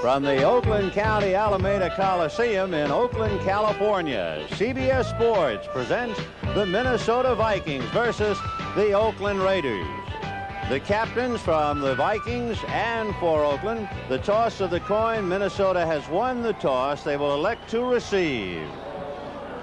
From the Oakland County Alameda Coliseum in Oakland, California, CBS Sports presents the Minnesota Vikings versus the Oakland Raiders. The captains from the Vikings and for Oakland, the toss of the coin. Minnesota has won the toss. They will elect to receive.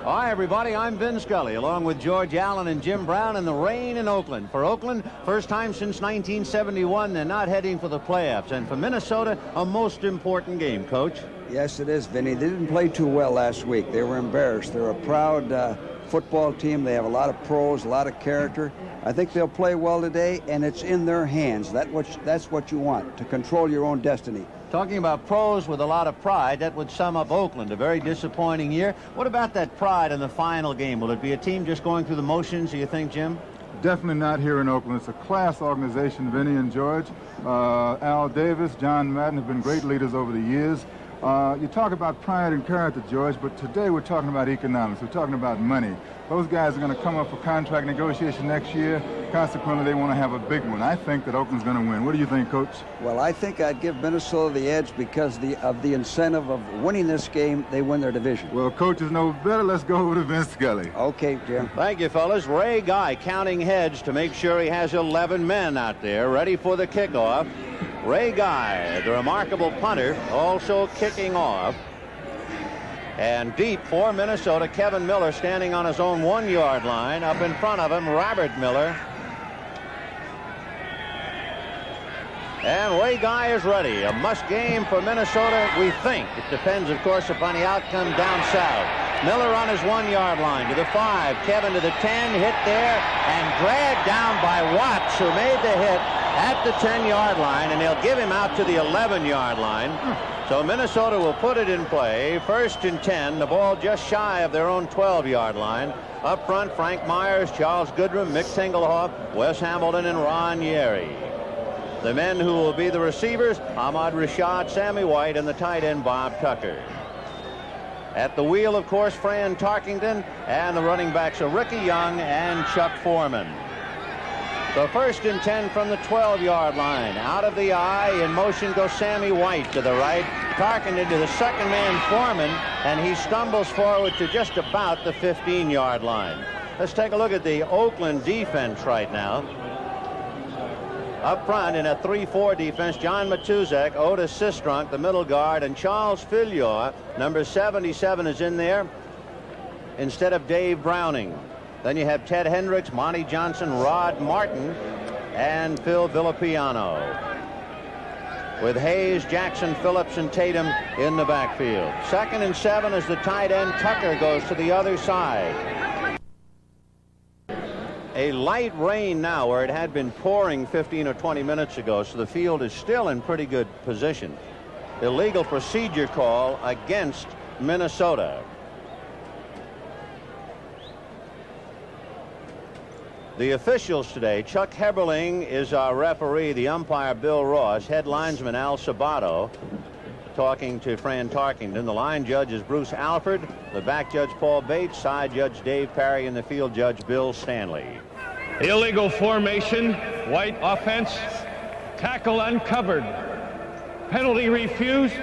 Hi, everybody. I'm Vin Scully, along with George Allen and Jim Brown in the rain in Oakland. For Oakland, first time since 1971, they're not heading for the playoffs. And for Minnesota, a most important game, Coach. Yes, it is, Vinny. They didn't play too well last week. They were embarrassed. They're a proud football team. They have a lot of pros, a lot of character. I think they'll play well today, and it's in their hands. That's what you want, to control your own destiny. Talking about pros with a lot of pride, that would sum up Oakland. A very disappointing year. What about that pride in the final game? Will it be a team just going through the motions, do you think, Jim? Definitely not here in Oakland. It's a class organization, Vinny and George. Al Davis, John Madden have been great leaders over the years. You talk about pride and character, George, but today we're talking about economics. We're talking about money. Those guys are going to come up for contract negotiation next year. Consequently, they want to have a big one. I think that Oakland's going to win. What do you think, Coach? Well, I think I'd give Minnesota the edge because of the incentive of winning this game. They win their division. Well, Coach is no better. Let's go over to Vin Scully. Okay, Jim. Thank you, fellas. Ray Guy counting heads to make sure he has 11 men out there ready for the kickoff. Ray Guy, the remarkable punter, also kicking off. And deep for Minnesota, Kevin Miller standing on his own 1 yard line. Up in front of him, Robert Miller. And Ray Guy is ready. A must game for Minnesota, we think. It depends, of course, upon the outcome down south. Miller on his 1 yard line to the 5. Kevin to the 10, hit there, and dragged down by Watts, who made the hit at the 10 yard line, and they'll give him out to the 11 yard line. So Minnesota will put it in play, first and 10, the ball just shy of their own 12-yard line. Up front, Frank Myers, Charles Goodrum, Mick Tinglehoff, Wes Hamilton, and Ron Yeri. The men who will be the receivers, Ahmad Rashad, Sammy White, and the tight end, Bob Tucker. At the wheel, of course, Fran Tarkenton, and the running backs are Ricky Young and Chuck Foreman. The first and 10 from the 12-yard line. Out of the eye, in motion goes Sammy White to the right. Tarkenton to the second man, Foreman, and he stumbles forward to just about the 15-yard line. Let's take a look at the Oakland defense right now. Up front in a 3-4 defense, John Matuszak, Otis Sistrunk, the middle guard, and Charles Fillore, number 77, is in there instead of Dave Browning. Then you have Ted Hendricks, Monty Johnson, Rod Martin, and Phil Villapiano. With Hayes, Jackson, Phillips, and Tatum in the backfield. Second and 7 as the tight end Tucker goes to the other side. A light rain now where it had been pouring 15 or 20 minutes ago, so the field is still in pretty good position. Illegal procedure call against Minnesota. The officials today, Chuck Heberling is our referee, the umpire Bill Ross, head linesman Al Sabato, talking to Fran Tarkenton. The line judge is Bruce Alford, the back judge Paul Bates, side judge Dave Parry, and the field judge Bill Stanley. Illegal formation, White offense, tackle uncovered, penalty refused,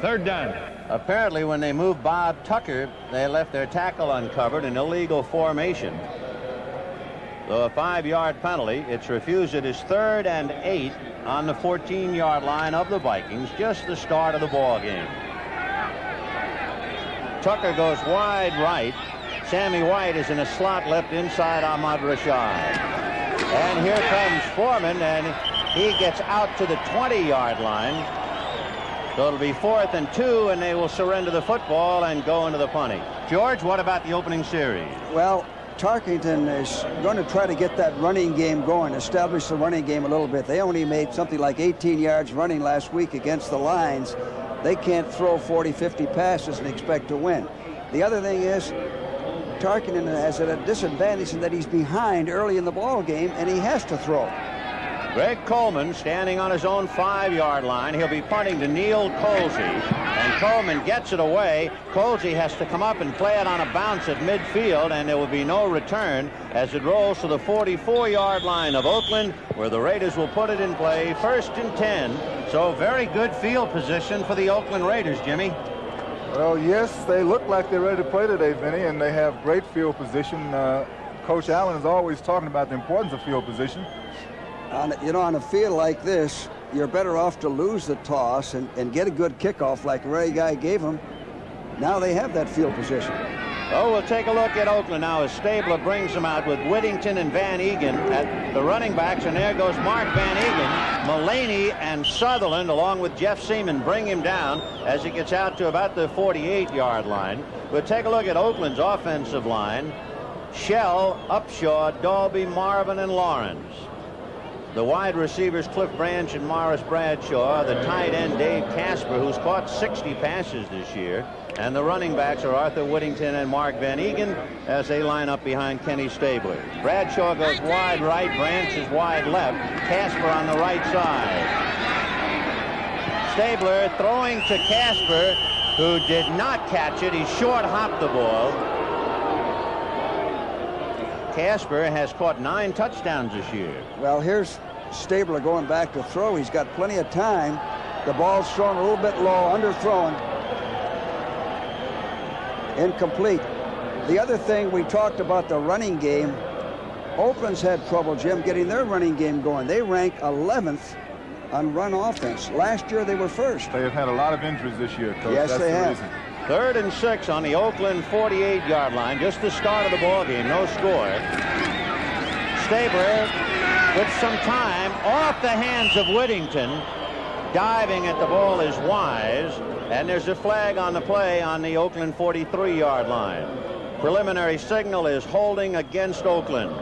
third down. Apparently when they moved Bob Tucker, they left their tackle uncovered, an illegal formation. So a 5-yard penalty. It's refused. It is third and 8 on the 14-yard line of the Vikings. Just the start of the ball game. Tucker goes wide right. Sammy White is in a slot left inside Ahmad Rashad. And here comes Foreman, and he gets out to the 20-yard line. So it'll be fourth and 2, and they will surrender the football and go into the punting. George, what about the opening series? Well, Tarkenton is going to try to get that running game going, establish the running game a little bit. They only made something like 18 yards running last week against the Lions. They can't throw 40, 50 passes and expect to win. The other thing is Tarkenton has a disadvantage in that he's behind early in the ball game and he has to throw. Greg Coleman standing on his own 5-yard line. He'll be punting to Neil Colsey. And Coleman gets it away. Colsey has to come up and play it on a bounce at midfield, and there will be no return as it rolls to the 44-yard line of Oakland, where the Raiders will put it in play. First and 10 So very good field position for the Oakland Raiders, Jimmy. Well, yes, they look like they're ready to play today, Vinny, and they have great field position. Coach Allen is always talking about the importance of field position. You know, on a field like this, you're better off to lose the toss and get a good kickoff like Ray Guy gave him. Now they have that field position. Oh, we'll take a look at Oakland now as Stabler brings them out with Whittington and Van Eeghen at the running backs, and there goes Mark Van Eeghen. Mullaney and Sutherland, along with Jeff Seaman, bring him down as he gets out to about the 48-yard line. We'll take a look at Oakland's offensive line. Shell, Upshaw, Dalby, Marvin, and Lawrence. The wide receivers, Cliff Branch and Morris Bradshaw. The tight end, Dave Casper, who's caught 60 passes this year. And the running backs are Arthur Whittington and Mark Van Eeghen as they line up behind Kenny Stabler. Bradshaw goes wide right, Branch is wide left, Casper on the right side. Stabler throwing to Casper, who did not catch it. He short-hopped the ball. Casper has caught 9 touchdowns this year. Well, here's Stabler going back to throw. He's got plenty of time. The ball's thrown a little bit low, underthrown. Incomplete. The other thing, we talked about the running game. Oakland's had trouble, Jim, getting their running game going. They ranked 11th on run offense. Last year, they were first. They have had a lot of injuries this year, Coach. Yes, they have. Third and 6 on the Oakland 48-yard line. Just the start of the ball game. No score. Stabler with some time off the hands of Whittington. Diving at the ball is Wise. And there's a flag on the play on the Oakland 43-yard line. Preliminary signal is holding against Oakland.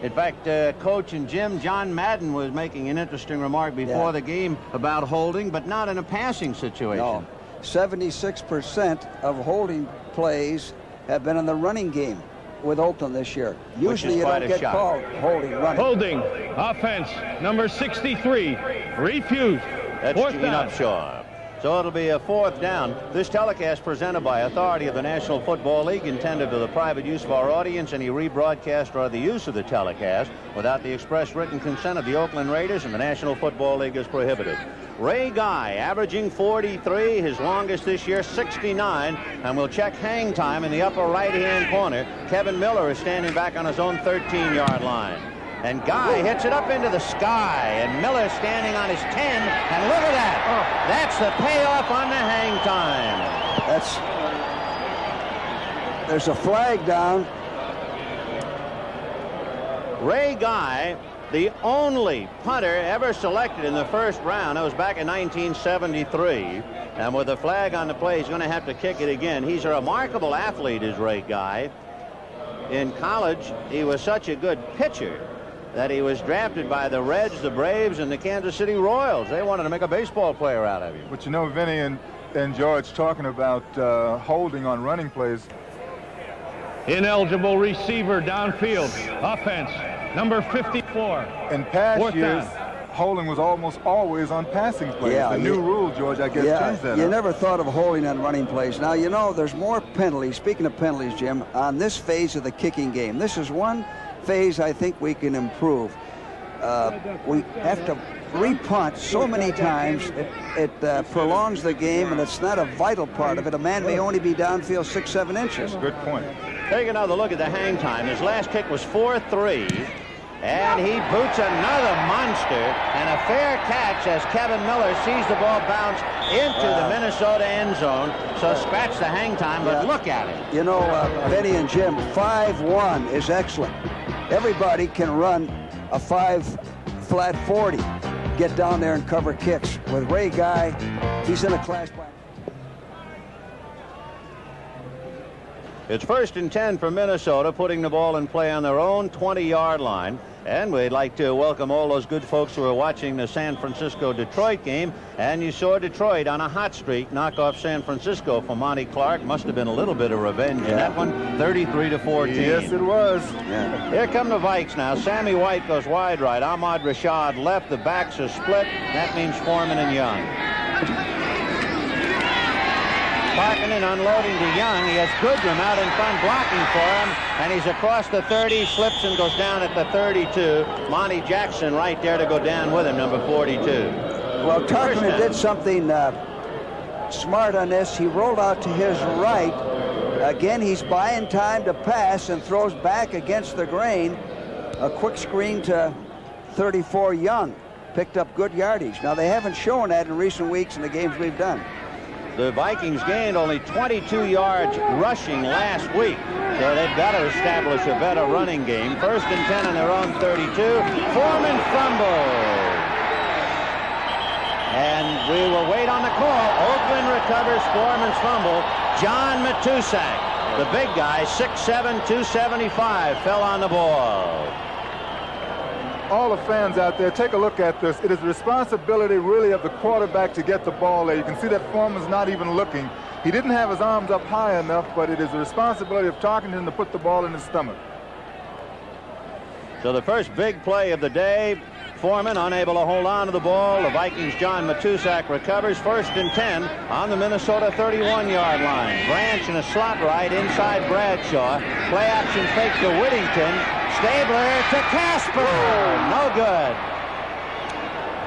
In fact, Coach and Jim, John Madden was making an interesting remark before the game about holding, but not in a passing situation. No. 76% of holding plays have been in the running game with Oakland this year. Usually you don't get called holding running. Holding offense number 63 refused. That's Gene Upshaw. So it'll be a 4th down. This telecast presented by authority of the National Football League, intended for the private use of our audience. Any rebroadcast or the use of the telecast without the express written consent of the Oakland Raiders and the National Football League is prohibited. Ray Guy averaging 43, his longest this year, 69, and we'll check hang time in the upper right-hand corner. Kevin Miller is standing back on his own 13-yard line. And Guy hits it up into the sky, and Miller standing on his 10, and look at that. That's the payoff on the hang time. There's a flag down. Ray Guy, the only punter ever selected in the first round. That was back in 1973. And with the flag on the play, he's going to have to kick it again. He's a remarkable athlete, is Ray Guy. In college, he was such a good pitcher that he was drafted by the Reds, the Braves, and the Kansas City Royals. They wanted to make a baseball player out of him. But you know, Vinny and George talking about holding on running plays. Ineligible receiver downfield. Offense, number 54. In past years, holding was almost always on passing plays. Yeah, the new rule, George, I guess, changed that. You never thought of holding on running plays. Now, you know, there's more penalties. Speaking of penalties, Jim, on this phase of the kicking game, this is one phase I think we can improve. We have to re-punt so many times it prolongs the game, and it's not a vital part of it. A man may only be downfield 6-7 inches. Good point. Take another look at the hang time. His last kick was 4-3, and he boots another monster, and a fair catch as Kevin Miller sees the ball bounce into the Minnesota end zone. So scratch the hang time, but look at it. You know, Benny and Jim, 5-1 is excellent. Everybody can run a 5 flat 40, get down there and cover kicks. With Ray Guy, he's in a class by. It's 1st and 10 for Minnesota, putting the ball in play on their own 20-yard line. And we'd like to welcome all those good folks who are watching the San Francisco-Detroit game. And you saw Detroit on a hot streak knock off San Francisco for Monty Clark. Must have been a little bit of revenge in that one, 33-14. Yes, it was. Yeah. Here come the Vikes now. Sammy White goes wide right. Ahmad Rashad left. The backs are split. That means Foreman and Young. Tarkenton unloading to Young. He has Goodrum out in front blocking for him, and he's across the 30, slips and goes down at the 32. Monte Jackson right there to go down with him, number 42. Well, Tarkenton did something smart on this. He rolled out to his right. Again, he's buying time to pass and throws back against the grain. A quick screen to 34 Young. Picked up good yardage. Now, they haven't shown that in recent weeks in the games we've done. The Vikings gained only 22 yards rushing last week, so they've got to establish a better running game. First and 10 on their own 32. Foreman fumbles. And we will wait on the call. Oakland recovers Foreman's fumble. John Matuszak, the big guy, 6'7", 275, fell on the ball. All the fans out there, take a look at this. It is the responsibility, really, of the quarterback to get the ball there. You can see that Foreman's not even looking. He didn't have his arms up high enough, but it is the responsibility of Tarkenton to put the ball in his stomach. So the first big play of the day, Foreman unable to hold on to the ball. The Vikings' John Matuszak recovers. First and 10 on the Minnesota 31-yard line. Branch in a slot right inside Bradshaw. Play action fake to Whittington. Stabler to Casper. No good.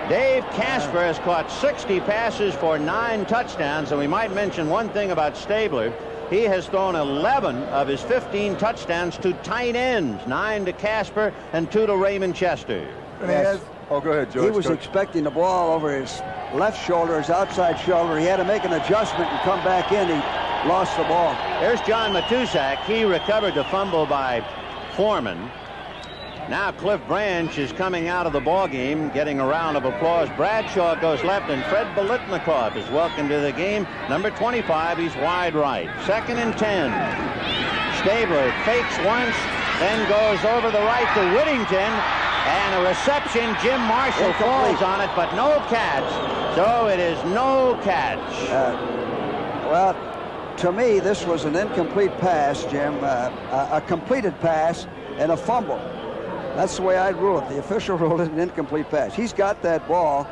Dave Casper has caught 60 passes for 9 touchdowns. And we might mention one thing about Stabler. He has thrown 11 of his 15 touchdowns to tight ends. 9 to Casper and 2 to Raymond Chester. Yes. Oh, go ahead, George. He was expecting the ball over his left shoulder, his outside shoulder. He had to make an adjustment and come back in. He lost the ball. There's John Matuszak. He recovered the fumble by Foreman. Now Cliff Branch is coming out of the ball game, getting a round of applause. Bradshaw goes left, and Fred Biletnikoff is welcome to the game. Number 25, he's wide right. Second and 10. Stabler fakes once, then goes over the right to Whittington. And a reception, Jim Marshall falls on it, but no catch. So it is no catch. Well, to me, this was an incomplete pass, Jim. A completed pass and a fumble. That's the way I'd rule it. The official ruled it an incomplete pass. He's got that ball,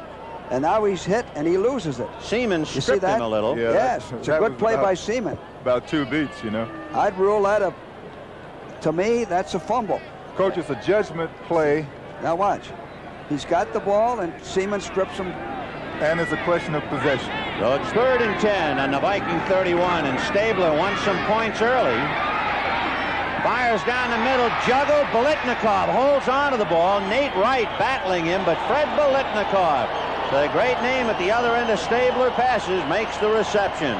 and now he's hit, and he loses it. Seaman stripped him a little. Yeah, yes, it's a good play by Seaman. About 2 beats, you know. I'd rule that a, to me, that's a fumble. Coach, it's a judgment play. Now watch. He's got the ball, and Seaman strips him. And it's a question of possession. So it's 3rd and 10 on the Viking 31, and Stabler wants some points early. Fires down the middle, juggle. Biletnikoff holds on to the ball. Nate Wright battling him, but Fred Biletnikoff, the great name at the other end of Stabler passes, makes the reception.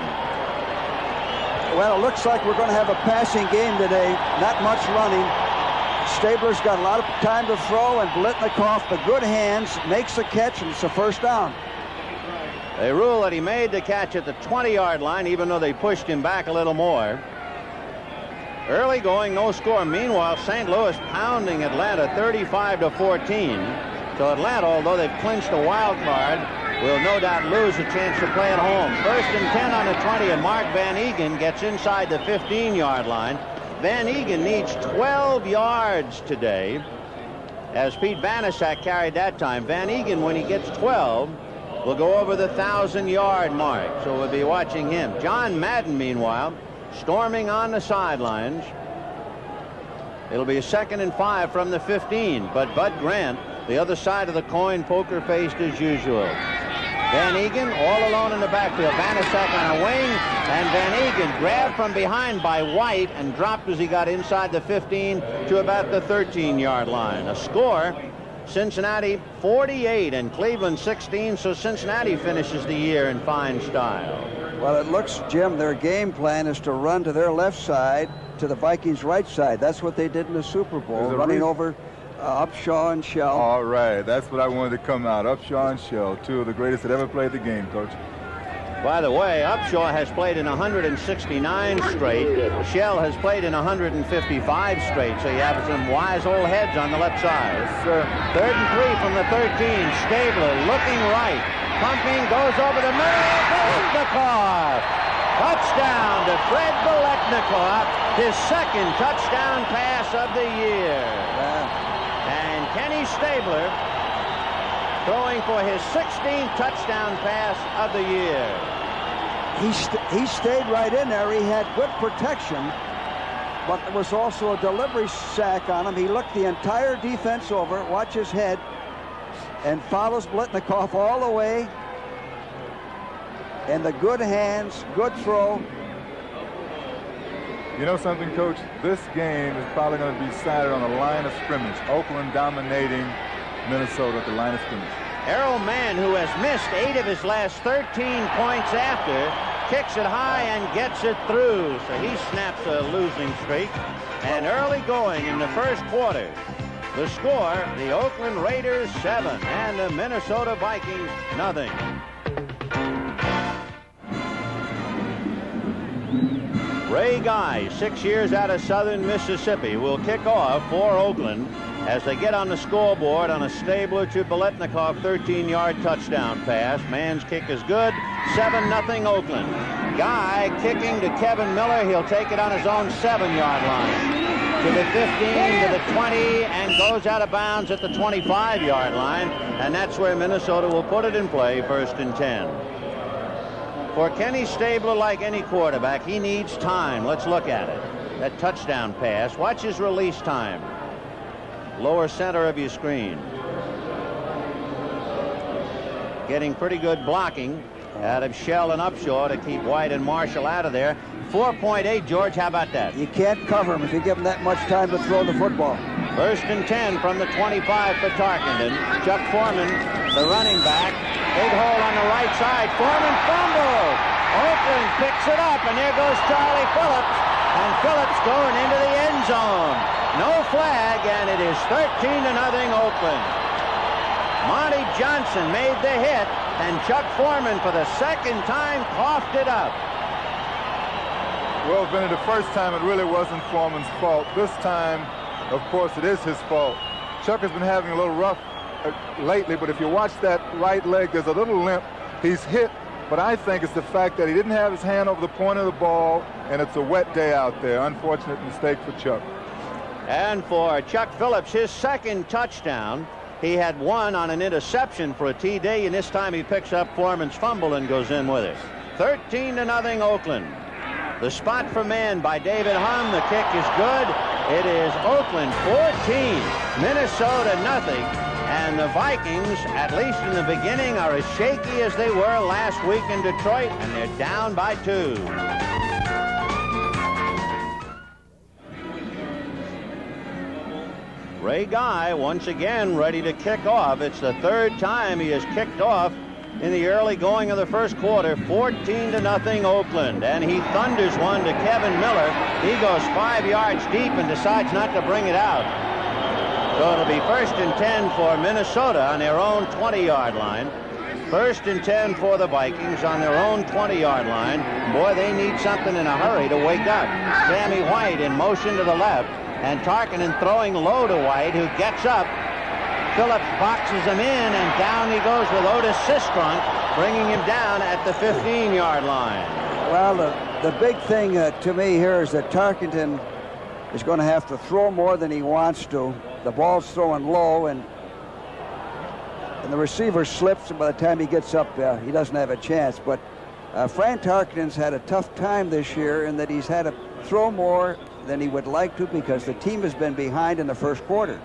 Well, it looks like we're going to have a passing game today. Not much running. Stabler's got a lot of time to throw, and Biletnikoff, the good hands, makes the catch, and it's a first down. They rule that he made the catch at the 20-yard line, even though they pushed him back a little more. Early going, no score. Meanwhile, St. Louis pounding Atlanta 35-14. So Atlanta, although they've clinched a wild card, will no doubt lose a chance to play at home. First and 10 on the 20, and Mark van Eeghen gets inside the 15-yard line. Van Eeghen needs 12 yards today, as Pete Banaszak carried that time. Van Eeghen, when he gets 12, will go over the 1,000-yard mark, so we'll be watching him. John Madden, meanwhile, storming on the sidelines. It'll be a 2nd and 5 from the 15, but Bud Grant, the other side of the coin, poker-faced as usual. Van Eeghen all alone in the backfield. Banaszak on a wing, and Van Eeghen grabbed from behind by White and dropped as he got inside the 15 to about the 13-yard line. A score, Cincinnati 48 and Cleveland 16, so Cincinnati finishes the year in fine style. Well, it looks, Jim, their game plan is to run to their left side, to the Vikings' right side. That's what they did in the Super Bowl, running over Upshaw and Shell. All right, that's what I wanted to come out. Upshaw and Shell, 2 of the greatest that ever played the game, Coach. By the way, Upshaw has played in 169 straight. Shell has played in 155 straight, so you have some wise old heads on the left side. Yes, sir. 3rd and 3 from the 13. Stabler looking right. Pumping, goes over the middle. Biletnikoff. Touchdown to Fred Biletnikoff. His 2nd touchdown pass of the year. Wow. And Kenny Stabler throwing for his 16th touchdown pass of the year. He stayed right in there. He had good protection, but there was also a delivery sack on him. He looked the entire defense over. Watch his head. and follows Biletnikoff all the way. And the good hands, good throw. You know something, Coach? This game is probably going to be decided on the line of scrimmage. Oakland dominating Minnesota at the line of scrimmage. Errol Mann, who has missed 8 of his last 13 points after, kicks it high and gets it through, so he snaps a losing streak. And early going in the first quarter, the score, the Oakland Raiders 7 and the Minnesota Vikings 0. Ray Guy, 6 years out of Southern Mississippi, will kick off for Oakland as they get on the scoreboard on a Stabler to Biletnikoff 13-yard touchdown pass. Mann's kick is good. 7-0 Oakland. Guy kicking to Kevin Miller. He'll take it on his own 7-yard line. To the 15, to the 20, and goes out of bounds at the 25-yard line. And that's where Minnesota will put it in play, 1st and 10. For Kenny Stabler, like any quarterback, he needs time. Let's look at it. That touchdown pass. Watch his release time. Lower center of your screen. Getting pretty good blocking out of Shell and Upshaw to keep White and Marshall out of there. 4.8, George, how about that? You can't cover him if you give him that much time to throw the football. 1st and 10 from the 25 for Tarkenton. Chuck Foreman, the running back. Big hole on the right side. Foreman fumbles. Oakland picks it up, and there goes Charlie Phillips. And Phillips going into the end zone. No flag, and it is 13-0 Oakland. Monty Johnson made the hit, and Chuck Foreman for the 2nd time coughed it up. Well, Vinny, the 1st time it really wasn't Foreman's fault. This time, of course, it is his fault. Chuck has been having a little rough lately, but if you watch that right leg, there's a little limp. He's hit, but I think it's the fact that he didn't have his hand over the point of the ball, and it's a wet day out there. Unfortunate mistake for Chuck. And for Chuck Phillips, his 2nd touchdown. He had one on an interception for a TD, and this time he picks up Foreman's fumble and goes in with it. 13-0 Oakland. The spot for Mann by David Humm. The kick is good. It is Oakland 14, Minnesota 0. And the Vikings, at least in the beginning, are as shaky as they were last week in Detroit, and they're down by 2. Ray Guy once again ready to kick off. It's the 3rd time he has kicked off in the early going of the first quarter. 14-0 Oakland, and he thunders one to Kevin Miller. He goes 5 yards deep and decides not to bring it out. So it'll be 1st and 10 for Minnesota on their own 20-yard line. 1st and 10 for the Vikings on their own 20-yard line. Boy, they need something in a hurry to wake up. Sammy White in motion to the left. And Tarkenton throwing low to White, who gets up. Phillips boxes him in, and down he goes with Otis Sistrunk, bringing him down at the 15-yard line. Well, the big thing to me here is that Tarkenton is going to have to throw more than he wants to. The ball's throwing low, and the receiver slips, and by the time he gets up, he doesn't have a chance. But Fran Tarkenton's had a tough time this year in that he's had to throw more than he would like to because the team has been behind in the first quarter.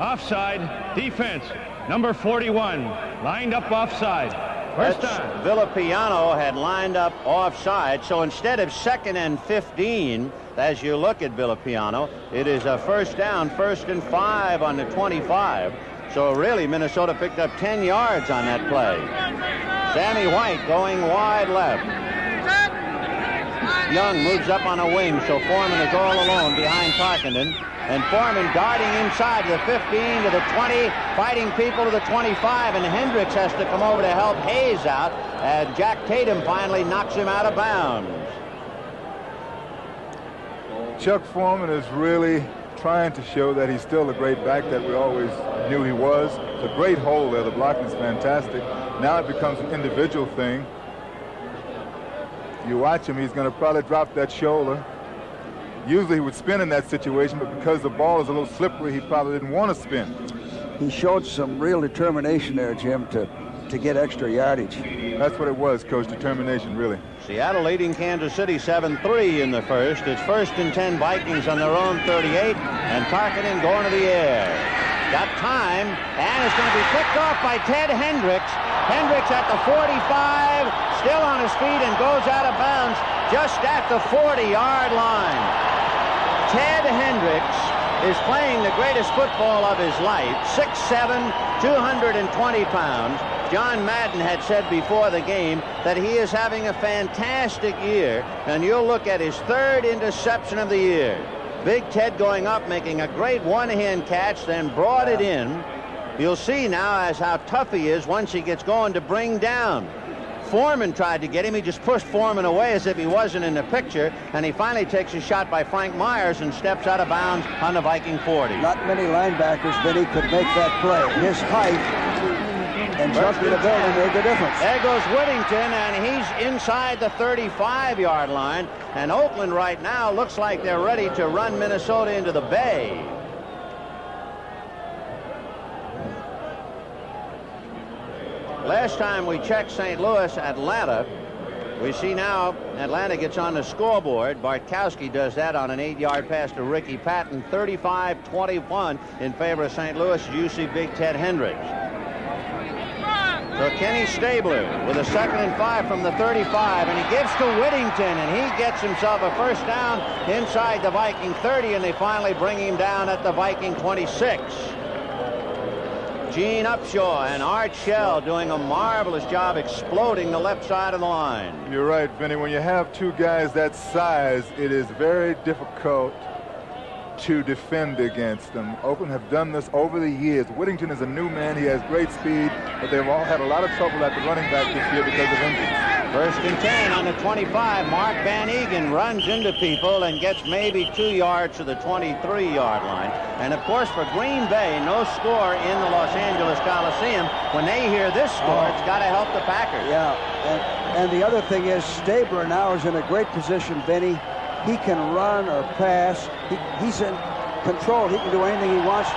Offside defense, number 41, lined up offside. First time. Villapiano had lined up offside, so instead of 2nd and 15, as you look at Villapiano, it is a 1st down, 1st and 5 on the 25. So really, Minnesota picked up 10 yards on that play. Sammy White going wide left. Young moves up on a wing, so Foreman is all alone behind Tarkenton. And Foreman darting inside to the 15, to the 20, fighting people to the 25, and Hendricks has to come over to help Hayes out, and Jack Tatum finally knocks him out of bounds. Chuck Foreman is really trying to show that he's still the great back that we always knew he was. It's a great hole there. The blocking is fantastic. Now it becomes an individual thing. You watch him, he's going to probably drop that shoulder. Usually he would spin in that situation, but because the ball is a little slippery, he probably didn't want to spin. He showed some real determination there, Jim, to get extra yardage. That's what it was, Coach, determination, really. Seattle leading Kansas City 7-3 in the first. It's 1st and 10 Vikings on their own 38, and Tarkenton going to the air. Got time, and it's going to be picked off by Ted Hendricks. Hendricks at the 45, still on his feet, and goes out of bounds just at the 40-yard line. Ted Hendricks is playing the greatest football of his life. 6'7", 220 pounds. John Madden had said before the game that he is having a fantastic year, and you'll look at his third interception of the year. Big Ted going up, making a great one-hand catch, then brought it in. You'll see now as how tough he is once he gets going to bring down. Foreman tried to get him. He just pushed Foreman away as if he wasn't in the picture, and he finally takes a shot by Frank Myers and steps out of bounds on the Viking 40. Not many linebackers, Vinny, could make that play. His height and jumping the building made the difference. There goes Whittington, and he's inside the 35-yard line, and Oakland right now looks like they're ready to run Minnesota into the bay. Last time we checked St. Louis, Atlanta. We see now Atlanta gets on the scoreboard. Bartkowski does that on an 8-yard pass to Ricky Patton. 35-21 in favor of St. Louis. You see Big Ted Hendricks. So Kenny Stabler with a 2nd and 5 from the 35, and he gives to Whittington, and he gets himself a first down inside the Viking 30, and they finally bring him down at the Viking 26. Gene Upshaw and Art Shell doing a marvelous job exploding the left side of the line. You're right, Vinny. When you have two guys that size, it is very difficult to defend against them. Oakland have done this over the years. Whittington is a new man. He has great speed, but they've all had a lot of trouble at the running back this year because of injuries. First and 10 on the 25. Mark van Eeghen runs into people and gets maybe 2 yards to the 23-yard line. And, of course, for Green Bay, no score in the Los Angeles Coliseum. When they hear this score, it's got to help the Packers. Yeah, and the other thing is Stabler now is in a great position, Vinny. He can run or pass. He's in control. He can do anything he wants to.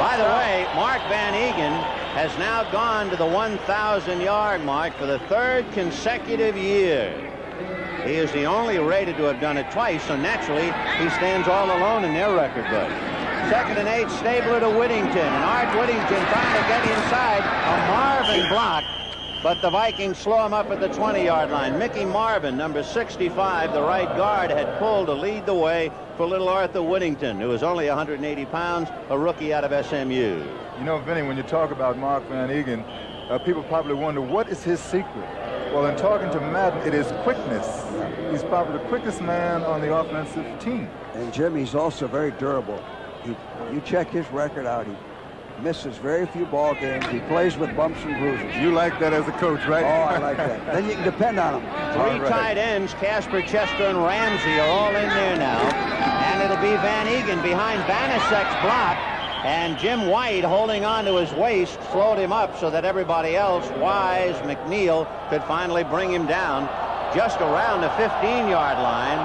By the way, Mark van Eeghen has now gone to the 1,000-yard mark for the 3rd consecutive year. He is the only rated to have done it twice, so naturally he stands all alone in their record book. 2nd and 8, Stabler to Whittington, and Art Whittington trying to get inside a Marvin block, but the Vikings slow him up at the 20-yard line. Mickey Marvin, number 65, the right guard, had pulled to lead the way for little Arthur Whittington, who is only 180 pounds, a rookie out of SMU. You know, Vinny, when you talk about Mark van Eeghen, people probably wonder, what is his secret? Well, in talking to Madden, it is quickness. He's probably the quickest man on the offensive team. And, Jim, he's also very durable. You check his record out. He misses very few ball games. He plays with bumps and bruises. You like that as a coach, right? Oh, I like that. Then you can depend on him. Tight ends, Casper, Chester, and Ramsey are all in there now. And it'll be van Eeghen behind Banaszak's block. And Jim White, holding on to his waist, slowed him up so that everybody else, Wise, McNeil, could finally bring him down just around the 15-yard line.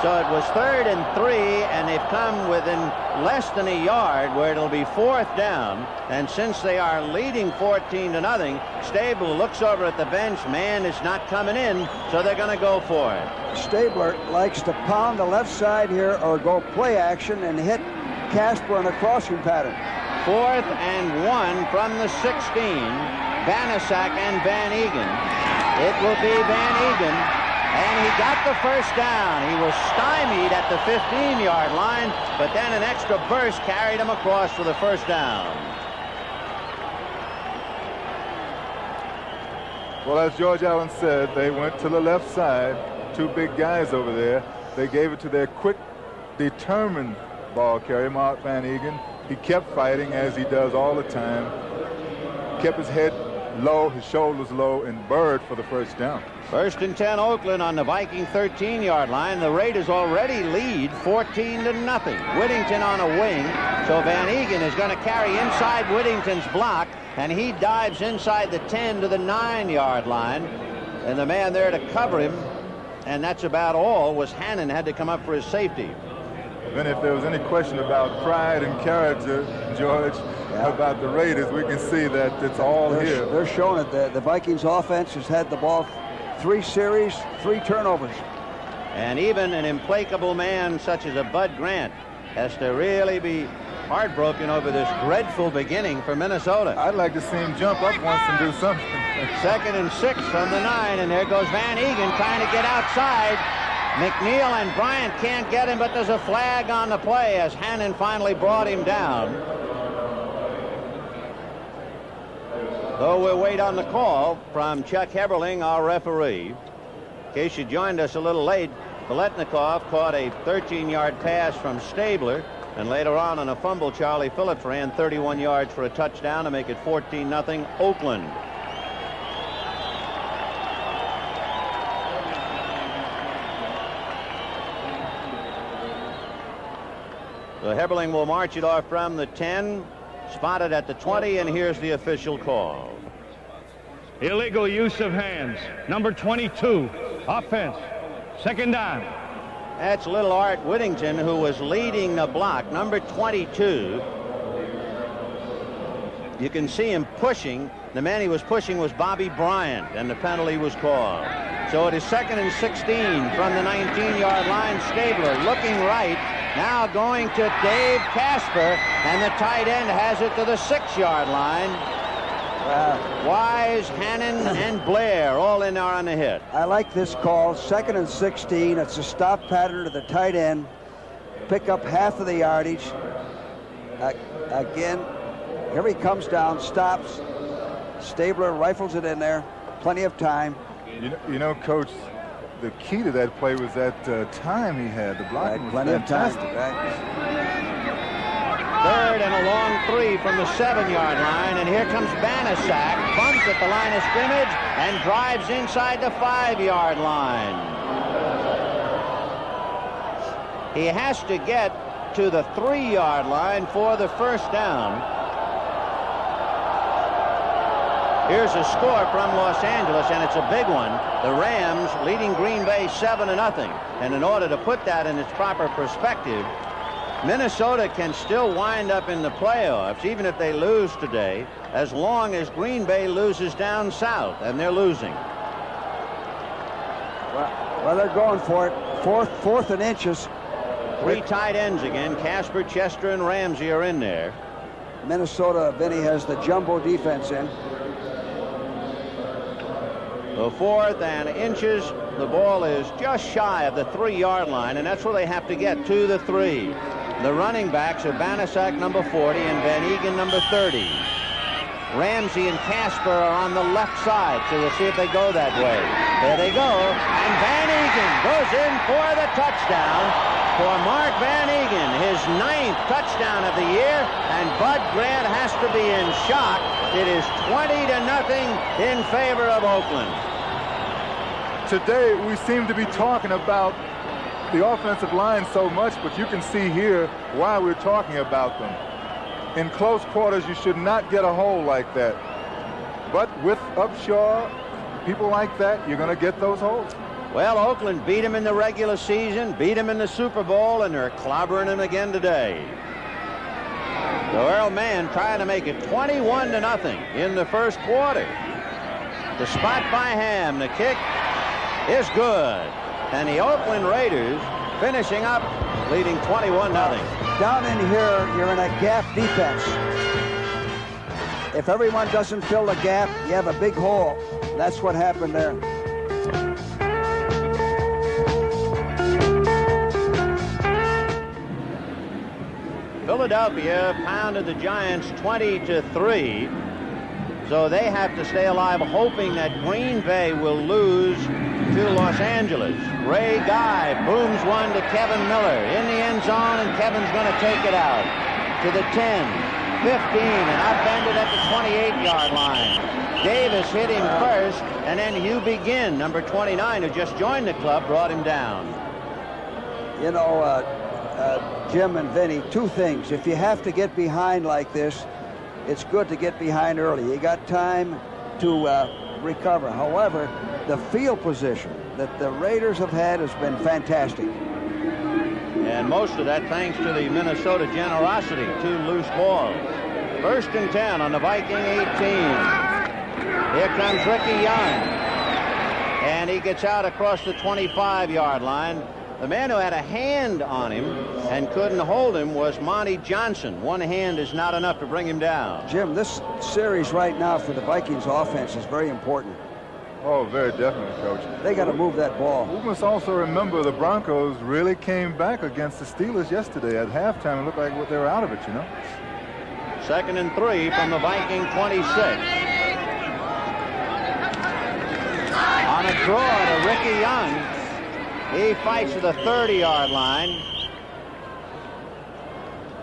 So it was 3rd and 3, and they've come within less than a yard where it'll be 4th down. And since they are leading 14-0, Stabler looks over at the bench. Man is not coming in, so they're going to go for it. Stabler likes to pound the left side here or go play action and hit Casper in a crossing pattern. 4th and 1 from the 16. Banaszak and van Eeghen. It will be van Eeghen, and he got the first down. He was stymied at the 15-yard line, but then an extra burst carried him across for the first down. Well, as George Allen said, they went to the left side. Two big guys over there. They gave it to their quick, determined ball carrier, Mark van Eeghen. He kept fighting, as he does all the time. Kept his head low, his shoulders low, and bird for the first down. 1st and 10, Oakland on the Viking 13-yard line. The Raiders already lead 14-0. Whittington on a wing, so van Eeghen is going to carry inside Whittington's block, and he dives inside the 10 to the 9-yard line, and the man there to cover him, and that's about all, was Hannon had to come up for his safety. And if there was any question about pride and character, George, about the Raiders, we can see that it's all here. They're showing it. The Vikings offense has had the ball 3 series, 3 turnovers. And even an implacable man such as a Bud Grant has to really be heartbroken over this dreadful beginning for Minnesota. I'd like to see him jump up once and do something. 2nd and 6 from the 9, and there goes Van Eeghen trying to get outside. McNeil and Bryant can't get him, but there's a flag on the play as Hannon finally brought him down. So we'll wait on the call from Chuck Heberling, our referee. In case you joined us a little late, Biletnikoff caught a 13-yard pass from Stabler, and later on a fumble, Charlie Phillips ran 31 yards for a touchdown to make it 14-0 Oakland. So Heberling will march it off from the 10, spotted at the 20, and here's the official call. Illegal use of hands. Number 22, offense, 2nd down. That's little Art Whittington, who was leading the block, number 22. You can see him pushing. The man he was pushing was Bobby Bryant, and the penalty was called. So it is 2nd and 16 from the 19-yard line. Stabler looking right. Now going to Dave Casper, and the tight end has it to the 6-yard line. Wow. Wise, Hannon, and Blair all in there on the hit. I like this call. 2nd and 16. It's a stop pattern to the tight end. Pick up half of the yardage. Again, here he comes down, stops. Stabler rifles it in there. Plenty of time. You know, Coach, the key to that play was that time he had. The blocking was fantastic. Right. 3rd and a long 3 from the 7-yard line, and here comes Banaszak. Bumps at the line of scrimmage and drives inside the 5-yard line. He has to get to the 3-yard line for the 1st down. Here's a score from Los Angeles, and it's a big one. The Rams leading Green Bay 7-0. And in order to put that in its proper perspective, Minnesota can still wind up in the playoffs, even if they lose today, as long as Green Bay loses down south, and they're losing. Well, they're going for it. Fourth and inches. 3 tight ends again. Casper, Chester, and Ramsey are in there. Minnesota, Vinny, has the jumbo defense in. The 4th and inches, the ball is just shy of the 3-yard line, and that's where they have to get to the 3. The running backs are Banaszak, number 40, and Van Eeghen, number 30. Ramsey and Casper are on the left side, so we'll see if they go that way. There they go, and Van Eeghen goes in for the touchdown for Mark Van Eeghen, his 9th touchdown of the year, and Bud Grant has to be in shock. It is 20-0 in favor of Oakland. Today, we seem to be talking about the offensive line so much, but you can see here why we're talking about them. In close quarters, you should not get a hole like that. But with Upshaw, people like that, you're going to get those holes. Well, Oakland beat them in the regular season, beat them in the Super Bowl, and they're clobbering them again today. So Earl Mann trying to make it 21-0 in the 1st quarter. The spot by Hamm, the kick is good. And the Oakland Raiders finishing up, leading 21-0. Down in here, you're in a gap defense. If everyone doesn't fill the gap, you have a big hole. That's what happened there. Philadelphia pounded the Giants 20-3, so they have to stay alive, hoping that Green Bay will lose to Los Angeles. Ray Guy booms one to Kevin Miller in the end zone, and Kevin's going to take it out to the 10, 15, and upended at the 28-yard line. Davis hit him first, and then Hugh Begin, number 29, who just joined the club, brought him down. You know, Jim and Vinny, 2 things. If you have to get behind like this, it's good to get behind early. You got time to recover. However, the field position that the Raiders have had has been fantastic. And most of that thanks to the Minnesota generosity. 2 loose balls. 1st and 10 on the Viking 18. Here comes Ricky Young. And he gets out across the 25-yard line. The man who had a hand on him and couldn't hold him was Monty Johnson. One hand is not enough to bring him down. Jim, this series right now for the Vikings offense is very important. Oh, very definitely, Coach. They got to move that ball. We must also remember the Broncos really came back against the Steelers yesterday. At halftime, it looked like they were out of it, you know. 2nd and 3 from the Viking 26. On a draw to Ricky Young. He fights to the 30-yard line.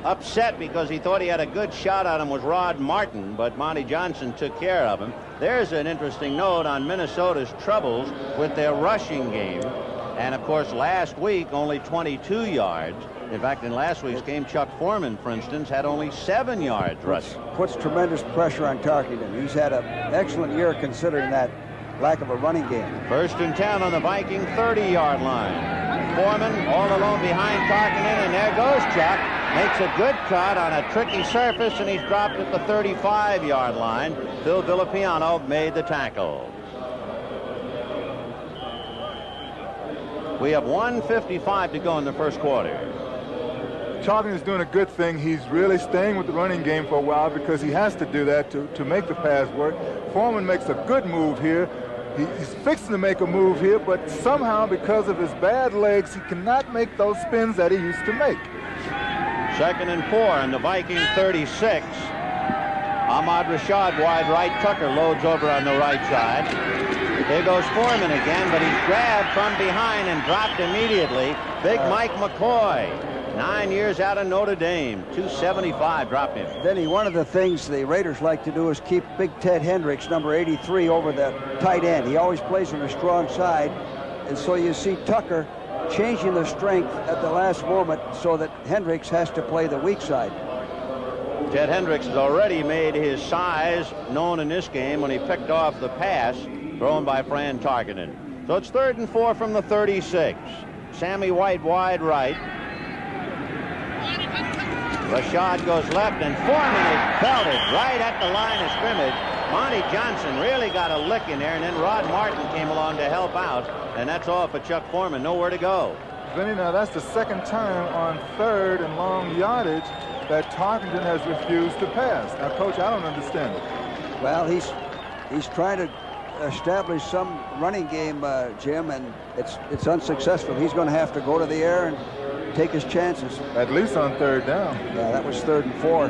Upset because he thought he had a good shot on him was Rod Martin, but Monty Johnson took care of him. There's an interesting note on Minnesota's troubles with their rushing game. And, of course, last week, only 22 yards. In fact, in last week's game, Chuck Foreman, for instance, had only 7 yards rushing. Puts tremendous pressure on Tarkenton. He's had an excellent year considering that lack of a running game. 1st and 10 on the Viking 30-yard line. Foreman all alone behind Tarkenton, and there goes Chuck. Makes a good cut on a tricky surface, and he's dropped at the 35-yard line. Phil Villapiano made the tackle. We have 1:55 to go in the first quarter. Tarkenton is doing a good thing. He's really staying with the running game for a while because he has to do that to make the pass work. Foreman makes a good move here. He's fixing to make a move here, but somehow because of his bad legs, he cannot make those spins that he used to make. 2nd and 4 on the Viking 36. Ahmad Rashad wide right. Tucker loads over on the right side. Here goes Foreman again, but he's grabbed from behind and dropped immediately. Big Mike McCoy. 9 years out of Notre Dame, 275 dropped him. Denny, one of the things the Raiders like to do is keep big Ted Hendricks, number 83, over the tight end. He always plays on the strong side, and so you see Tucker changing the strength at the last moment so that Hendricks has to play the weak side. Ted Hendricks has already made his size known in this game when he picked off the pass thrown by Fran Tarkenton. So it's 3rd and 4 from the 36. Sammy White wide right. Rashad goes left, and Foreman is belted right at the line of scrimmage. Monty Johnson really got a lick in there, and then Rod Martin came along to help out, and that's all for Chuck Foreman. Nowhere to go. Vinny, now that's the second time on 3rd and long yardage that Tarkenton has refused to pass. Now, Coach, I don't understand it. Well, he's trying to establish some running game, Jim, and it's unsuccessful. He's going to have to go to the air and take his chances. At least on 3rd down. Yeah, that was 3rd and 4.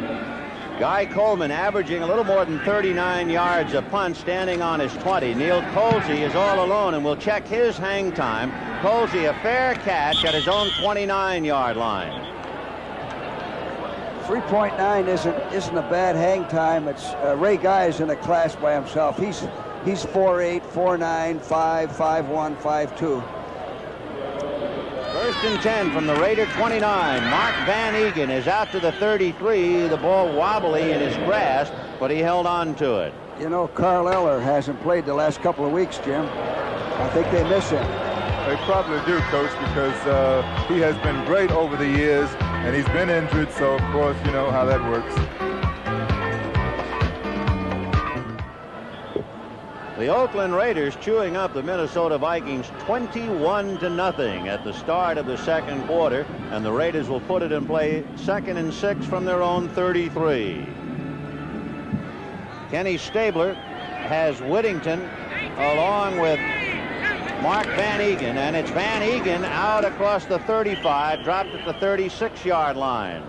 Guy Coleman averaging a little more than 39 yards a punt, standing on his 20. Neil Colsey is all alone, and we'll check his hang time. Colsey, a fair catch at his own 29-yard line. 3.9 isn't a bad hang time. It's Ray Guy is in a class by himself. He's 4'8", 4'9", 5'5", 5'1", 5'2". 1st and 10 from the Raider 29. Mark van Eeghen is out to the 33. The ball wobbly in his grasp, but he held on to it. You know, Carl Eller hasn't played the last couple of weeks, Jim. I think they miss him. They probably do, Coach, because he has been great over the years, and he's been injured, so, of course, you know how that works. The Oakland Raiders chewing up the Minnesota Vikings 21-0 at the start of the second quarter, and the Raiders will put it in play 2nd and 6 from their own 33. Kenny Stabler has Whittington along with Mark van Eeghen, and it's van Eeghen out across the 35, dropped at the 36-yard line.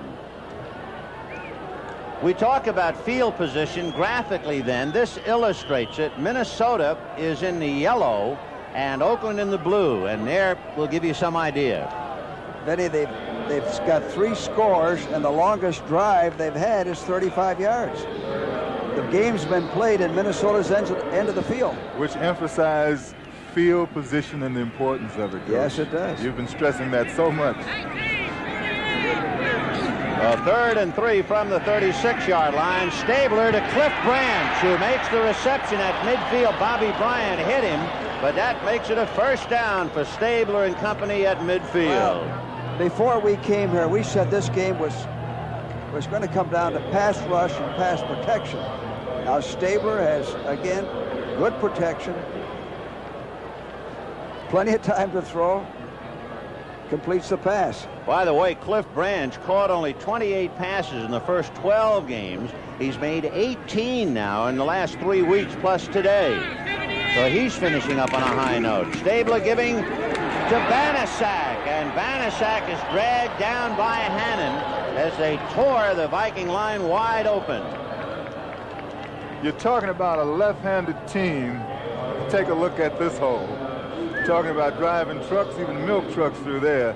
We talk about field position graphically then. This illustrates it. Minnesota is in the yellow and Oakland in the blue, and there will give you some idea. Benny, they've got 3 scores, and the longest drive they've had is 35 yards. The game's been played in Minnesota's end of the field. Which emphasizes field position and the importance of it, Coach. Yes, it does. You've been stressing that so much. 3rd and 3 from the 36-yard line. Stabler to Cliff Branch, who makes the reception at midfield. Bobby Bryant hit him, but that makes it a 1st down for Stabler and company at midfield. Well, before we came here, we said this game was going to come down to pass rush and pass protection. Now Stabler has, again, good protection. Plenty of time to throw. completes the pass. By the way, Cliff Branch caught only 28 passes in the first 12 games. He's made 18 now in the last 3 weeks plus today. So he's finishing up on a high note. Stabler giving to Banaszak, and Banaszak is dragged down by Hannon as they tore the Viking line wide open. You're talking about a left-handed team. Take a look at this hole. Talking about driving trucks, even milk trucks through there.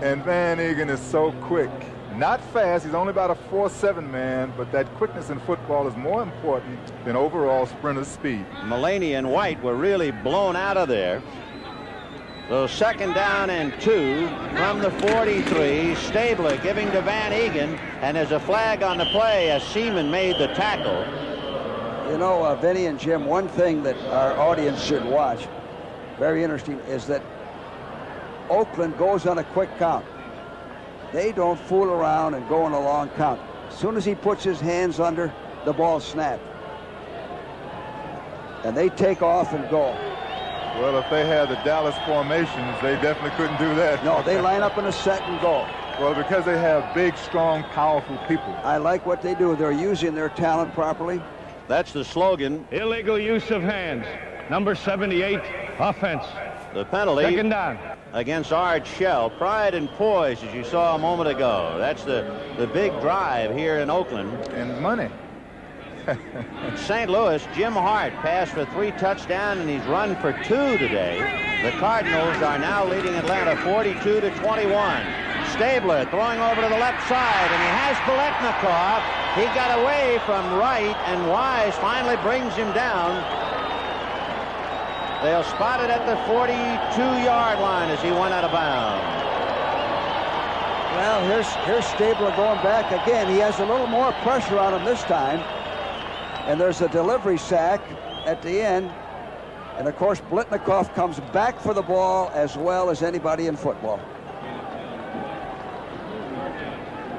And Van Eeghen is so quick. Not fast, he's only about a 4.7 man, but that quickness in football is more important than overall sprinter speed. Mullaney and White were really blown out of there. So second down and 2 from the 43. Stabler giving to Van Eeghen, and there's a flag on the play as Seaman made the tackle. You know, Vinny and Jim, one thing that our audience should watch, very interesting, is that Oakland goes on a quick count. They don't fool around and go on a long count. As soon as he puts his hands under, the ball snapped. And they take off and go. Well, if they had the Dallas formations, they definitely couldn't do that. No, they line up in a set and go. Well, because they have big, strong, powerful people. I like what they do. They're using their talent properly. That's the slogan. Illegal use of hands. Number 78, offense. The penalty. Second down. Against Ard Shell. Pride and poise, as you saw a moment ago. That's the big drive here in Oakland. And money. In St. Louis, Jim Hart passed for 3 touchdowns, and he's run for 2 today. The Cardinals are now leading Atlanta 42-21. Stabler throwing over to the left side, and he has Biletnikoff. He got away from Wright, and Wise finally brings him down. They'll spot it at the 42-yard line as he went out of bounds. Well, here's Stabler going back again. He has a little more pressure on him this time. And there's a delivery sack at the end. And, of course, Biletnikoff comes back for the ball as well as anybody in football.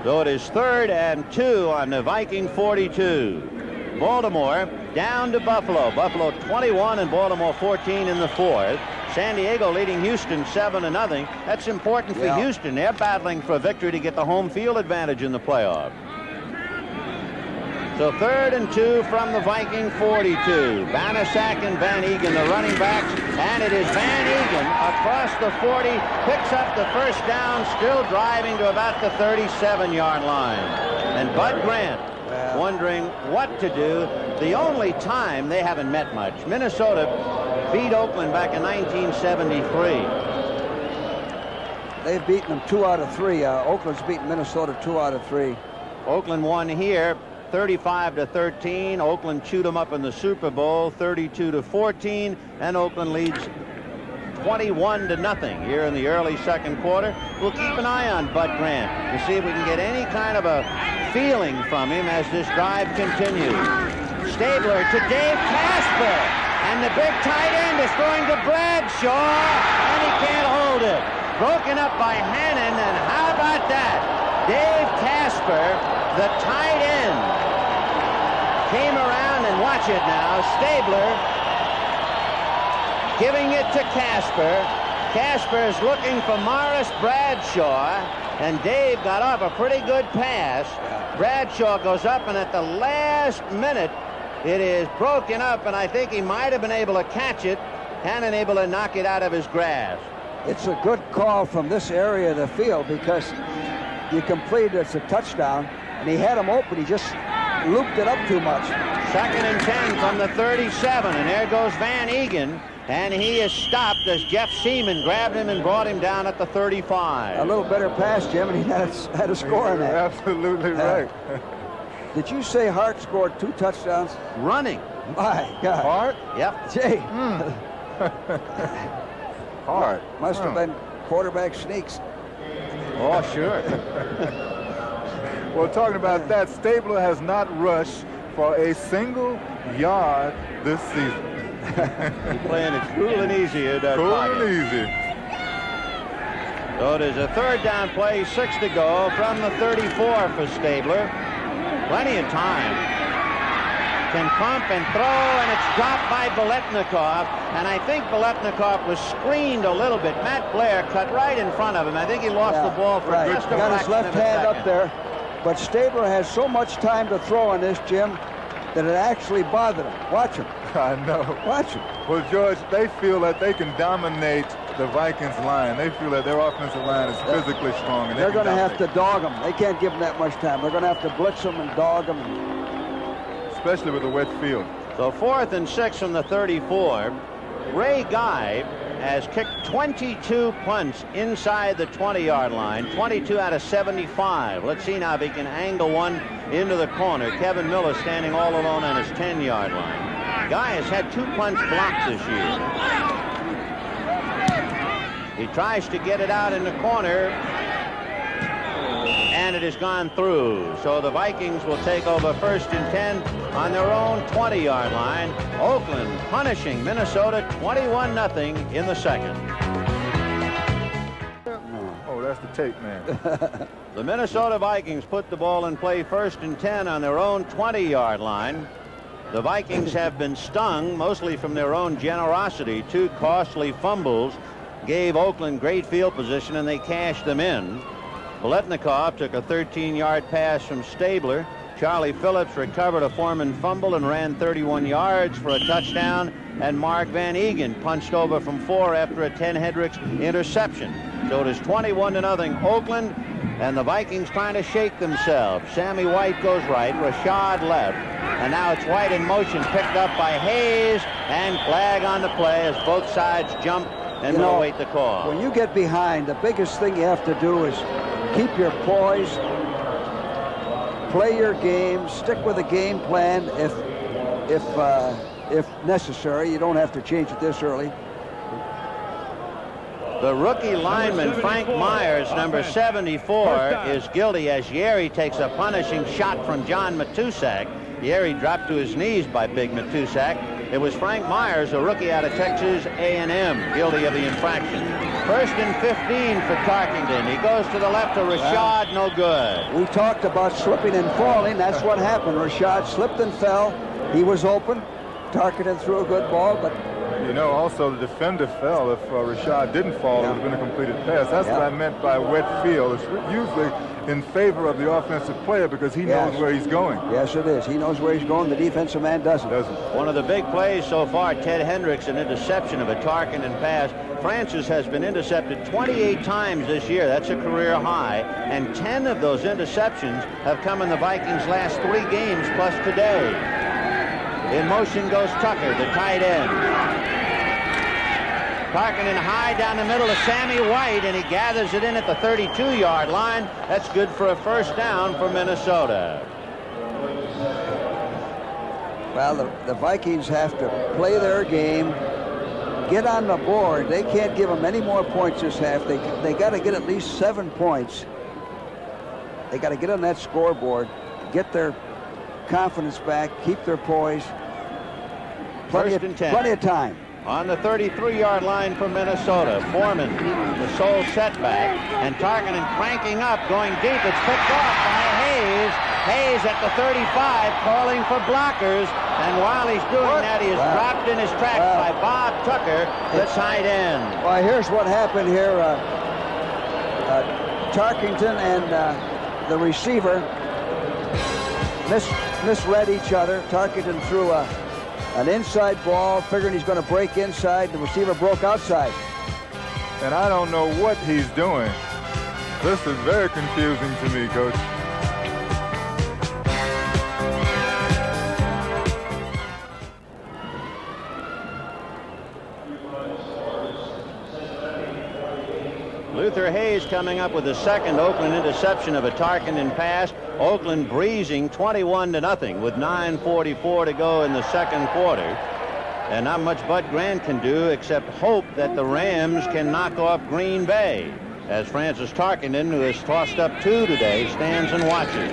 So it is 3rd and 2 on the Viking 42. Baltimore down to Buffalo. Buffalo 21 and Baltimore 14 in the 4th. San Diego leading Houston 7-0. That's important for Houston. They're battling for a victory to get the home field advantage in the playoff. So 3rd and 2 from the Viking 42. Banaszak and Van Eeghen, the running backs, and it is Van Eeghen across the 40, picks up the first down, still driving to about the 37-yard line. And Bud Grant wondering what to do. The only time they haven't met much. Minnesota beat Oakland back in 1973. They've beaten them 2 out of 3. Oakland's beaten Minnesota 2 out of 3. Oakland won here 35-13. Oakland chewed them up in the Super Bowl 32-14, and Oakland leads 21-0 here in the early second quarter. We'll keep an eye on Bud Grant to see if we can get any kind of a feeling from him as this drive continues. Stabler to Dave Casper, and the big tight end is throwing to Bradshaw, and he can't hold it. Broken up by Hannon, and how about that? Dave Casper, the tight end, came around, and watch it now. Stabler giving it to Casper. Casper is looking for Morris Bradshaw, and Dave got off a pretty good pass. Bradshaw goes up, and at the last minute, it is broken up, and I think he might have been able to catch it and able to knock it out of his grasp. It's a good call from this area of the field, because you complete it's a touchdown, and he had him open. He just looped it up too much. 2nd and 10 from the 37, and there goes Van Eeghen. And he is stopped as Jeff Seaman grabbed him and brought him down at the 35. A little better pass, Jim, and he had a score on that. Absolutely right. Did you say Hart scored 2 touchdowns? Running. My God. Hart? Yep. Gee. Hart. Must have been quarterback sneaks. Oh, sure. Well, talking about that, Stabler has not rushed for a single yard this season. He's playing it cool and easy. So there's a 3rd down play, 6 to go from the 34 for Stabler. Plenty of time. can pump and throw, and it's dropped by Biletnikoff, and I think Biletnikoff was screened a little bit. Matt Blair cut right in front of him. I think he lost the ball for just a fraction of a second. Got his left hand up there, but Stabler has so much time to throw in this, Jim, that it actually bothered him. Watch him. I know. Watch him. Well, George, they feel that they can dominate the Vikings line. They feel that their offensive line is physically strong. And they're going to have to dog them. They can't give them that much time. They're going to have to blitz them and dog them, especially with a wet field. So 4th and 6 from the 34. Ray Guy has kicked 22 punts inside the 20-yard line, 22 out of 75. Let's see now if he can angle one into the corner. Kevin Miller standing all alone on his 10-yard line. Guy has had 2 punts blocked this year. He tries to get it out in the corner, and it has gone through. So the Vikings will take over 1st and 10 on their own 20-yard line. Oakland punishing Minnesota 21-0 in the second. Oh, that's the tape, man. The Minnesota Vikings put the ball in play 1st and 10 on their own 20-yard line. The Vikings have been stung mostly from their own generosity. 2 costly fumbles gave Oakland great field position, and they cashed them in. Biletnikoff took a 13-yard pass from Stabler. Charlie Phillips recovered a Foreman fumble and ran 31 yards for a touchdown. And Mark van Eeghen punched over from 4 after a Ted Hendricks interception. So it is 21-0 Oakland, and the Vikings trying to shake themselves. Sammy White goes right, Rashad left, and now it's White in motion, picked up by Hayes, and flag on the play as both sides jump and will await the call. When you get behind, the biggest thing you have to do is keep your poise, play your game, stick with the game plan. If necessary, you don't have to change it this early. The rookie lineman Frank Myers, number 74, is guilty as Yeri takes a punishing shot from John Matuszak. Yeri dropped to his knees by Big Matuszak. It was Frank Myers, a rookie out of Texas A&M, guilty of the infraction. 1st and 15 for Tarkenton. He goes to the left to Rashad, no good. We talked about slipping and falling. That's what happened. Rashad slipped and fell. He was open. Tarkenton threw a good ball, but... You know, also the defender fell. If Rashad didn't fall, it would have been a completed pass. That's what I meant by wet field. It's usually in favor of the offensive player because he knows where he's going. Yes, it is. He knows where he's going. The defensive man doesn't. One of the big plays so far, Ted Hendricks, an interception of a Tarkenton pass. Francis has been intercepted 28 times this year. That's a career high. And 10 of those interceptions have come in the Vikings' last 3 games plus today. In motion goes Tucker, the tight end. Tarkenton high down the middle to Sammy White, and he gathers it in at the 32-yard line. That's good for a 1st down for Minnesota. Well, the Vikings have to play their game. Get on the board. They can't give them any more points this half. They got to get at least 7 points. They got to get on that scoreboard, get their confidence back, keep their poise. Plenty of time. On the 33-yard line for Minnesota, Foreman, the sole setback, and Tarkenton cranking up, going deep. It's picked off by Hayes. Hayes at the 35, calling for blockers, and while he's doing that, he is dropped in his tracks by Bob Tucker, the tight end. Well, here's what happened here. Tarkenton and the receiver misread each other. Tarkenton threw an inside ball, figuring he's going to break inside. The receiver broke outside. And I don't know what he's doing. This is very confusing to me, Coach. Luther Hayes coming up with the 2nd Oakland interception of a Tarkenton pass. Oakland breezing 21-0 with 9:44 to go in the 2nd quarter. And not much Bud Grant can do except hope that the Rams can knock off Green Bay, as Francis Tarkenton, who has tossed up 2 today, stands and watches.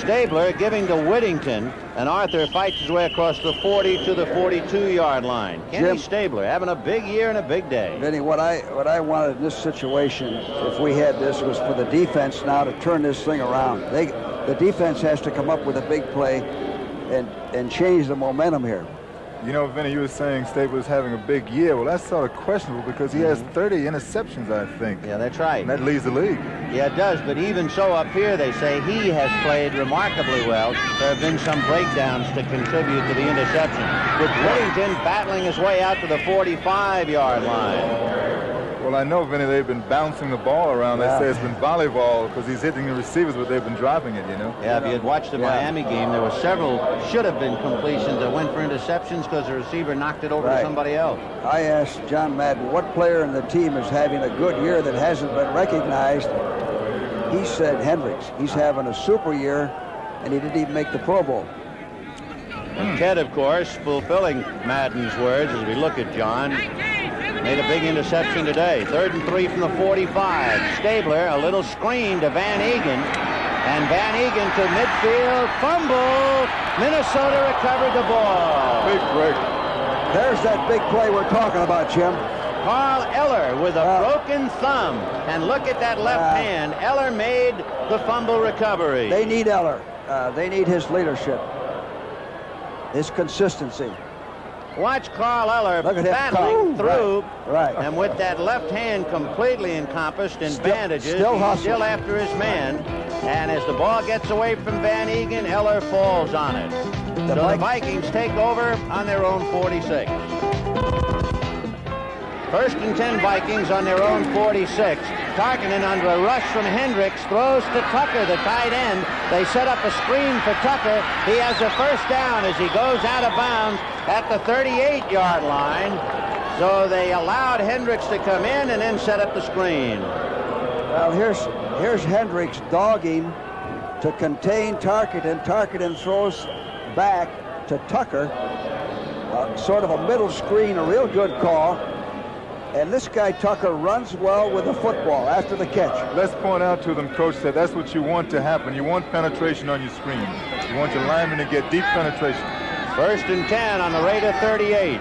Stabler giving to Whittington, and Arthur fights his way across the 40 to the 42-yard line. Kenny Stabler having a big year and a big day. Vinny, what I wanted in this situation, if we had this, was for the defense now to turn this thing around. The defense has to come up with a big play. and change the momentum here. You know, Vinny, you were saying Stabler's having a big year. Well, that's sort of questionable because he has 30 interceptions, I think. Yeah, that's right. And that leads the league. Yeah, it does. But even so, up here, they say he has played remarkably well. There have been some breakdowns to contribute to the interception, with Whittington battling his way out to the 45-yard line. Well, I know, Vinny, they've been bouncing the ball around. Yeah. They say it's been volleyball because he's hitting the receivers, but they've been dropping it, you know? Yeah, if you had watched the Miami game, there were several should-have-been completions that went for interceptions because the receiver knocked it over to somebody else. I asked John Madden, what player in the team is having a good year that hasn't been recognized? He said Hendricks. He's having a super year, and he didn't even make the Pro Bowl. And Ted, of course, fulfilling Madden's words as we look at John, made a big interception today. 3rd and 3 from the 45. Stabler, a little screen to Van Eeghen, and Van Eeghen to midfield. Fumble. Minnesota recovered the ball. Big break. There's that big play we're talking about, Jim. Carl Eller with a broken thumb, and look at that left hand. Eller made the fumble recovery. They need Eller. They need his leadership, his consistency. Watch Carl Eller battling through, and with that left hand completely encompassed in bandages, he's still after his man. And as the ball gets away from Van Eeghen, Eller falls on it. So the Vikings take over on their own 46. 1st and 10 Vikings on their own 46. Tarkenton under a rush from Hendricks throws to Tucker, the tight end. They set up a screen for Tucker. He has a 1st down as he goes out of bounds at the 38-yard line. So they allowed Hendricks to come in and then set up the screen. Well, here's Hendricks dogging to contain Tarkenton. Tarkenton throws back to Tucker. Sort of a middle screen, a real good call. And this guy, Tucker, runs well with the football after the catch. Let's point out to them, Coach, that that's what you want to happen. You want penetration on your screen. You want your lineman to get deep penetration. 1st and 10 on the Raider 38.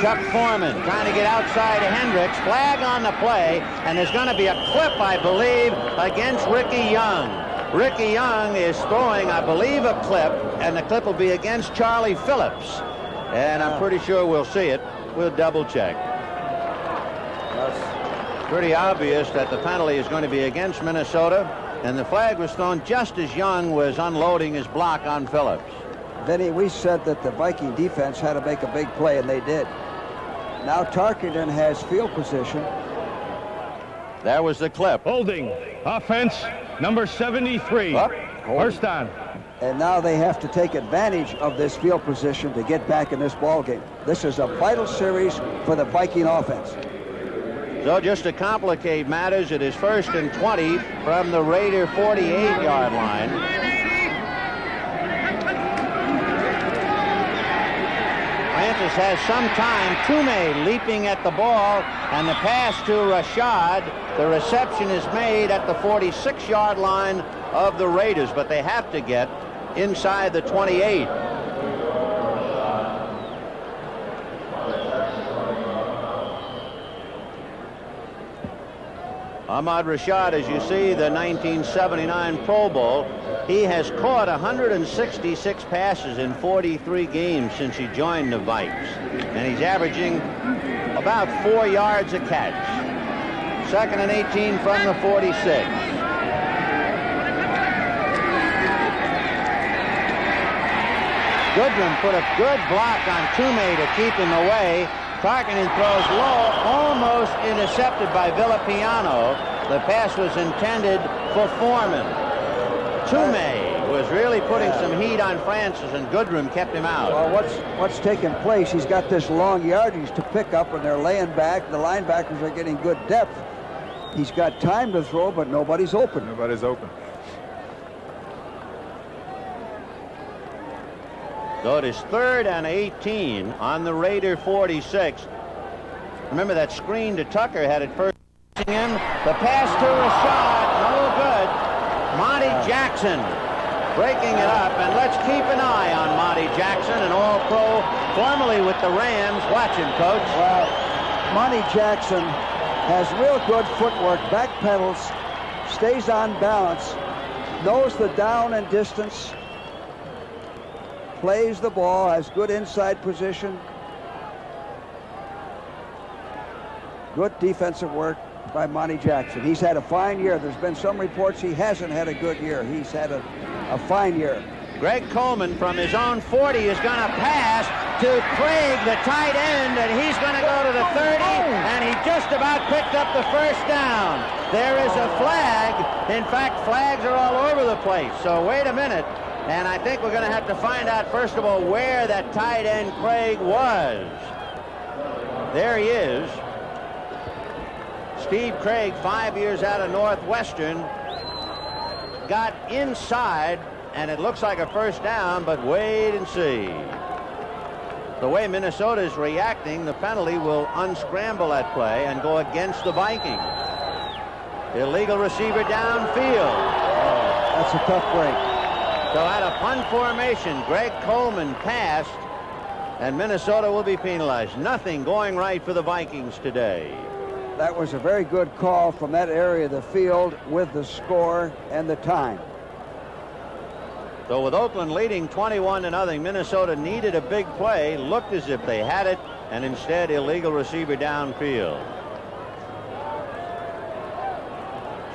Chuck Foreman trying to get outside of Hendricks. Flag on the play, and there's going to be a clip, I believe, against Ricky Young. Ricky Young is throwing, I believe, a clip, and the clip will be against Charlie Phillips. And I'm pretty sure we'll see it. We'll double-check. Pretty obvious that the penalty is going to be against Minnesota, and the flag was thrown just as Young was unloading his block on Phillips. Vinny, we said that the Viking defense had to make a big play, and they did. Now Tarkenton has field position. There was the clip. Holding. Offense number 73. 1st down. And now they have to take advantage of this field position to get back in this ballgame. This is a vital series for the Viking offense. So just to complicate matters, it is 1st and 20 from the Raider 48-yard line. Francis has some time. Tume leaping at the ball, and the pass to Rashad. The reception is made at the 46-yard line of the Raiders, but they have to get inside the 28. Ahmad Rashad, as you see, the 1979 Pro Bowl, he has caught 166 passes in 43 games since he joined the Vikes, and he's averaging about 4 yards a catch. 2nd and 18 from the 46. Goodwin put a good block on Tume to keep him away. Tarkenton throws low, almost intercepted by Villapiano. The pass was intended for Foreman. Tume was really putting some heat on Francis, and Goodrum kept him out. Well, what's taking place? He's got this long yardage to pick up, and they're laying back. The linebackers are getting good depth. He's got time to throw, but nobody's open. Nobody's open. So it is 3rd and 18 on the Raider 46. Remember that screen to Tucker had it first in. The pass to Rashad, no good. Monte Jackson breaking it up, and let's keep an eye on Monte Jackson, an All-Pro, formerly with the Rams. Watch him, Coach. Well, Monte Jackson has real good footwork, back pedals, stays on balance, knows the down and distance. plays the ball, has good inside position. Good defensive work by Monte Jackson. He's had a fine year. There's been some reports he hasn't had a good year. He's had a fine year. Greg Coleman from his own 40 is going to pass to Craig, the tight end, and he's going to go to the 30, and he just about picked up the first down. There is a flag. In fact, flags are all over the place, so wait a minute. And I think we're going to have to find out, first of all, where that tight end Craig was. There he is. Steve Craig, 5 years out of Northwestern, got inside, and it looks like a first down, but wait and see. The way Minnesota is reacting, the penalty will unscramble that play and go against the Vikings. Illegal receiver downfield. Oh, that's a tough break. So out of punt formation, Greg Coleman passed, and Minnesota will be penalized. Nothing going right for the Vikings today. That was a very good call from that area of the field with the score and the time. So with Oakland leading 21-0, Minnesota needed a big play, looked as if they had it, and instead illegal receiver downfield.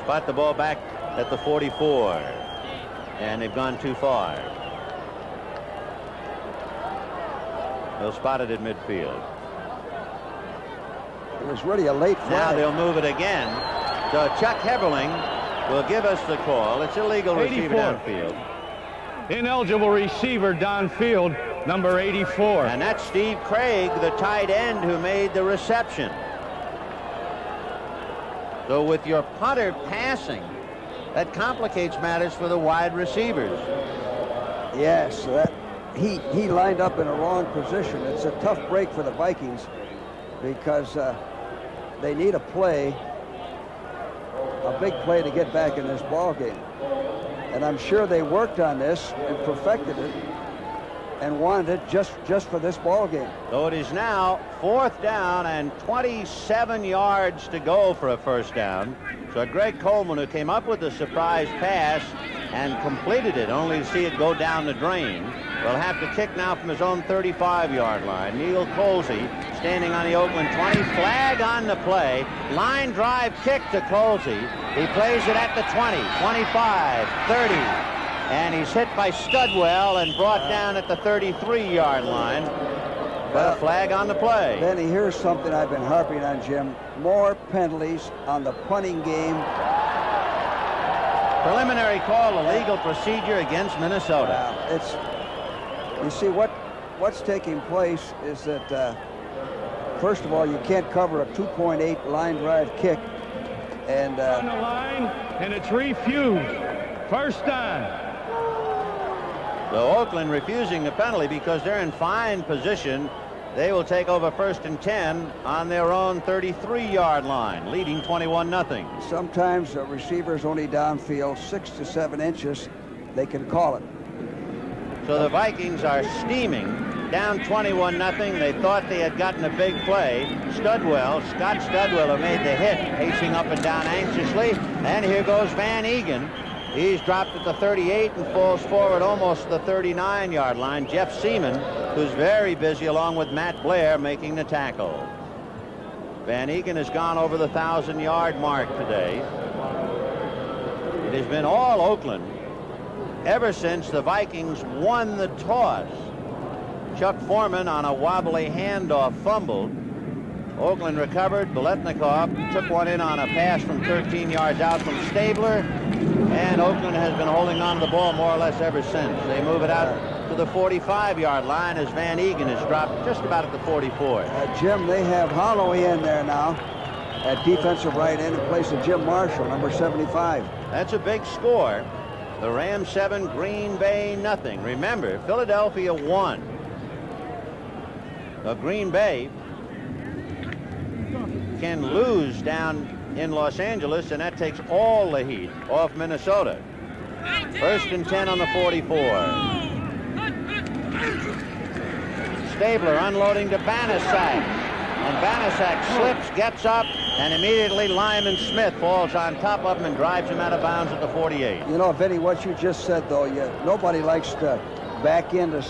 Spot the ball back at the 44, and they've gone too far. They'll spot it at midfield. It was really a late flag. Now they'll move it again. So Chuck Heberling will give us the call. It's illegal receiver downfield. Ineligible receiver downfield, number 84. And that's Steve Craig, the tight end, who made the reception. So with your punter passing, that complicates matters for the wide receivers. Yes, he lined up in a wrong position. It's a tough break for the Vikings, because they need a play, a big play, to get back in this ball game. And I'm sure they worked on this and perfected it and wanted it just for this ball game. So it is now fourth down and 27 yards to go for a first down. So Greg Coleman, who came up with the surprise pass and completed it only to see it go down the drain, will have to kick now from his own 35-yard line. Neil Colsey standing on the Oakland 20. Flag on the play. Line drive kick to Colsey. He plays it at the 20, 25, 30. And he's hit by Studwell and brought down at the 33-yard line. But a flag on the play. Benny, here's something I've been harping on, Jim. More penalties on the punting game. Preliminary call, illegal procedure against Minnesota. Wow, you see, what's taking place is that, first of all, you can't cover a 2.8 line drive kick. And on the line, and it's refused. First down. So Oakland refusing the penalty because they're in fine position. They will take over first and 10 on their own 33-yard line, leading 21-0. Sometimes a receiver's only downfield 6 to 7 inches. They can call it. So the Vikings are steaming, down 21-0. They thought they had gotten a big play. Scott Studwell, who made the hit, pacing up and down anxiously. And here goes Van Eeghen. He's dropped at the 38 and falls forward almost the 39-yard line. Jeff Seaman, who's very busy along with Matt Blair, making the tackle. Van Eeghen has gone over the 1,000-yard mark today. It has been all Oakland ever since the Vikings won the toss. Chuck Foreman on a wobbly handoff fumbled. Oakland recovered. Biletnikoff took one in on a pass from 13 yards out from Stabler. And Oakland has been holding on to the ball more or less ever since. They move it out to the 45-yard line as Van Eeghen is dropped just about at the 44. Jim, they have Holloway in there now at defensive right end in place of Jim Marshall, number 75. That's a big score. The Rams 7, Green Bay 0. Remember, Philadelphia 1. But Green Bay can lose down in Los Angeles, and that takes all the heat off Minnesota. First and 10 on the 44. Stabler unloading to Banaszak, and Banaszak slips, gets up, and immediately Lyman Smith falls on top of him and drives him out of bounds at the 48. You know, Vinny, what you just said, though, nobody likes to back into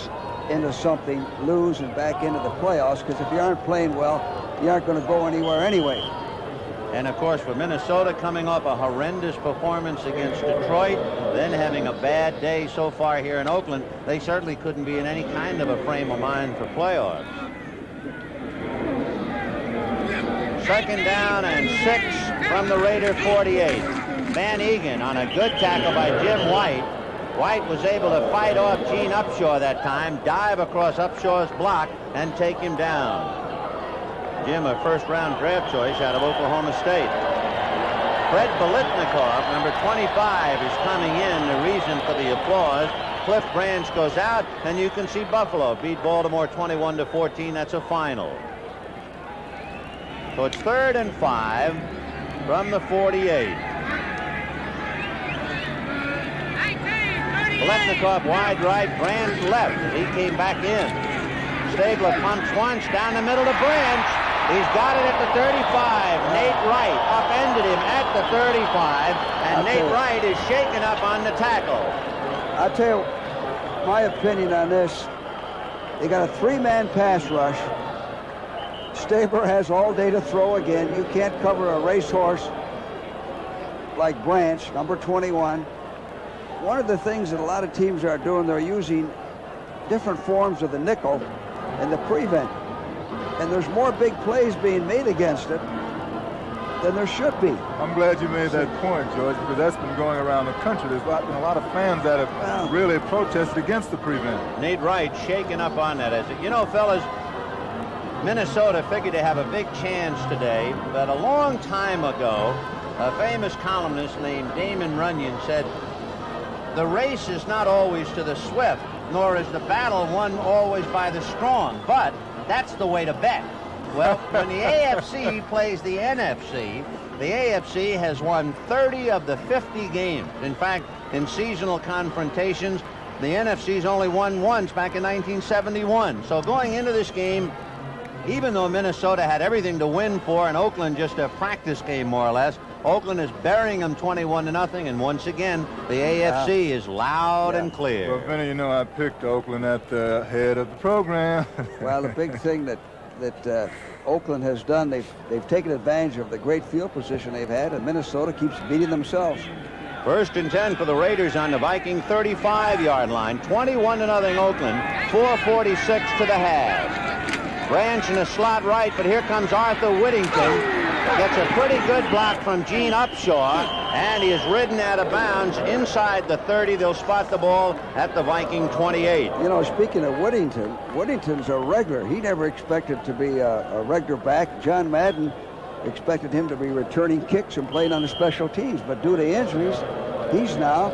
into something, lose, and back into the playoffs, because if you aren't playing well, you aren't going to go anywhere anyway. And of course, for Minnesota, coming off a horrendous performance against Detroit, then having a bad day so far here in Oakland, they certainly couldn't be in any kind of a frame of mind for playoffs. Second down and 6 from the Raider 48. Van Eeghen on a good tackle by Jim White. White was able to fight off Gene Upshaw that time, dive across Upshaw's block, and take him down. Jim, a first-round draft choice out of Oklahoma State. Fred Biletnikoff, number 25, is coming in. The reason for the applause. Cliff Branch goes out, and you can see Buffalo beat Baltimore 21-14. That's a final. So it's 3rd and 5 from the 48. Biletnikoff wide right, Branch left. He came back in. Stabler pumps once down the middle to Branch. He's got it at the 35. Nate Wright upended him at the 35, and Nate Wright is shaken up on the tackle. I'll tell you my opinion on this. They got a three-man pass rush. Stabler has all day to throw again. You can't cover a racehorse like Branch, number 21. One of the things that a lot of teams are doing, they're using different forms of the nickel and the prevent. And there's more big plays being made against it than there should be. I'm glad you made that point, George, because that's been going around the country. There's been a lot of fans that have really protested against the prevent. Nate Wright shaking up on that. As you know, fellas, Minnesota figured to have a big chance today, but a long time ago, a famous columnist named Damon Runyon said, "The race is not always to the swift, nor is the battle won always by the strong, but that's the way to bet." Well, when the AFC plays the NFC, the AFC has won 30 of the 50 games. In fact, in seasonal confrontations, the NFC's only won once, back in 1971. So going into this game, even though Minnesota had everything to win for, and Oakland just a practice game more or less, Oakland is burying them 21-0, and once again, the AFC is loud and clear. Well, Vinny, you know, I picked Oakland at the head of the program. Well, the big thing that Oakland has done, they've taken advantage of the great field position they've had, and Minnesota keeps beating themselves. 1st and 10 for the Raiders on the Viking 35-yard line. 21-0 Oakland, 4:46 to the half. Branch in a slot right, but here comes Arthur Whittington. Gets a pretty good block from Gene Upshaw, and he is ridden out of bounds inside the 30. They'll spot the ball at the Viking 28. You know, speaking of Whittington, Whittington's a regular. He never expected to be a regular back. John Madden expected him to be returning kicks and playing on the special teams, but due to injuries, he's now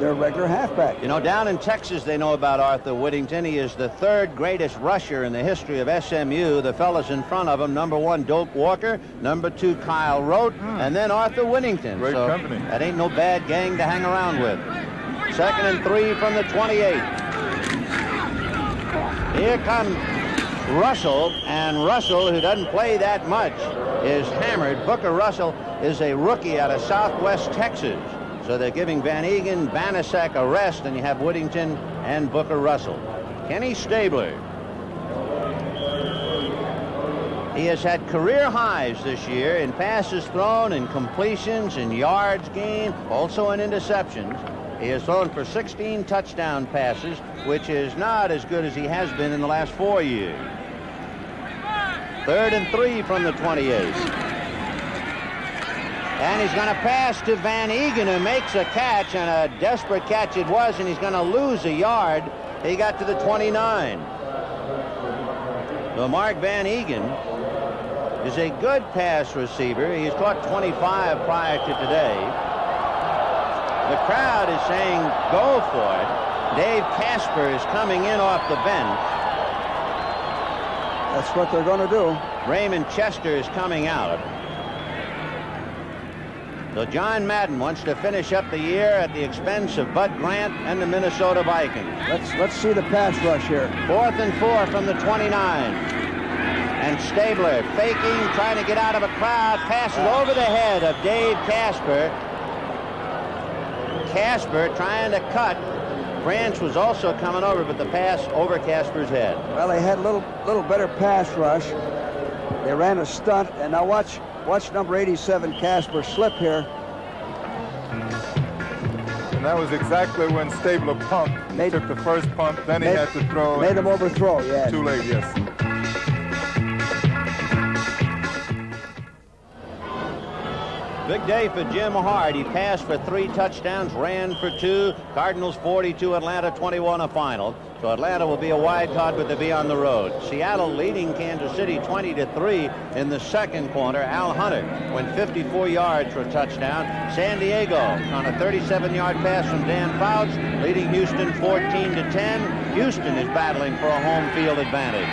their regular halfback. You know, down in Texas, they know about Arthur Whittington. He is the 3rd greatest rusher in the history of SMU. The fellas in front of him, number 1, Doak Walker, number 2, Kyle Rote, and then Arthur Whittington. Great company. That ain't no bad gang to hang around with. 2nd and 3 from the 28. Here comes Russell, and Russell, who doesn't play that much, is hammered. Booker Russell is a rookie out of Southwest Texas. So they're giving Van Eeghen, Banaszak a rest, and you have Whittington and Booker Russell. Kenny Stabler. He has had career highs this year in passes thrown, in completions, in yards gained, also in interceptions. He has thrown for 16 touchdown passes, which is not as good as he has been in the last 4 years. 3rd and 3 from the 28. And he's going to pass to Van Eeghen, who makes a catch, and a desperate catch it was, and he's going to lose a yard. He got to the 29. So Mark Van Eeghen is a good pass receiver. He's caught 25 prior to today. The crowd is saying, go for it. Dave Casper is coming in off the bench. That's what they're going to do. Raymond Chester is coming out. So John Madden wants to finish up the year at the expense of Bud Grant and the Minnesota Vikings. Let's see the pass rush here. 4th and 4 from the 29. And Stabler faking, trying to get out of a crowd, passes over the head of Dave Casper. Casper trying to cut, Branch was also coming over, but the pass over Casper's head. Well, they had a little better pass rush. They ran a stunt, and now watch number 87 Casper slip here. And that was exactly when Stabler pumped. He took the first pump, then he had to throw. Made him overthrow, yes. Too late, yes. Big day for Jim Hart. He passed for 3 touchdowns, ran for 2. Cardinals 42, Atlanta 21, a final. So Atlanta will be a wide card, but they'll be on the road. Seattle leading Kansas City 20-3 in the second quarter. Al Hunter went 54 yards for a touchdown. San Diego on a 37-yard pass from Dan Fouts, leading Houston 14-10. Houston is battling for a home field advantage.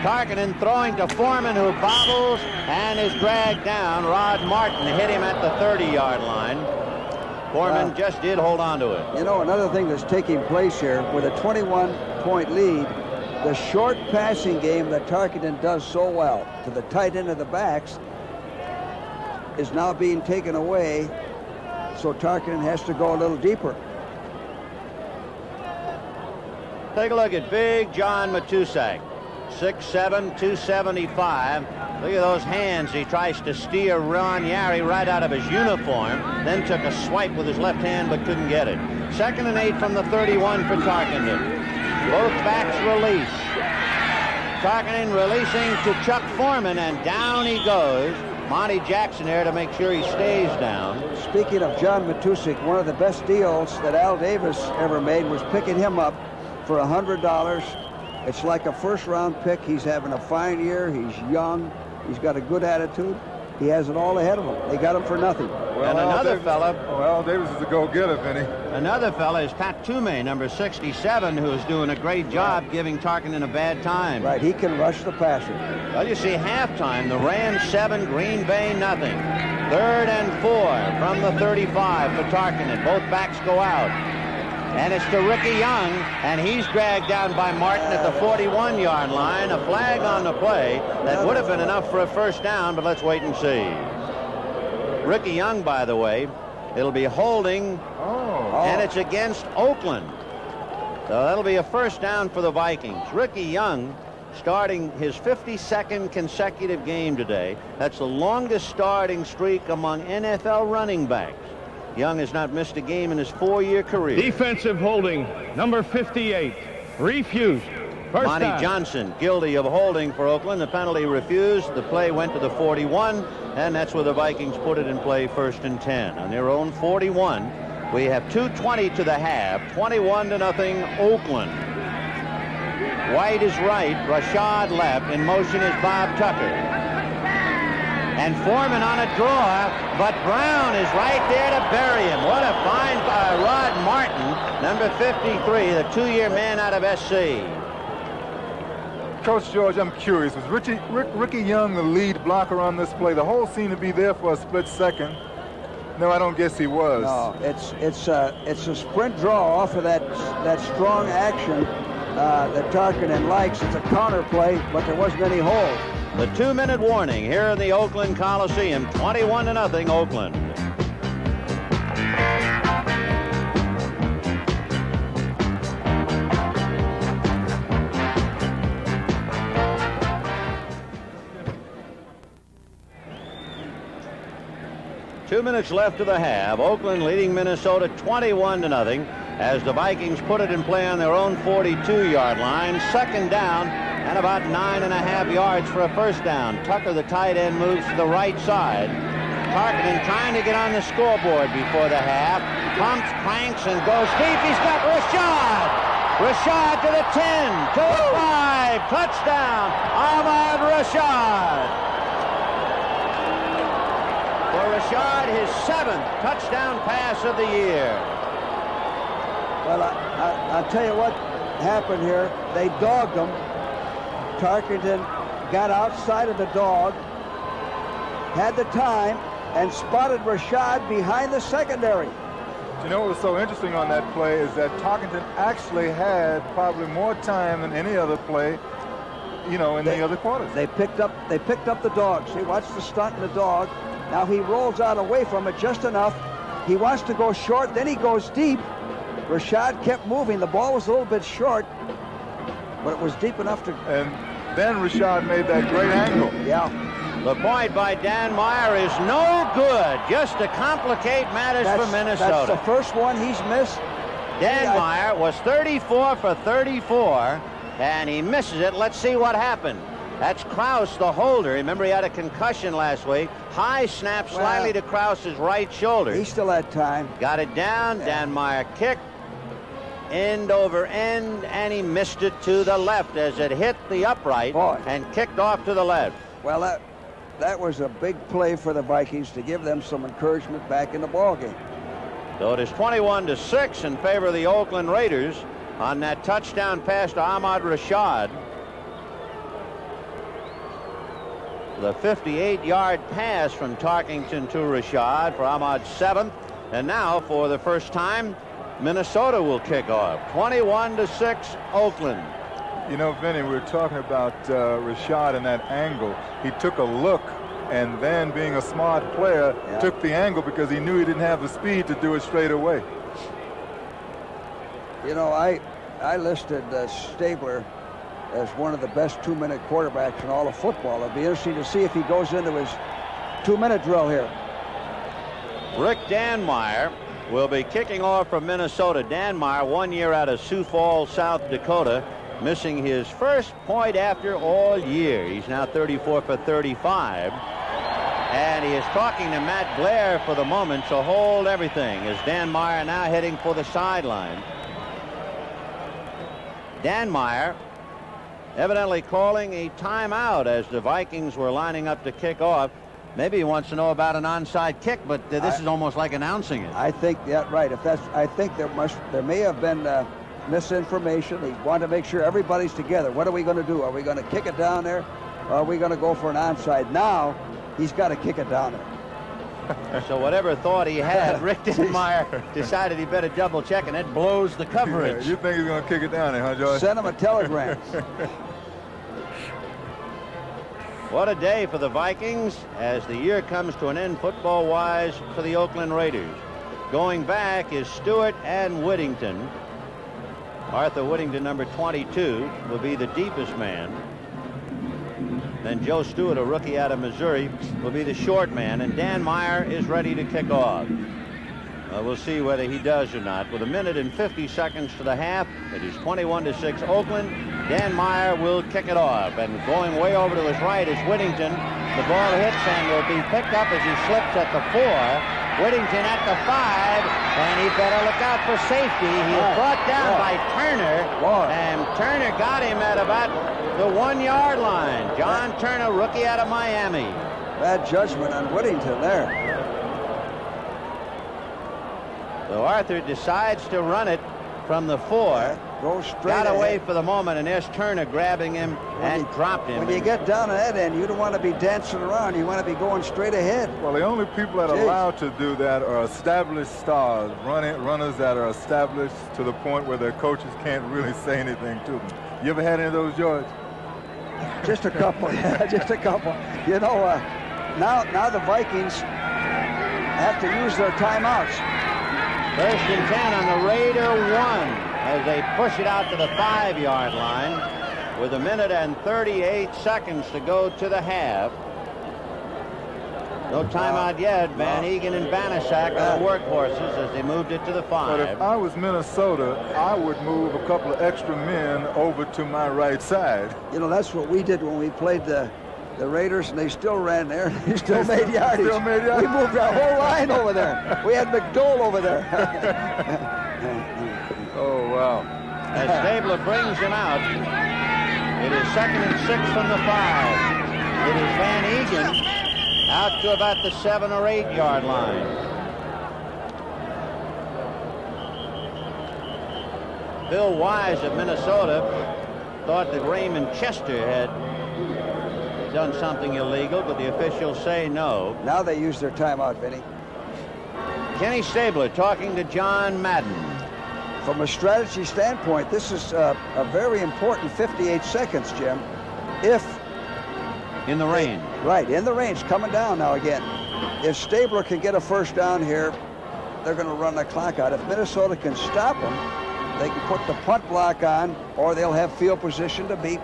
Tarkenton throwing to Foreman, who bobbles and is dragged down. Rod Martin hit him at the 30-yard line. Foreman just did hold on to it. You know, another thing that's taking place here, with a 21-point lead, the short passing game that Tarkenton does so well to the tight end of the backs is now being taken away, so Tarkenton has to go a little deeper. Take a look at big John Matuszak. 6'7", 275. Look at those hands. He tries to steer Ron Yari right out of his uniform, then took a swipe with his left hand but couldn't get it. 2nd and 8 from the 31 for Tarkenton. Both backs release. Tarkenton releasing to Chuck Foreman, and down he goes. Monte Jackson there to make sure he stays down. Speaking of John Matuszak, one of the best deals that Al Davis ever made was picking him up for $100. It's like a first-round pick. He's having a fine year. He's young. He's got a good attitude. He has it all ahead of him. They got him for nothing. Well, and another fella. Well, Davis is a go-getter, Vinny. Another fella is Pat Toomey, number 67, who's doing a great job giving Tarkenton a bad time. Right, he can rush the passer. Well, you see, halftime, the Rams 7, Green Bay 0. 3rd and 4 from the 35 for Tarkenton. Both backs go out. And it's to Ricky Young, and he's dragged down by Martin at the 41-yard line. A flag on the play that would have been enough for a first down, but let's wait and see. Ricky Young, by the way, it'll be holding, and it's against Oakland. So that'll be a first down for the Vikings. Ricky Young starting his 52nd consecutive game today. That's the longest starting streak among NFL running backs. Young has not missed a game in his 4-year career. Defensive holding, number 58, refused. First Monty down. Johnson guilty of holding for Oakland. The penalty refused. The play went to the 41, and that's where the Vikings put it in play. 1st and 10 on their own 41. We have 2:20 to the half. 21-0 Oakland. White is right, Rashad left. In motion is Bob Tucker. And Foreman on a draw, but Brown is right there to bury him. What a find by Rod Martin, number 53, the 2-year man out of SC. Coach George, I'm curious. Was Ricky Young the lead blocker on this play? The hole seemed to be there for a split second. No, I don't guess he was. No, it's a sprint draw off of that strong action that Tarkenton likes. It's a counter play, but there wasn't any hole. The 2-minute warning here in the Oakland Coliseum, 21-0 Oakland. Two minutes left of the half. Oakland leading Minnesota 21-0 as the Vikings put it in play on their own 42-yard line. 2nd down. And about 9.5 yards for a first down. Tucker, the tight end, moves to the right side. Tarkenton trying to get on the scoreboard before the half. Pumps, cranks, and goes deep. He's got Rashad. Rashad to the 10, to the 5. Touchdown, Ahmad Rashad. For Rashad, his 7th touchdown pass of the year. Well, I'll tell you what happened here. They dogged him. Tarkenton got outside of the dog, had the time, and spotted Rashad behind the secondary. You know what was so interesting on that play is that Tarkenton actually had probably more time than any other play, you know, in the other quarters. They picked up the dog. See, watch the stunt in the dog. Now he rolls out away from it just enough. He wants to go short, then he goes deep. Rashad kept moving. The ball was a little bit short, but it was deep enough to... And then Rashad made that great angle. Yeah. The point by Dan Meyer is no good, just to complicate matters for Minnesota. That's the first one he's missed. Dan Meyer was 34 for 34, and he misses it. Let's see what happened. That's Krause, the holder. Remember, he had a concussion last week. High snap slightly to Krause's right shoulder. He still had time. Got it down. Yeah. Dan Meyer kicked. End over end, and he missed it to the left as it hit the upright and kicked off to the left. Well, that was a big play for the Vikings to give them some encouragement back in the ballgame. So it is 21-6 in favor of the Oakland Raiders on that touchdown pass to Ahmad Rashad. The 58-yard pass from Tarkenton to Rashad for Ahmad's 7th. And now, for the first time, Minnesota will kick off. 21-6, Oakland. You know, Vinny, we were talking about Rashad and that angle. He took a look, and then, being a smart player, took the angle because he knew he didn't have the speed to do it straight away. You know, I listed Stabler as one of the best two-minute quarterbacks in all of football. It'd be interesting to see if he goes into his two-minute drill here. Rick Danmeyer will be kicking off from Minnesota. Danmeyer, 1 year out of Sioux Falls, South Dakota, missing his first point after all year. He's now 34 for 35. And he is talking to Matt Blair for the moment, so hold everything as Dan Meyer now heading for the sideline. Dan Meyer evidently calling a timeout as the Vikings were lining up to kick off. Maybe he wants to know about an onside kick, but this is almost like announcing it. I think that If that's, I think there may have been misinformation. They want to make sure everybody's together. What are we going to do? Are we going to kick it down there? Or are we going to go for an onside? Now he's got to kick it down there. So whatever thought he had, Rick Danmeyer decided he better double check, and it blows the coverage. You think he's going to kick it down there, huh, George? Send him a telegram. What a day for the Vikings as the year comes to an end football-wise for the Oakland Raiders. Going back is Stewart and Whittington. Arthur Whittington, number 22, will be the deepest man. Then Joe Stewart, a rookie out of Missouri, will be the short man. And Dan Meyer is ready to kick off. We'll see whether he does or not. With a minute and 50 seconds to the half, it is 21-6 Oakland. Dan Meyer will kick it off. And going way over to his right is Whittington. The ball hits and will be picked up as he slips at the 4. Whittington at the 5, and he better look out for safety. He was brought down by Turner, and Turner got him at about the 1 yard line. John Turner, rookie out of Miami. Bad judgment on Whittington there. So Arthur decides to run it from the 4. Goes straight Got away for the moment, and there's Turner grabbing him and dropped him. When you get down at that end, you don't want to be dancing around. You want to be going straight ahead. Well, the only people that are allowed to do that are established stars, runners that are established to the point where their coaches can't really say anything to them. You ever had any of those, George? Just a couple. Just a couple. You know, now the Vikings have to use their timeouts. First and 10 on the Raider 1. As they push it out to the 5 yard line with a minute and 38 seconds to go to the half. No timeout yet. Van Eeghen and Banaszak are the workhorses as they moved it to the 5. But if I was Minnesota, I would move a couple of extra men over to my right side. You know, that's what we did when we played the Raiders, and they still ran there. They still made yardage. We moved our whole line over there. We had McDowell over there. Oh, wow. As Stabler brings him out, it is 2nd and 6 from the 5. It is Van Eeghen out to about the 7 or 8 yard line. Bill Wise of Minnesota thought that Raymond Chester had done something illegal, but the officials say no. Now they use their timeout, Vinny. Kenny Stabler talking to John Madden. From a strategy standpoint, this is a very important 58 seconds, Jim. If in the rain, in the rain's coming down now again. If Stabler can get a first down here, they're going to run the clock out. If Minnesota can stop them, they can put the punt block on, or they'll have field position to be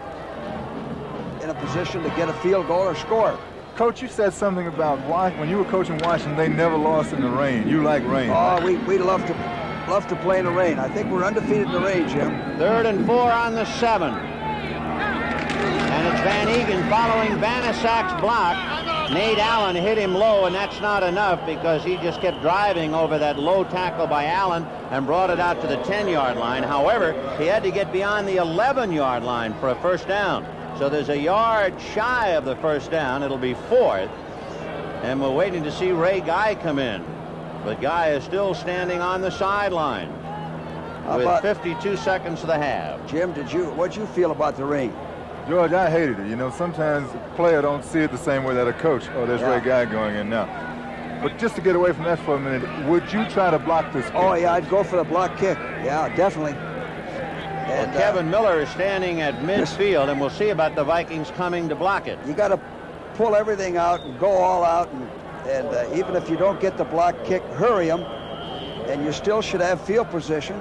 in a position to get a field goal or score. Coach, you said something about when you were coaching Washington, they never lost in the rain. You like rain. Oh, we love to play in the rain. I think we're undefeated in the rain, Jim. 3rd and 4 on the 7. And it's Van Eeghen following Banaszak's block. Nate Allen hit him low, and that's not enough because he just kept driving over that low tackle by Allen and brought it out to the 10-yard line. However, he had to get beyond the 11-yard line for a first down. So there's a yard shy of the first down. It'll be 4th. And we're waiting to see Ray Guy come in. But Guy is still standing on the sideline with 52 seconds to the half. Jim, what'd you feel about the rain? George, I hated it. You know, sometimes a player don't see it the same way that a coach. Oh, there's Ray Guy going in now. But just to get away from that for a minute, would you try to block this kick? Oh, yeah, I'd go for the block kick. Yeah, definitely. And well, Kevin Miller is standing at midfield, and we'll see about the Vikings coming to block it. You got to pull everything out and go all out, and even if you don't get the block kick, hurry them, and you still should have field position.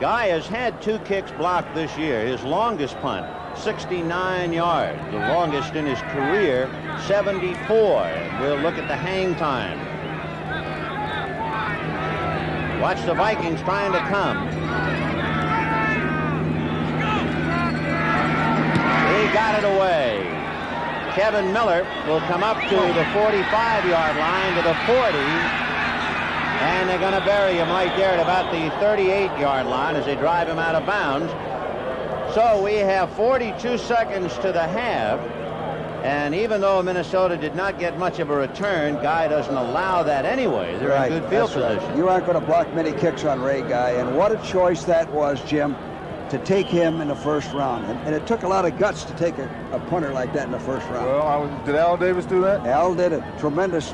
Guy has had 2 kicks blocked this year. His longest punt, 69 yards. The longest in his career, 74. We'll look at the hang time. Watch the Vikings trying to come. He got it away. Kevin Miller will come up to the 45-yard line, to the 40, and they're going to bury him right there at about the 38-yard line as they drive him out of bounds. So we have 42 seconds to the half, and even though Minnesota did not get much of a return, Guy doesn't allow that anyway. They're in good field position. Right. You aren't going to block many kicks on Ray Guy, and what a choice that was, Jim, to take him in the first round. And it took a lot of guts to take a punter like that in the first round. Well, did Al Davis do that? Al did it. Tremendous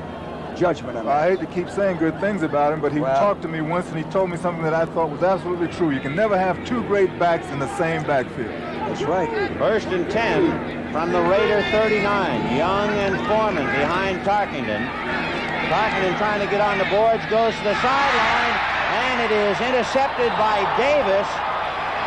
judgment on that. I hate to keep saying good things about him, but he talked to me once and he told me something that I thought was absolutely true. You can never have 2 great backs in the same backfield. That's right. 1st and 10 from the Raider 39. Young and Foreman behind Tarkenton. Tarkenton trying to get on the boards, goes to the sideline, and it is intercepted by Davis.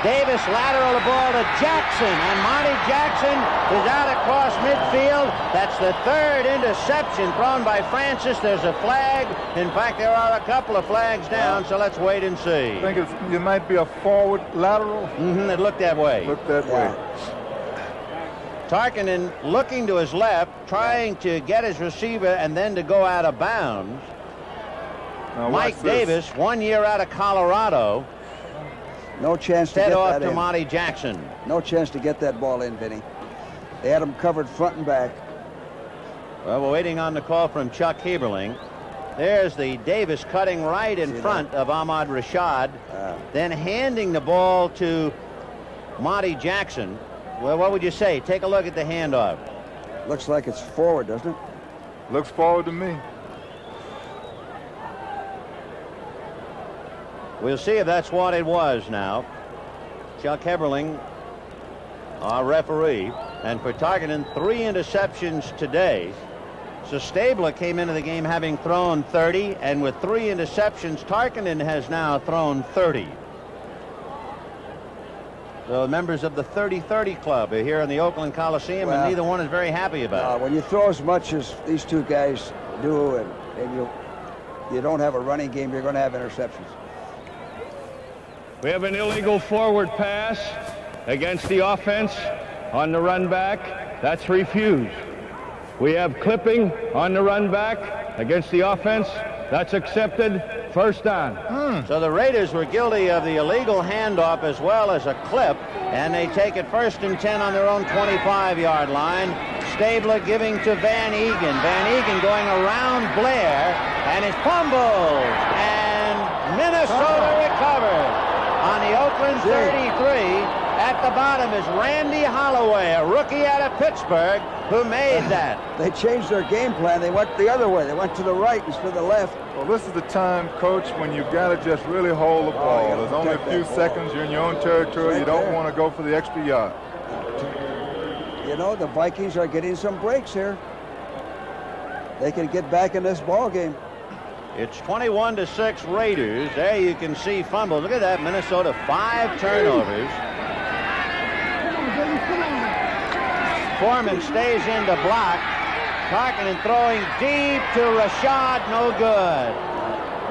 Davis lateral the ball to Jackson, and Monte Jackson is out across midfield. That's the 3rd interception thrown by Francis. There's a flag. In fact, there are a couple of flags down, so let's wait and see. I think it might be a forward lateral. It looked that way. Looked that way. Tarkenton looking to his left, trying to get his receiver and then to go out of bounds. Now, Mike Davis, 1 year out of Colorado. No chance to get that in. Head off to Monte Jackson. No chance to get that ball in, Vinny. They had him covered front and back. Well, we're waiting on the call from Chuck Heberling. There's the Davis cutting right in front of Ahmad Rashad, then handing the ball to Monte Jackson. Well, what would you say? Take a look at the handoff. Looks like it's forward, doesn't it? Looks forward to me. We'll see if that's what it was now. Chuck Heberling, our referee, and for Tarkenton, 3 interceptions today. So Stabler came into the game having thrown 30, and with 3 interceptions, Tarkenton has now thrown 30. So members of the 30-30 club are here in the Oakland Coliseum, and neither one is very happy about it. When you throw as much as these 2 guys do, and you don't have a running game, you're going to have interceptions. We have an illegal forward pass against the offense on the run back. That's refused. We have clipping on the run back against the offense. That's accepted. First down. So the Raiders were guilty of the illegal handoff as well as a clip, and they take it 1st and 10 on their own 25-yard line. Stabler giving to Van Eeghen. Van Eeghen going around Blair, and it's fumbled, and Minnesota recovers. On the Oakland 33, at the bottom is Randy Holloway, a rookie out of Pittsburgh, who made that. They changed their game plan. They went the other way. They went to the right instead of the left. Well, this is the time, Coach, when you've got to just really hold the ball. There's only a few seconds. You're in your own territory. You don't want to go for the extra yard. You know, the Vikings are getting some breaks here. They can get back in this ball game. It's 21-6 Raiders. There you can see fumbles. Look at that, Minnesota, 5 turnovers. Foreman stays in the block. Tarkenton throwing deep to Rashad, no good.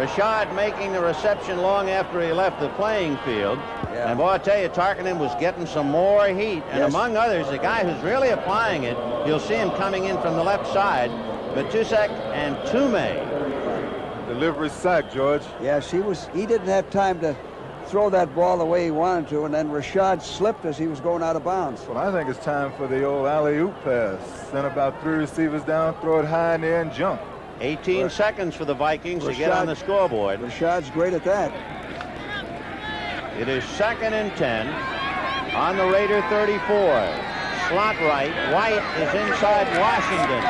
Rashad making the reception long after he left the playing field. Yeah. And boy, I tell you, Tarkenton was getting some more heat. And among others, the guy who's really applying it, you'll see him coming in from the left side, Matuszak and Tume. Delivery sack, George. Yeah, he didn't have time to throw that ball the way he wanted to, and then Rashad slipped as he was going out of bounds. Well, I think it's time for the old alley-oop pass. Send about 3 receivers down, throw it high in the air and jump. 18 seconds for the Vikings to get on the scoreboard. Rashad's great at that. It is 2nd and 10 on the Raider 34. Slot right. White is inside Washington.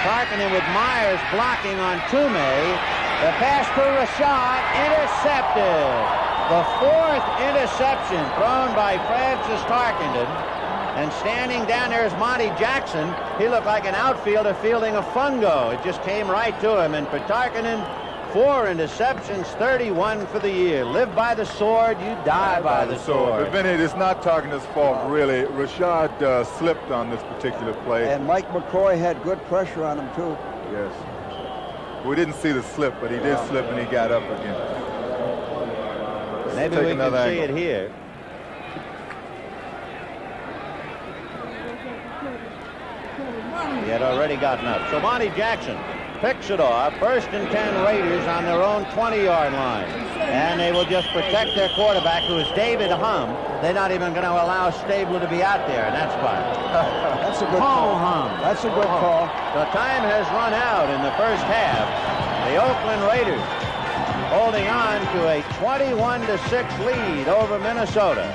Tarkenton with Myers blocking on Tume. The pass to Rashad, intercepted. The 4th interception thrown by Francis Tarkenton. And standing down there is Monte Jackson. He looked like an outfielder fielding a fungo. It just came right to him. And for Tarkenton, 4 interceptions, 31 for the year. Live by the sword, you die by the sword. But Vinny, it's not Tarkenton's fault, really. Rashad slipped on this particular play. And Mike McCoy had good pressure on him, too. Yes. We didn't see the slip, but he did slip, and he got up again. Maybe we can see it here. He had already gotten up. So Monte Jackson picks it off. 1st and 10 Raiders on their own 20-yard line. And they will just protect their quarterback, who is David Humm. They're not even going to allow Stabler to be out there, and that's fine. That's a good call. Humm. That's a good call. The time has run out in the first half. The Oakland Raiders holding on to a 21-6 lead over Minnesota.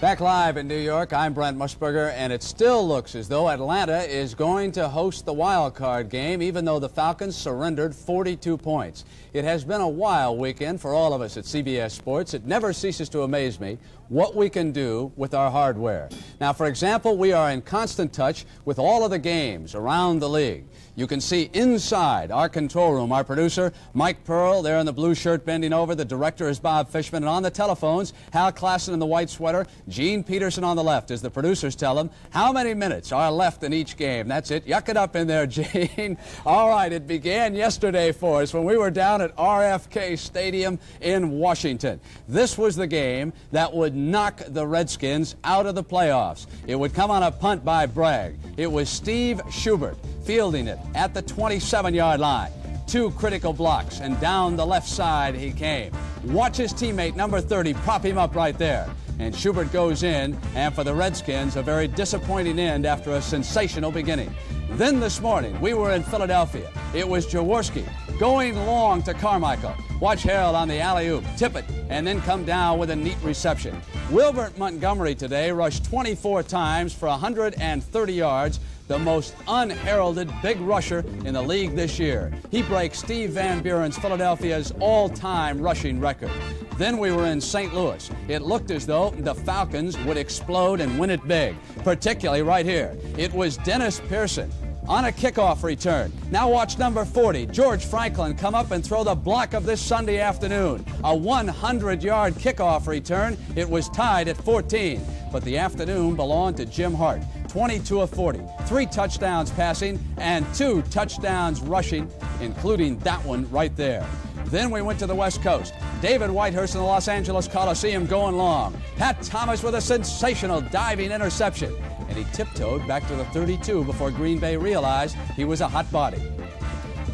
Back live in New York, I'm Brent Musburger, and it still looks as though Atlanta is going to host the wild card game, even though the Falcons surrendered 42 points. It has been a wild weekend for all of us at CBS Sports. It never ceases to amaze me what we can do with our hardware. Now, for example, we are in constant touch with all of the games around the league. You can see inside our control room, our producer, Mike Pearl, there in the blue shirt bending over. The director is Bob Fishman. And on the telephones, Hal Klassen in the white sweater, Gene Peterson on the left, as the producers tell him how many minutes are left in each game. That's it. Yuck it up in there, Gene. All right, it began yesterday for us when we were down at RFK Stadium in Washington. This was the game that would knock the Redskins out of the playoffs. It would come on a punt by Bragg. It was Steve Schubert fielding it at the 27-yard line. 2 critical blocks, and down the left side he came. Watch his teammate, number 30, prop him up right there. And Schubert goes in, and for the Redskins, a very disappointing end after a sensational beginning. Then this morning, we were in Philadelphia. It was Jaworski going long to Carmichael. Watch Harold on the alley-oop, tip it, and then come down with a neat reception. Wilbert Montgomery today rushed 24 times for 130 yards, the most unheralded big rusher in the league this year. He breaks Steve Van Buren's Philadelphia's all-time rushing record. Then we were in St. Louis. It looked as though the Falcons would explode and win it big, particularly right here. It was Dennis Pearson on a kickoff return. Now watch number 40, George Franklin, come up and throw the block of this Sunday afternoon. A 100-yard kickoff return. It was tied at 14, but the afternoon belonged to Jim Hart. 22 of 40, 3 touchdowns passing and 2 touchdowns rushing, including that one right there. Then we went to the West Coast. David Whitehurst in the Los Angeles Coliseum going long. Pat Thomas with a sensational diving interception. And he tiptoed back to the 32 before Green Bay realized he was a hot body.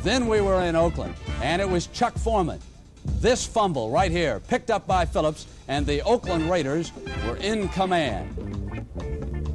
Then we were in Oakland, and it was Chuck Foreman. This fumble right here, picked up by Phillips, and the Oakland Raiders were in command.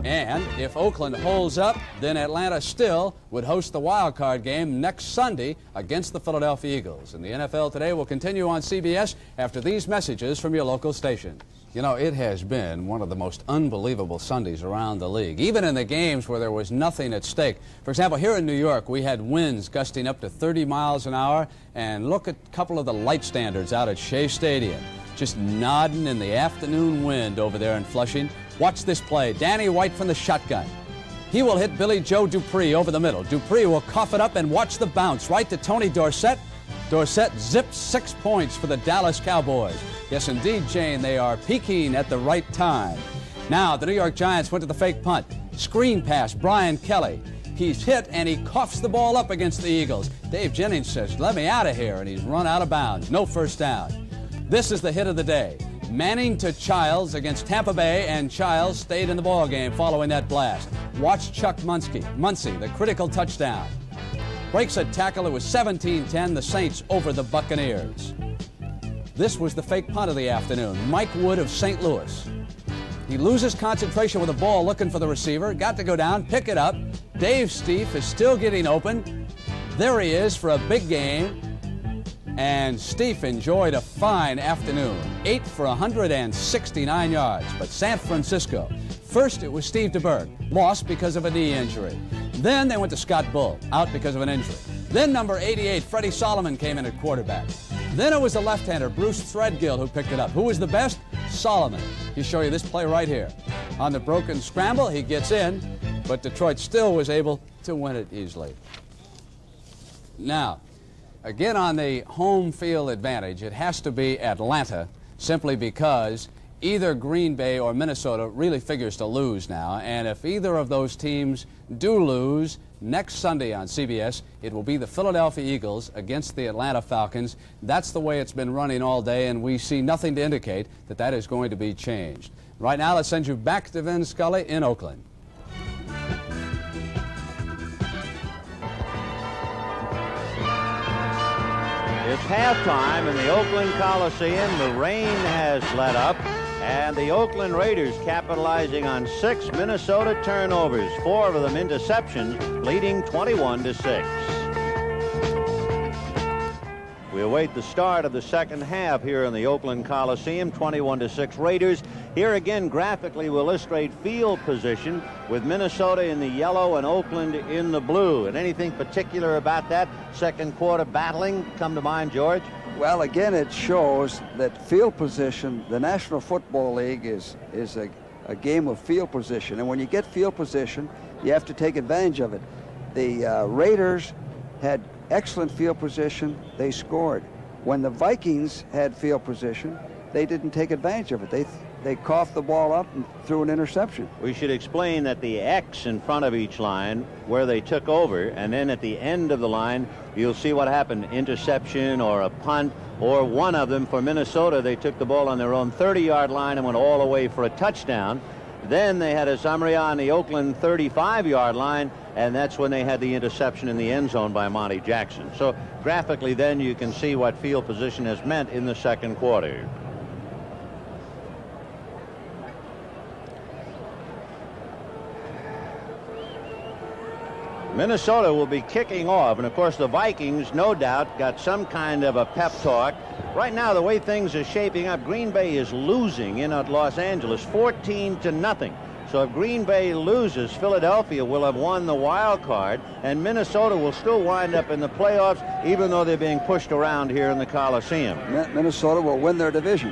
And if Oakland holds up, then Atlanta still would host the wild card game next Sunday against the Philadelphia Eagles. And the NFL Today will continue on CBS after these messages from your local station. You know, it has been one of the most unbelievable Sundays around the league, even in the games where there was nothing at stake. For example, here in New York, we had winds gusting up to 30 miles an hour. And look at a couple of the light standards out at Shea Stadium, just nodding in the afternoon wind over there in Flushing. Watch this play. Danny White from the shotgun. He will hit Billy Joe Dupree over the middle. Dupree will cough it up and watch the bounce right to Tony Dorsett. Dorsett zips 6 points for the Dallas Cowboys. Yes, indeed, Jane, they are peaking at the right time. Now, the New York Giants went to the fake punt. Screen pass, Brian Kelly. He's hit, and he coughs the ball up against the Eagles. Dave Jennings says, let me out of here, and he's run out of bounds. No first down. This is the hit of the day. Manning to Chiles against Tampa Bay, and Chiles stayed in the ballgame following that blast. Watch Chuck Muncy, the critical touchdown. Breaks a tackle. It was 17-10, the Saints over the Buccaneers. This was the fake punt of the afternoon. Mike Wood of St. Louis. He loses concentration with the ball looking for the receiver. Got to go down, pick it up. Dave Stief is still getting open. There he is for a big game. And Stief enjoyed a fine afternoon. 8 for 169 yards. But San Francisco, first it was Steve DeBerg, lost because of a knee injury. Then they went to Scott Bull, out because of an injury. Then number 88, Freddie Solomon, came in at quarterback. Then it was the left-hander, Bruce Threadgill, who picked it up. Who was the best? Solomon. He'll show you this play right here. On the broken scramble, he gets in, but Detroit still was able to win it easily. Now, again on the home field advantage, it has to be Atlanta, simply because either Green Bay or Minnesota really figures to lose now, and if either of those teams do lose, next Sunday on CBS, it will be the Philadelphia Eagles against the Atlanta Falcons. That's the way it's been running all day, and we see nothing to indicate that that is going to be changed. Right now, let's send you back to Vin Scully in Oakland. It's halftime in the Oakland Coliseum. The rain has let up. And the Oakland Raiders capitalizing on 6 Minnesota turnovers, 4 of them interceptions, leading 21-6. We await the start of the second half here in the Oakland Coliseum, 21-6 Raiders. Here again, graphically, we'll illustrate field position with Minnesota in the yellow and Oakland in the blue. And anything particular about that second quarter battling come to mind, George? Well, again, it shows that field position, the National Football League is a game of field position. And when you get field position, you have to take advantage of it. The Raiders had excellent field position. They scored. When the Vikings had field position, they didn't take advantage of it. They coughed the ball up and threw an interception. We should explain that the X in front of each line where they took over, and then at the end of the line you'll see what happened, interception or a punt or one of them. For Minnesota, they took the ball on their own 30-yard line and went all the way for a touchdown. Then they had a summary on the Oakland 35-yard line, and that's when they had the interception in the end zone by Monte Jackson. So graphically then you can see what field position has meant in the second quarter. Minnesota will be kicking off, and of course the Vikings, no doubt, got some kind of a pep talk. Right now, the way things are shaping up, Green Bay is losing in at Los Angeles 14-0. So if Green Bay loses, Philadelphia will have won the wild card, and Minnesota will still wind up in the playoffs, even though they're being pushed around here in the Coliseum. Minnesota will win their division.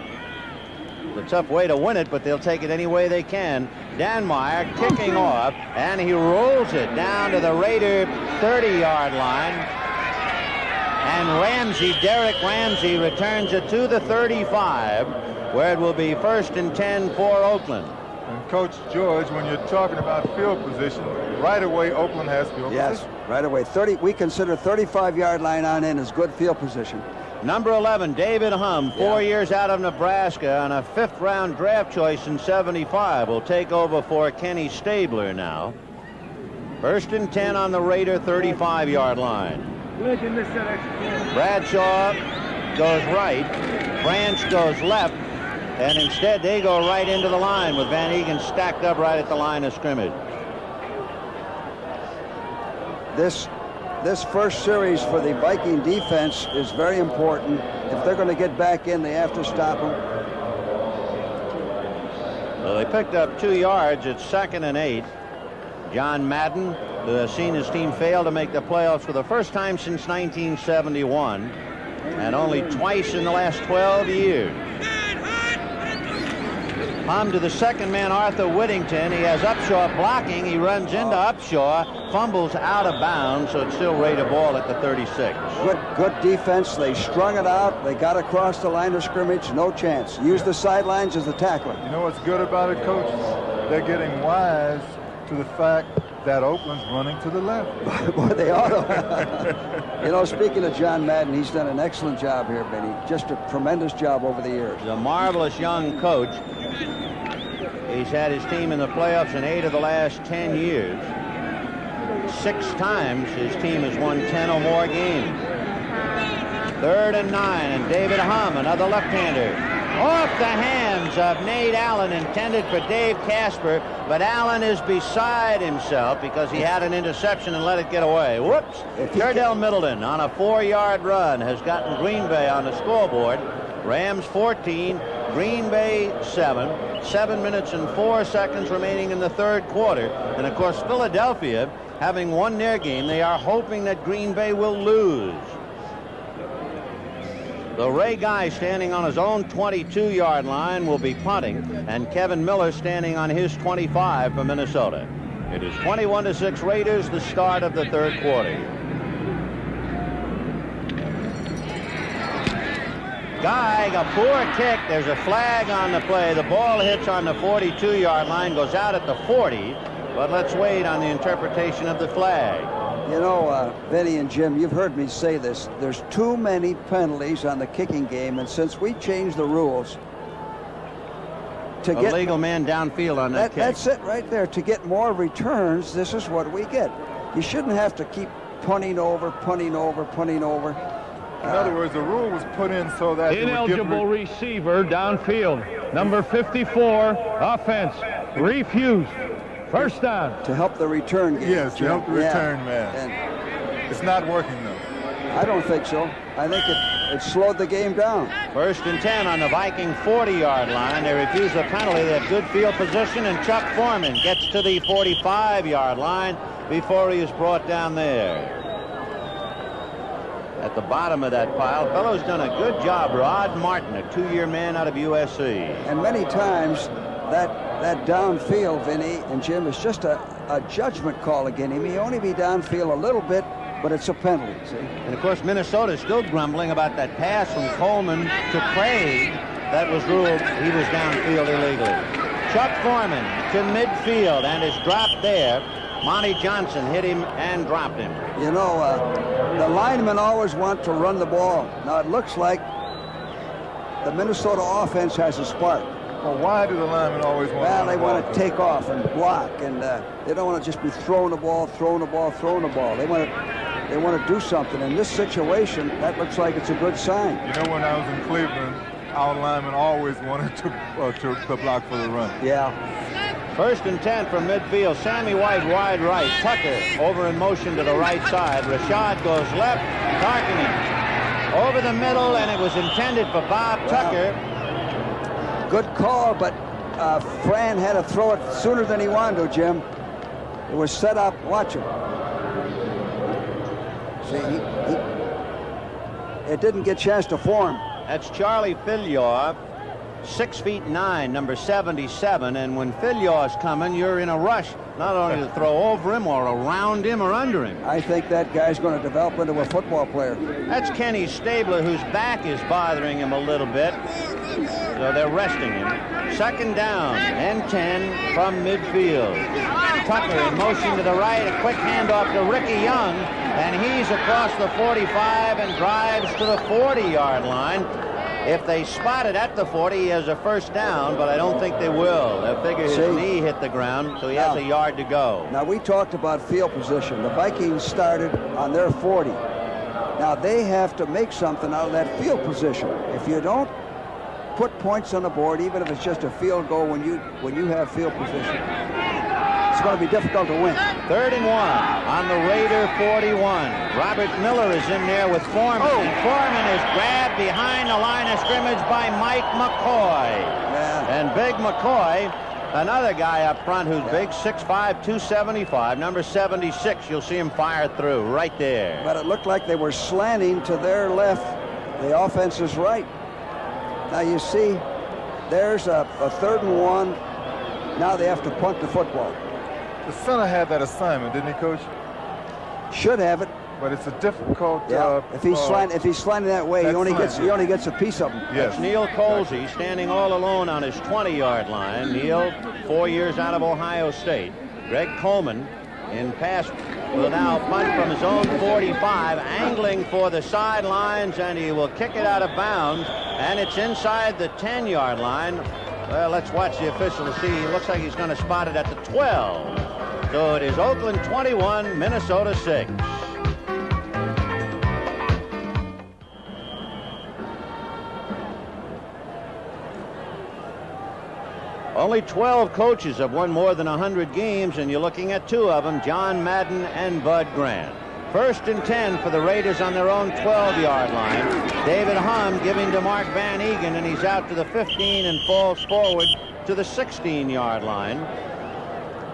It's a tough way to win it, but they'll take it any way they can. Dan Meyer kicking off, and he rolls it down to the Raider 30-yard line. And Ramsey, Derek Ramsey, returns it to the 35, where it will be 1st and 10 for Oakland. And Coach George, when you're talking about field position, right away Oakland has field position. Yes, right away. We consider 35-yard line on in as good field position. Number 11, David Humm, four years out of Nebraska and a 5th-round draft choice in '75, will take over for Kenny Stabler now. 1st and 10 on the Raider 35-yard line. Bradshaw goes right, Branch goes left, and instead they go right into the line with Van Eeghen stacked up right at the line of scrimmage. This first series for the Viking defense is very important. If they're going to get back in, they have to stop them. Well, they picked up 2 yards at 2nd and 8. John Madden, who has seen his team fail to make the playoffs for the first time since 1971, and only twice in the last 12 years. Humm to the second man, Arthur Whittington. He has Upshaw blocking. He runs into Upshaw, fumbles out of bounds, so it's still Ray to ball at the 36. Good defense. They strung it out. They got across the line of scrimmage. No chance. Use the sidelines as the tackler. You know what's good about it, coaches? They're getting wise to the fact that Oakland's running to the left. Boy, they ought to. You know, speaking of John Madden, he's done an excellent job here, Benny. Just a tremendous job over the years. He's a marvelous young coach. He's had his team in the playoffs in 8 of the last 10 years. 6 times his team has won 10 or more games. 3rd and 9, and David Humm, another left-hander. Off the hands of Nate Allen, intended for Dave Casper, but Allen is beside himself because he had an interception and let it get away. Whoops. Jardell Middleton on a 4-yard run has gotten Green Bay on the scoreboard. Rams 14, Green Bay 7. 7 minutes and 4 seconds remaining in the 3rd quarter. And of course, Philadelphia, having won their game, they are hoping that Green Bay will lose. The Ray Guy, standing on his own 22-yard line, will be punting, and Kevin Miller standing on his 25 for Minnesota. It is 21-6 Raiders, the start of the 3rd quarter. Guy, a poor kick. There's a flag on the play. The ball hits on the 42-yard line, goes out at the 40, but let's wait on the interpretation of the flag. You know, Benny and Jim, you've heard me say this. There's too many penalties on the kicking game, and since we changed the rules to get a legal man downfield on that kick. That's it right there. To get more returns, this is what we get. You shouldn't have to keep punting over. In other words, the rule was put in so that ineligible receiver downfield. Number 54, offense, refused. First down. To help the return game. Yes, to help the return man. And it's not working, though. I don't think so. I think it slowed the game down. 1st and 10 on the Viking 40-yard line. They refuse the penalty. They have good field position, and Chuck Foreman gets to the 45-yard line before he is brought down there. At the bottom of that pile, fellow's done a good job. Rod Martin, a 2-year man out of USC. And many times that downfield, Vinny and Jim, is just a judgment call again. He may only be downfield a little bit, but it's a penalty, see? And, of course, Minnesota's still grumbling about that pass from Coleman to Craig that was ruled he was downfield illegally. Chuck Foreman to midfield and is dropped there. Monty Johnson hit him and dropped him. You know, the linemen always want to run the ball. Now, it looks like the Minnesota offense has a spark. Well, why do the linemen always want to run the ball? Well, they want to take off and block, and they don't want to just be throwing the ball. They want to do something. In this situation, that looks like it's a good sign. You know, when I was in Cleveland, our linemen always wanted to block for the run. Yeah. 1st and 10 from midfield. Sammy White wide right. Tucker over in motion to the right side. Rashad goes left. Tarkenton over the middle, and it was intended for Bob Tucker. Good call, but Fran had to throw it sooner than he wanted to, Jim. It was set up. Watch him. See, it didn't get a chance to form. That's Charlie Phillips, 6'9", number 77. And when Phillips is coming, you're in a rush, not only to throw over him or around him or under him. I think that guy's going to develop into a football player. That's Kenny Stabler, whose back is bothering him a little bit. So they're resting him. 2nd down and 10 from midfield. Tucker in motion to the right. A quick handoff to Ricky Young. And he's across the 45 and drives to the 40-yard line. If they spot it at the 40, he has a 1st down, but I don't think they will. They'll figure his knee hit the ground, so he has a yard to go. Now, we talked about field position. The Vikings started on their 40. Now, they have to make something out of that field position. If you don't put points on the board, even if it's just a field goal, when you have field position, it's going to be difficult to win. 3rd and 1 on the Raider 41. Robert Miller is in there with Foreman. And Foreman is grabbed behind the line of scrimmage by Mike McCoy. Yeah. And Big McCoy, another guy up front who's big, 6'5", 275, number 76. You'll see him fire through right there. But it looked like they were slanting to their left. The offense is right. Now, you see, There's a 3rd and 1. Now they have to punt the football. The center had that assignment, didn't he, Coach? Should have it. But it's a difficult. Yeah. If he's sliding that way, he only gets a piece of them. Yes. It's Neil Colsey standing all alone on his 20-yard line. Neil, 4 years out of Ohio State. Greg Coleman in pass will now punt from his own 45, angling for the sidelines, and he will kick it out of bounds, and it's inside the 10-yard line. Well, let's watch the official to see. He looks like he's going to spot it at the 12. So it is Oakland 21, Minnesota 6. Only 12 coaches have won more than 100 games, and you're looking at two of them, John Madden and Bud Grant. 1st and 10 for the Raiders on their own 12-yard line. David Humm giving to Mark van Eeghen, and he's out to the 15 and falls forward to the 16-yard line.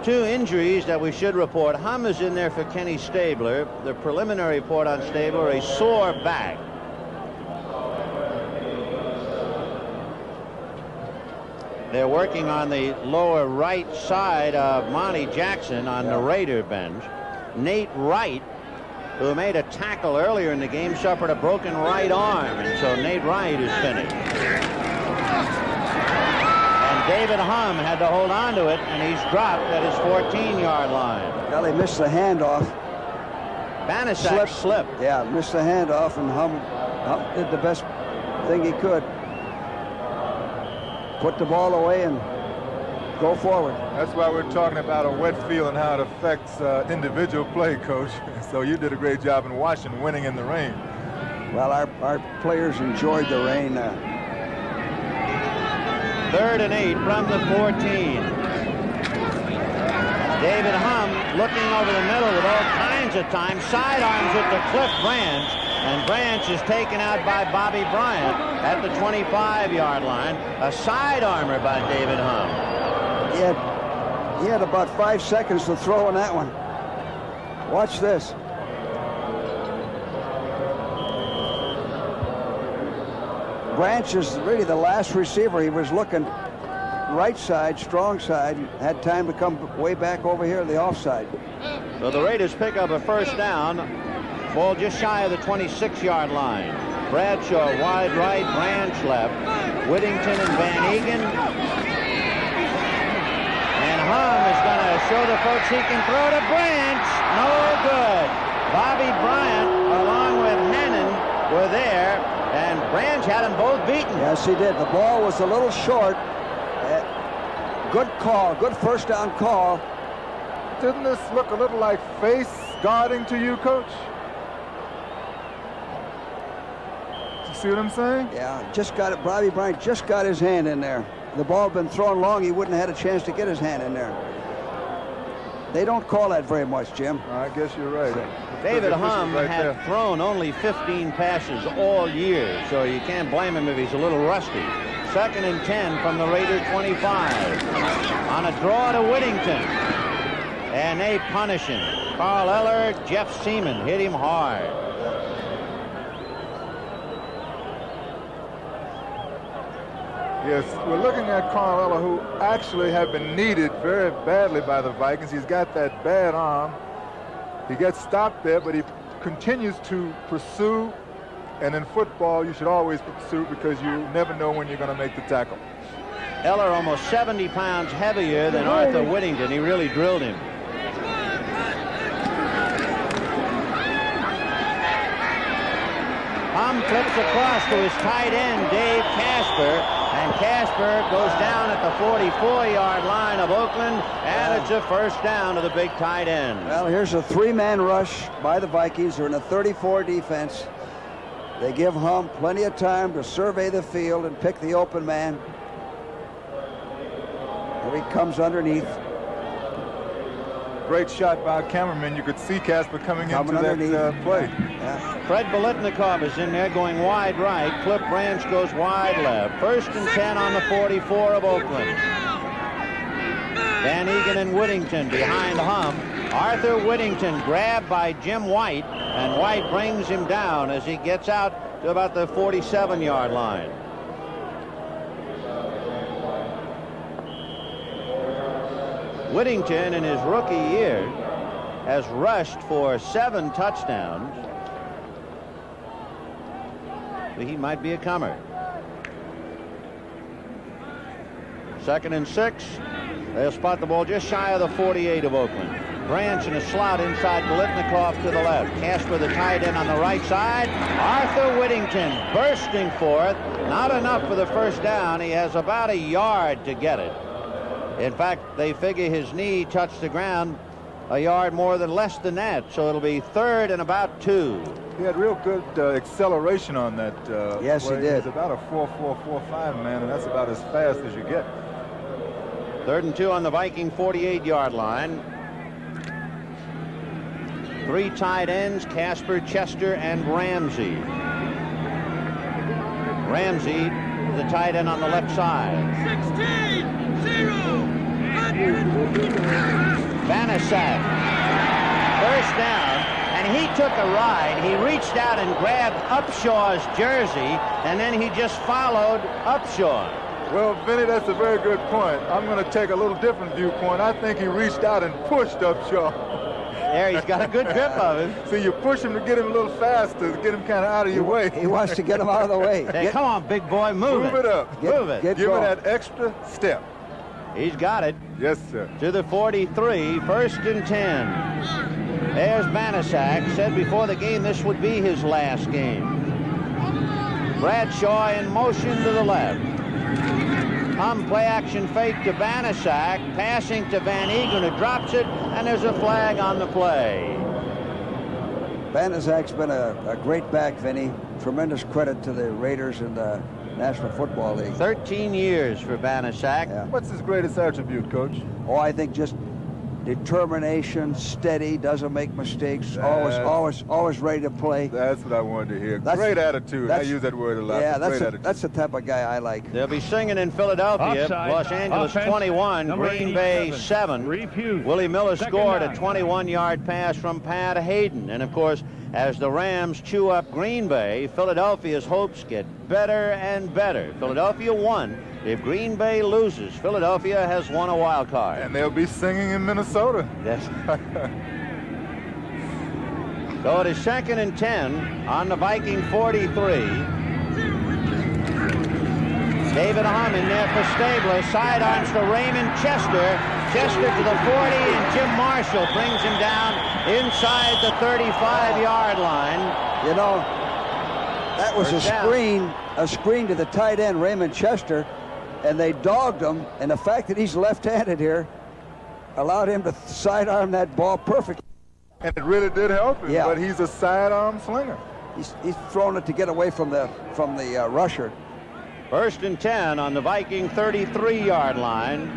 Two injuries that we should report. Humm is in there for Kenny Stabler. The preliminary report on Stabler, a sore back. They're working on the lower right side of Monte Jackson on the Raider bench. Nate Wright, who made a tackle earlier in the game, suffered a broken right arm, and so Nate Wright is finished. And David Humm had to hold on to it, and he's dropped at his 14-yard line. Well, he missed the handoff. Banaszak slipped. Yeah, missed the handoff, and Humm did the best thing he could. Put the ball away and go forward. That's why we're talking about a wet field and how it affects individual play, Coach. So you did a great job in Washington, winning in the rain. Well, our players enjoyed the rain. 3rd and 8 from the 14. David Humm looking over the middle with all kinds of time. Sidearms it to Cliff Branch, and Branch is taken out by Bobby Bryant at the 25-yard line. A side armor by David Humm. He had about 5 seconds to throw on that one. Watch this. Branch is really the last receiver. He was looking right side, strong side, had time to come way back over here to the offside. So the Raiders pick up a 1st down. Ball just shy of the 26-yard line. Bradshaw wide right, Branch left. Whittington and van Eeghen. And Humm is going to show the folks he can throw to Branch. No good. Bobby Bryant along with Hannon were there, and Branch had them both beaten. Yes, he did. The ball was a little short. Good call. Good 1st down call. Didn't this look a little like face guarding to you, Coach? See what I'm saying? Yeah, just got it. Bobby Bryant just got his hand in there. The ball had been thrown long. He wouldn't have had a chance to get his hand in there. They don't call that very much, Jim. I guess you're right. So, David Humm had thrown only 15 passes all year, so you can't blame him if he's a little rusty. 2nd and 10 from the Raider 25. On a draw to Whittington. And they punish him. Carl Eller, Jeff Seaman hit him hard. Yes, we're looking at Carl Eller, who actually had been needed very badly by the Vikings. He's got that bad arm. He gets stopped there, but he continues to pursue. And in football, you should always pursue because you never know when you're going to make the tackle. Eller almost 70 pounds heavier than Arthur Whittington. He really drilled him. Humm flips across to his tight end, Dave Casper. And Casper goes down at the 44-yard line of Oakland, and it's a 1st down to the big tight end. Well, here's a three-man rush by the Vikings. They're in a 34 defense. They give Humm plenty of time to survey the field and pick the open man. Here he comes underneath. Great shot by a cameraman. You could see Casper coming into that play. Yeah. Fred Biletnikoff is in there going wide right. Cliff Branch goes wide left. 1st and 10 on the 44 of Oakland. Van Eeghen and Whittington behind Humm. Arthur Whittington grabbed by Jim White, and White brings him down as he gets out to about the 47-yard line. Whittington in his rookie year has rushed for 7 touchdowns. But he might be a comer. 2nd and 6. They'll spot the ball just shy of the 48 of Oakland. Branch in a slot inside, Biletnikoff to the left. Casper the tight end on the right side. Arthur Whittington bursting for it. Not enough for the first down. He has about a yard to get it. In fact, they figure his knee touched the ground a yard more than less than that. So it'll be 3rd and about 2. He had real good acceleration on that. Yes, play. He did. He's about a 4.445 man, and that's about as fast as you get. 3rd and 2 on the Viking 48-yard line. 3 tight ends, Casper, Chester, and Ramsey. Ramsey, the tight end on the left side. 16-0. Banaszak. First down, and he took a ride. He reached out and grabbed Upshaw's jersey, and then he just followed Upshaw. Well, Vinny, that's a very good point. I'm going to take a little different viewpoint. I think he reached out and pushed Upshaw. There, he's got a good grip of him. So you push him to get him a little faster, to get him kind of out of your way. He wants to get him out of the way. Hey, come on, big boy, move it up. Give it that extra step. He's got it. Yes, sir. To the 43, 1st and 10. There's Banaszak. Said before the game this would be his last game. Bradshaw in motion to the left. Play action fake to Banaszak, passing to Van Eeghen, who drops it, and there's a flag on the play. Banaszak's been a great back, Vinny. Tremendous credit to the Raiders and the National Football League. 13 years for Banaszak. Yeah. What's his greatest attribute, Coach? Oh, I think just determination, steady, doesn't make mistakes, always ready to play. That's what I wanted to hear. That's, great attitude. I use that word a lot. Yeah, that's the type of guy I like. They'll be singing in Philadelphia. Upside. Los Angeles offense, 21, Green Bay 7. Refused. Willie Miller scored a 21-yard pass from Pat Hayden. And, of course, as the Rams chew up Green Bay, Philadelphia's hopes get better and better. Philadelphia won. If Green Bay loses, Philadelphia has won a wild card. And they'll be singing in Minnesota. Yes. So it is 2nd and 10 on the Viking 43. David Humm in there for Stabler. Sidearms to Raymond Chester. Chester to the 40, and Jim Marshall brings him down inside the 35-yard line. You know, that was a screen to the tight end, Raymond Chester. And they dogged him, and the fact that he's left-handed here allowed him to sidearm that ball perfectly. And it really did help him, yeah. But he's a sidearm slinger. He's thrown it to get away from the rusher. 1st and 10 on the Viking 33-yard line.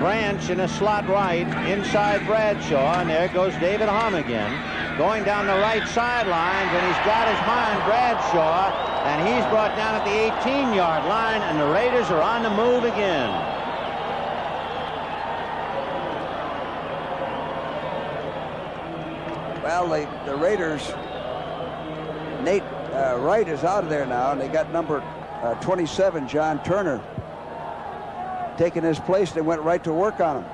Branch in a slot right inside Bradshaw, and there goes David Humm again. Going down the right sideline, and he's got his mind, Bradshaw. And he's brought down at the 18-yard line, and the Raiders are on the move again. Well, the Raiders, Nate Wright is out of there now, and they got number 27, John Turner, taking his place. They went right to work on him.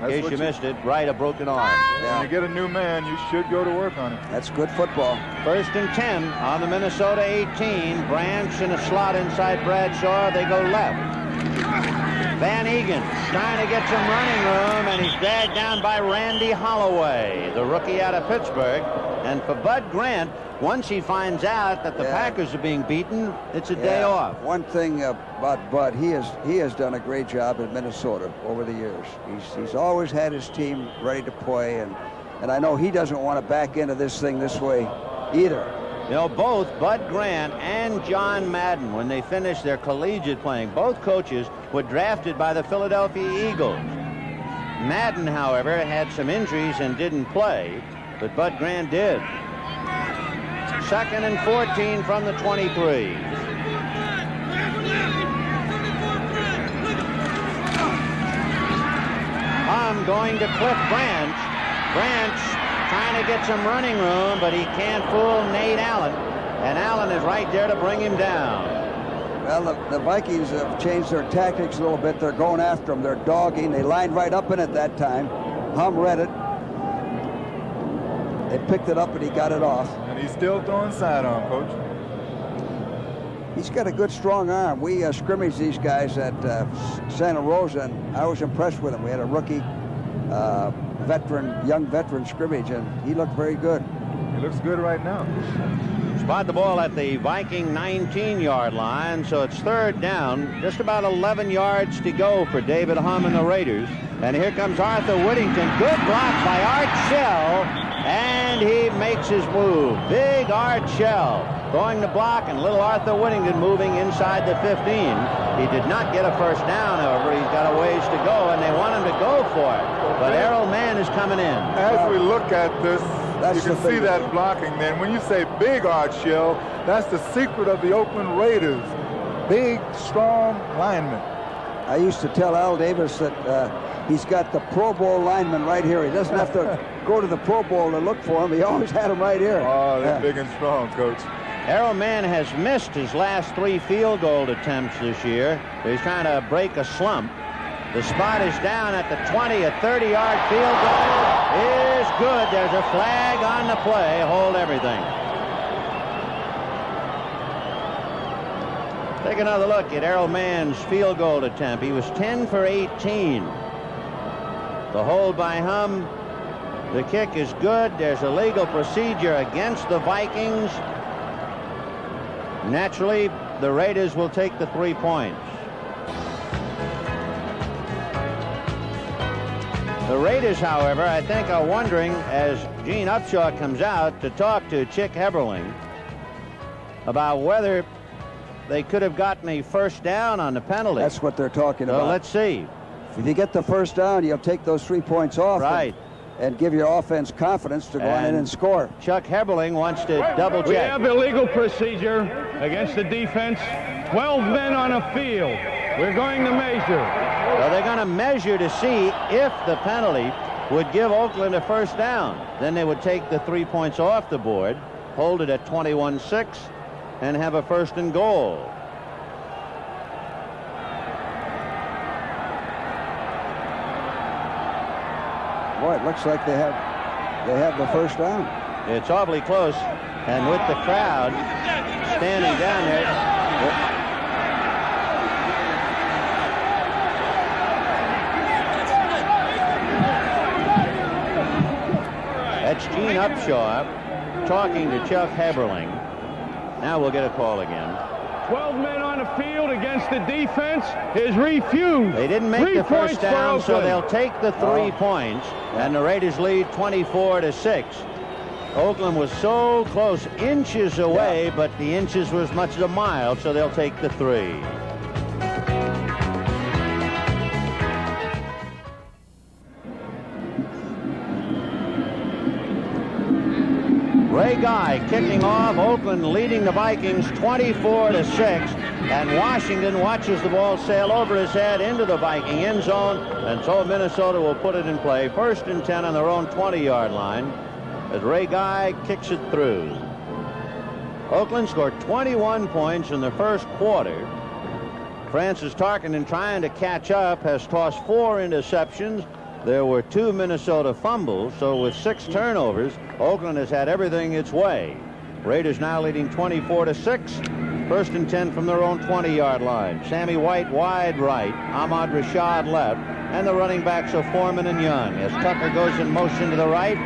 In case you missed it, Wright, a broken arm. Yeah. When you get a new man, you should go to work on him. That's good football. 1st and 10 on the Minnesota 18. Branch in a slot inside Bradshaw. They go left. Van Eeghen trying to get some running room, and he's dragged down by Randy Holloway, the rookie out of Pittsburgh. And for Bud Grant, once he finds out that the Packers are being beaten, it's a day off. One thing about Bud, he has done a great job in Minnesota over the years. He's always had his team ready to play, and I know he doesn't want to back into this thing this way either. You know, both Bud Grant and John Madden, when they finished their collegiate playing, both coaches were drafted by the Philadelphia Eagles. Madden, however, had some injuries and didn't play, but Bud Grant did. 2nd and 14 from the 23. I'm going to Cliff Branch. Branch trying to get some running room, but he can't fool Nate Allen, and Allen is right there to bring him down. Well, the Vikings have changed their tactics a little bit. They're going after them. They're dogging. They lined right up in it that time. Humm read it. They picked it up, and he got it off. And he's still throwing sidearm, Coach. He's got a good, strong arm. We scrimmaged these guys at Santa Rosa, and I was impressed with him. We had a rookie, young veteran scrimmage, and he looked very good. He looks good right now. Spot the ball at the Viking 19-yard line, so it's third down. Just about 11 yards to go for David Humm and the Raiders. And here comes Arthur Whittington. Good block by Art Shell. And he makes his move. Big Art Shell going to block, and little Arthur Whittington moving inside the 15. He did not get a first down, however. He's got a ways to go, and they want him to go for it. But Errol Mann is coming in. As we look at this, you can see that blocking. Then when you say big Art Shell, that's the secret of the Oakland Raiders. Big, strong linemen. I used to tell Al Davis that he's got the Pro Bowl lineman right here. He doesn't have to go to the Pro Bowl to look for him. He always had him right here. Oh, they're big and strong, Coach. Errol Mann has missed his last 3 field goal attempts this year. He's trying to break a slump. The spot is down at the 20. A 30-yard field goal is good. There's a flag on the play. Hold everything. Take another look at Errol Mann's field goal attempt. He was 10 for 18. The hold by Humm. The kick is good. There's a legal procedure against the Vikings. Naturally, the Raiders will take the 3 points. The Raiders, however, I think are wondering, as Gene Upshaw comes out to talk to Chuck Heberling, about whether they could have gotten a first down on the penalty. That's what they're talking about. Well, let's see. If you get the first down, you'll take those 3 points off. Right. And give your offense confidence to go in and score. Chuck Heberling wants to double check. We have illegal procedure against the defense. 12 men on a field. We're going to measure. Well, they're going to measure to see if the penalty would give Oakland a first down. Then they would take the 3 points off the board, hold it at 21-6. And have a first and goal. Boy, it looks like they have the first down. It's awfully close, and with the crowd standing down there. That's Gene Upshaw talking to Chuck Heberling. Now we'll get a call again. 12 men on the field against the defense is refused. They didn't make the first down, so they'll take the 3 points, and the Raiders lead 24-6. Oakland was so close, inches away, but the inches were as much as a mile, so they'll take the 3. Ray Guy kicking off. Oakland leading the Vikings 24-6, and Washington watches the ball sail over his head into the Viking end zone, and so Minnesota will put it in play. First and 10 on their own 20-yard line as Ray Guy kicks it through. Oakland scored 21 points in the first quarter. Francis Tarkenton, trying to catch up, has tossed 4 interceptions. There were 2 Minnesota fumbles, so with 6 turnovers, Oakland has had everything its way. Raiders now leading 24-6. First and 10 from their own 20-yard line. Sammy White wide right, Ahmad Rashad left, and the running backs are Foreman and Young. As Tucker goes in motion to the right,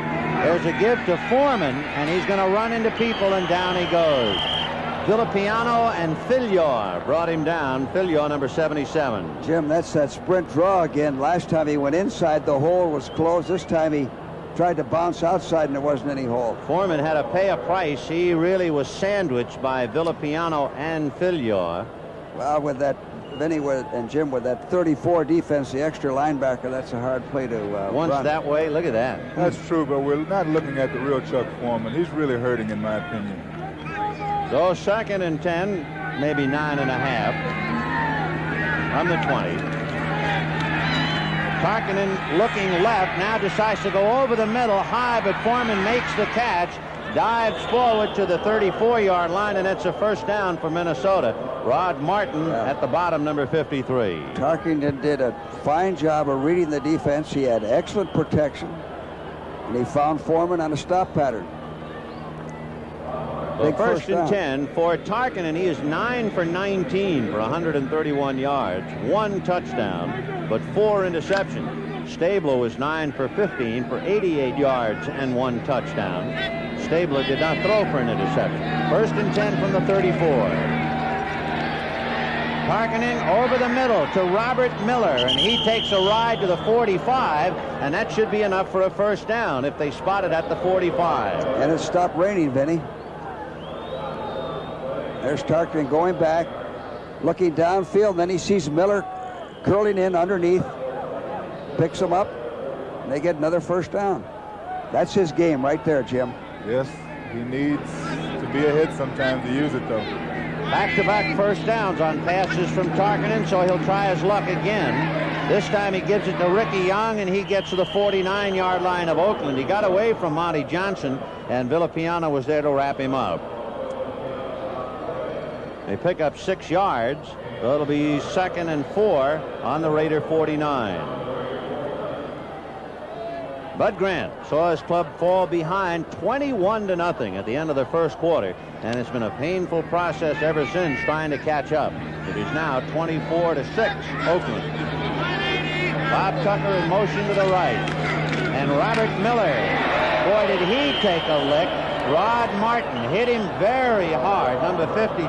there's a give to Foreman, and he's going to run into people, and down he goes. Villapiano and Filior brought him down. Filior, number 77. Jim, that's that sprint draw again. Last time he went inside, the hole was closed. This time he tried to bounce outside, and there wasn't any hole. Foreman had to pay a price. He really was sandwiched by Villapiano and Filior. Well, with that, Vinny and Jim, with that 34 defense, the extra linebacker, that's a hard play to once run. That way, look at that. That's true, but we're not looking at the real Chuck Foreman. He's really hurting, in my opinion. So second and 10, maybe 9.5 on the 20. Tarkenton looking left, now decides to go over the middle high, but Foreman makes the catch, dives forward to the 34-yard line, and that's a first down for Minnesota. Rod Martin at the bottom, number 53. Tarkenton did a fine job of reading the defense. He had excellent protection, and he found Foreman on a stop pattern. The first and 10 for Tarkenton. He is 9 for 19 for 131 yards, 1 touchdown, but 4 interceptions. Stabler was 9 for 15 for 88 yards and 1 touchdown. Stabler did not throw for an interception. First and 10 from the 34. Tarkenton over the middle to Robert Miller, and he takes a ride to the 45, and that should be enough for a first down if they spot it at the 45. And it stopped raining, Vinny. There's Tarkenton going back, looking downfield, and then he sees Miller curling in underneath. Picks them up, and they get another first down. That's his game right there, Jim. Yes, he needs to be ahead sometimes to use it, though. Back-to-back first downs on passes from Tarkenton, so he'll try his luck again. This time he gives it to Ricky Young, and he gets to the 49-yard line of Oakland. He got away from Monty Johnson, and Villapiano was there to wrap him up. They pick up 6 yards. It'll be 2nd and 4 on the Raider 49. Bud Grant saw his club fall behind 21-0 at the end of the first quarter, and it's been a painful process ever since trying to catch up. It is now 24-6, Oakland. Bob Tucker in motion to the right, and Robert Miller. Boy, did he take a lick. Rod Martin hit him very hard, number 53.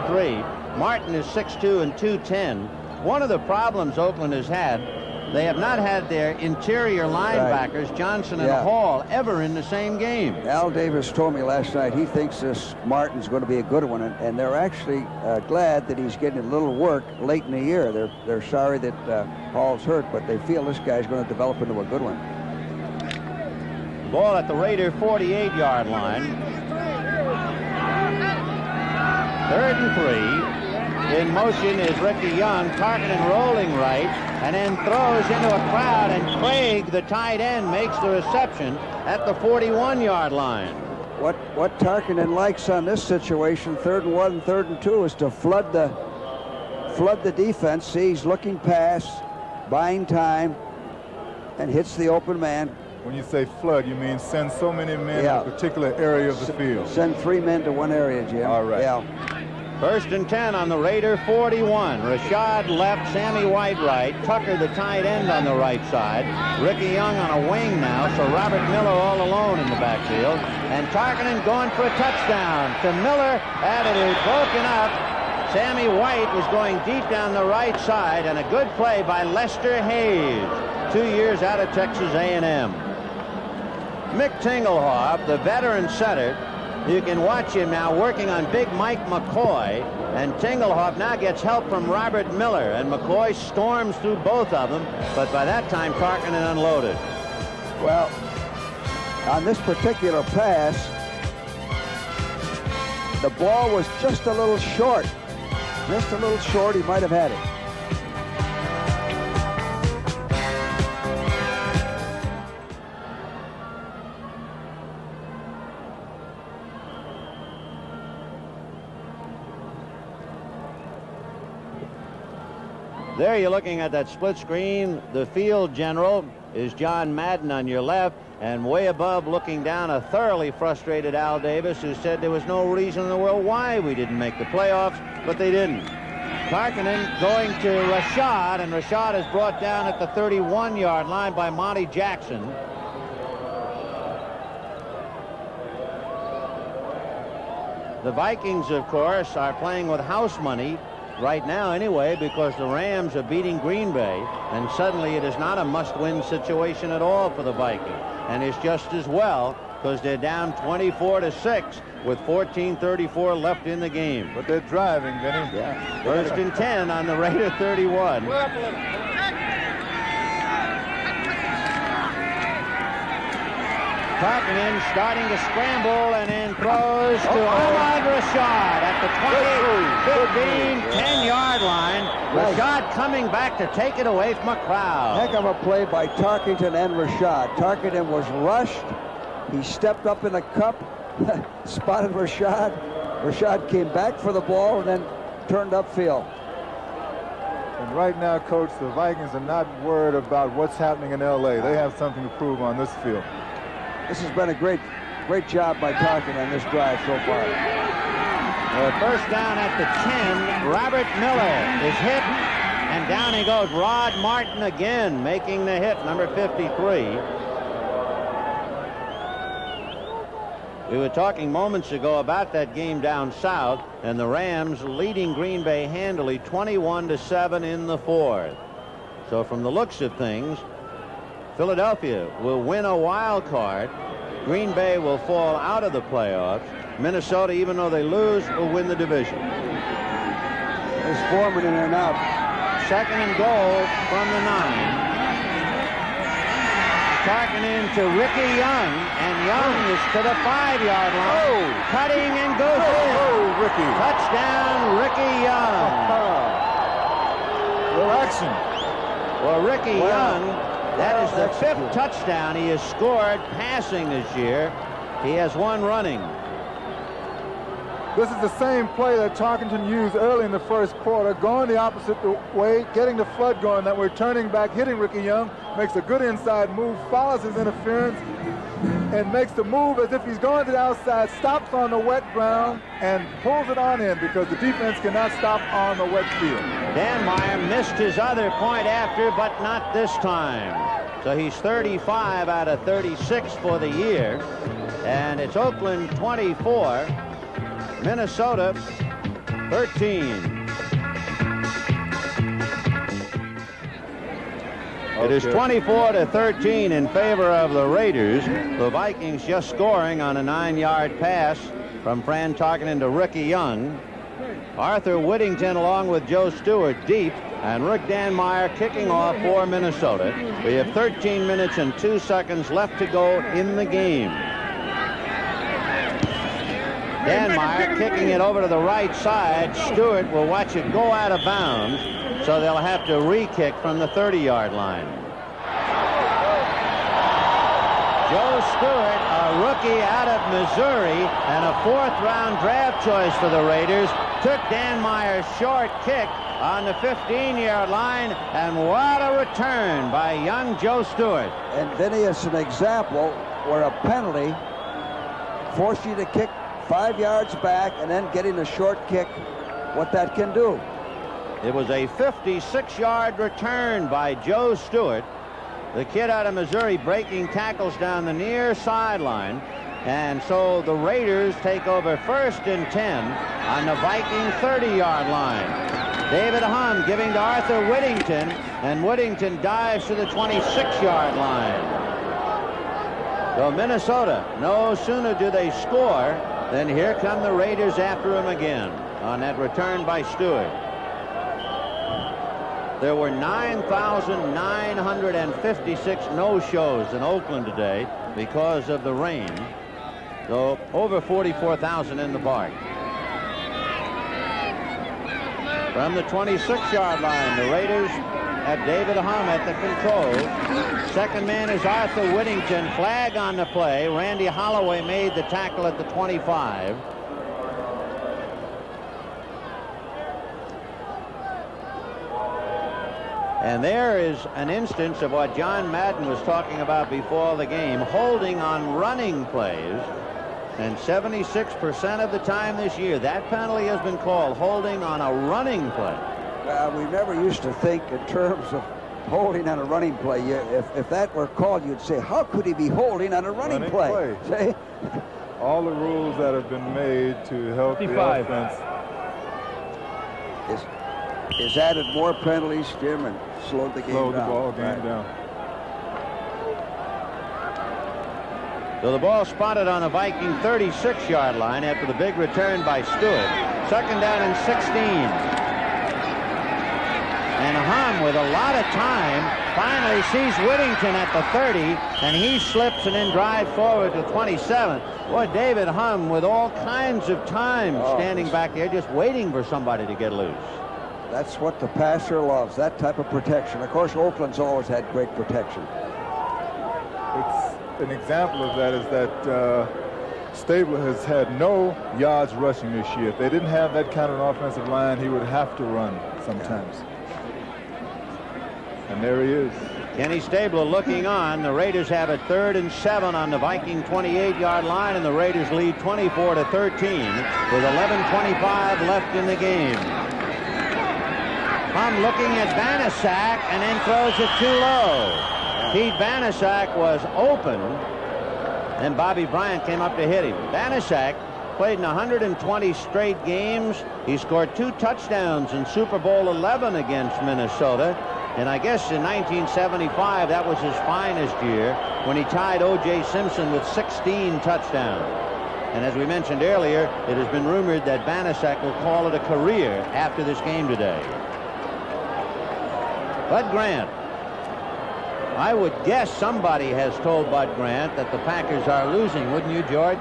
Martin is 6'2" and 210. One of the problems Oakland has had, they have not had their interior linebackers, Johnson and Hall, ever in the same game. Al Davis told me last night he thinks this Martin's going to be a good one, and they're actually glad that he's getting a little work late in the year. They're sorry that Hall's hurt, but they feel this guy's going to develop into a good one. Ball at the Raider 48-yard line. 3rd and 3. In motion is Ricky Young. Tarkenton rolling right, and then throws into a crowd, and Craig, the tight end, makes the reception at the 41-yard line. What Tarkenton likes on this situation, 3rd and 1, 3rd and 2, is to flood the defense. See, he's looking past, buying time, and hits the open man. When you say flood, you mean send so many men to a particular area of the field. Send 3 men to one area, Jim. All right. Yeah. 1st and 10 on the Raider 41. Rashad left, Sammy White right, Tucker the tight end on the right side, Ricky Young on a wing now, so Robert Miller all alone in the backfield, and Tarkenton going for a touchdown to Miller, and it is broken up. Sammy White was going deep down the right side, and a good play by Lester Hayes, 2 years out of Texas A&M. Mick Tinglehoff, the veteran setter, you can watch him now working on Big Mike McCoy, and Tinglehoff now gets help from Robert Miller, and McCoy storms through both of them, but by that time Tarkenton unloaded. Well, on this particular pass, the ball was just a little short. Just a little short, he might have had it. There you're looking at that split screen. The field general is John Madden on your left, and way above looking down a thoroughly frustrated Al Davis, who said there was no reason in the world why we didn't make the playoffs, but they didn't. Tarkenton going to Rashad, and Rashad is brought down at the 31-yard line by Monte Jackson. The Vikings, of course, are playing with house money right now anyway, because the Rams are beating Green Bay, and suddenly it is not a must-win situation at all for the Vikings, and it's just as well, because they're down 24-6 with 14:34 left in the game. But they're driving, Vinny. Yeah. 1st and 10 on the Raider 31. Tarkenton starting to scramble, and then throws to Ahmad Rashad at the 10-yard line. Rashad coming back to take it away from a crowd. Heck of a play by Tarkenton and Rashad. Tarkenton was rushed. He stepped up in the cup, spotted Rashad. Rashad came back for the ball and then turned upfield. And right now, Coach, the Vikings are not worried about what's happening in L.A. They have something to prove on this field. This has been a great job by Tarkenton on this drive so far. Well, first down at the 10, Robert Miller is hit, and down he goes. Rod Martin again making the hit, number 53. We were talking moments ago about that game down south, and the Rams leading Green Bay handily 21-7 in the fourth. So from the looks of things, Philadelphia will win a wild card. Green Bay will fall out of the playoffs. Minnesota, even though they lose, will win the division. There's Foreman in there now. Second and goal from the 9. Tarkenton to Ricky Young, and Young is to the 5-yard line. Oh. Cutting and goes in. Oh, Ricky. Touchdown, Ricky Young. Relaxing. Well, Ricky Young, that is the fifth touchdown he has scored passing this year. He has one running. This is the same play that Tarkenton used early in the first quarter, going the opposite way, getting the flood going that way, turning back, hitting Ricky Young, makes a good inside move, follows his interference, and makes the move as if he's going to the outside, stops on the wet ground, and pulls it on in because the defense cannot stop on the wet field. Dan Meyer missed his other point after, but not this time. So he's 35 out of 36 for the year, and it's Oakland 24. Minnesota 13. Okay. It is 24-13 in favor of the Raiders. The Vikings just scoring on a 9-yard pass from Fran Tarkenton to Ricky Young. Arthur Whittington along with Joe Stewart deep, and Rick Dan Meyer kicking off for Minnesota. We have 13 minutes and 2 seconds left to go in the game. Dan Meyer kicking it over to the right side. Stewart will watch it go out of bounds, so they'll have to re-kick from the 30-yard line. Joe Stewart, a rookie out of Missouri and a fourth-round draft choice for the Raiders, took Dan Meyer's short kick on the 15-yard line, and what a return by young Joe Stewart. And then here's an example where a penalty forced you to kick 5 yards back and then getting a short kick, what that can do. It was a 56-yard return by Joe Stewart, the kid out of Missouri, breaking tackles down the near sideline. And so the Raiders take over first and 10 on the Viking 30-yard line. David Humm giving to Arthur Whittington, and Whittington dives to the 26-yard line. So Minnesota, no sooner do they score, then here come the Raiders after him again on that return by Stewart. There were 9,956 no-shows in Oakland today because of the rain. So over 44,000 in the park. From the 26-yard line, the Raiders have David Humm at the control. Second man is Arthur Whittington. Flag on the play. Randy Holloway made the tackle at the 25. And there is an instance of what John Madden was talking about before the game, holding on running plays. And 76% of the time this year, that penalty has been called holding on a running play. We never used to think in terms of holding on a running play. If that were called, you'd say, how could he be holding on a running play? See? All the rules that have been made to help the offense. Is added more penalties, Jim, and slowed the game down. Slowed the ball game down. So the ball spotted on a Viking 36-yard line after the big return by Stewart. Second down and 16. And Humm, with a lot of time, finally sees Whittington at the 30, and he slips and then drives forward to 27. Boy, David Humm with all kinds of time standing back there, just waiting for somebody to get loose. That's what the passer loves, that type of protection. Of course, Oakland's always had great protection. It's an example of that is that Stabler has had no yards rushing this year. If they didn't have that kind of an offensive line, he would have to run sometimes. And there he is. Kenny Stabler looking on. The Raiders have it 3rd and 7 on the Viking 28-yard line, and the Raiders lead 24-13 with 11:25 left in the game. I'm looking at Banaszak and then throws it too low. Pete Banaszak was open, and Bobby Bryant came up to hit him. Banaszak played in 120 straight games. He scored 2 touchdowns in Super Bowl 11 against Minnesota. And I guess in 1975, that was his finest year when he tied O.J. Simpson with 16 touchdowns. And as we mentioned earlier, it has been rumored that Banaszak will call it a career after this game today. Bud Grant. I would guess somebody has told Bud Grant that the Packers are losing, wouldn't you, George?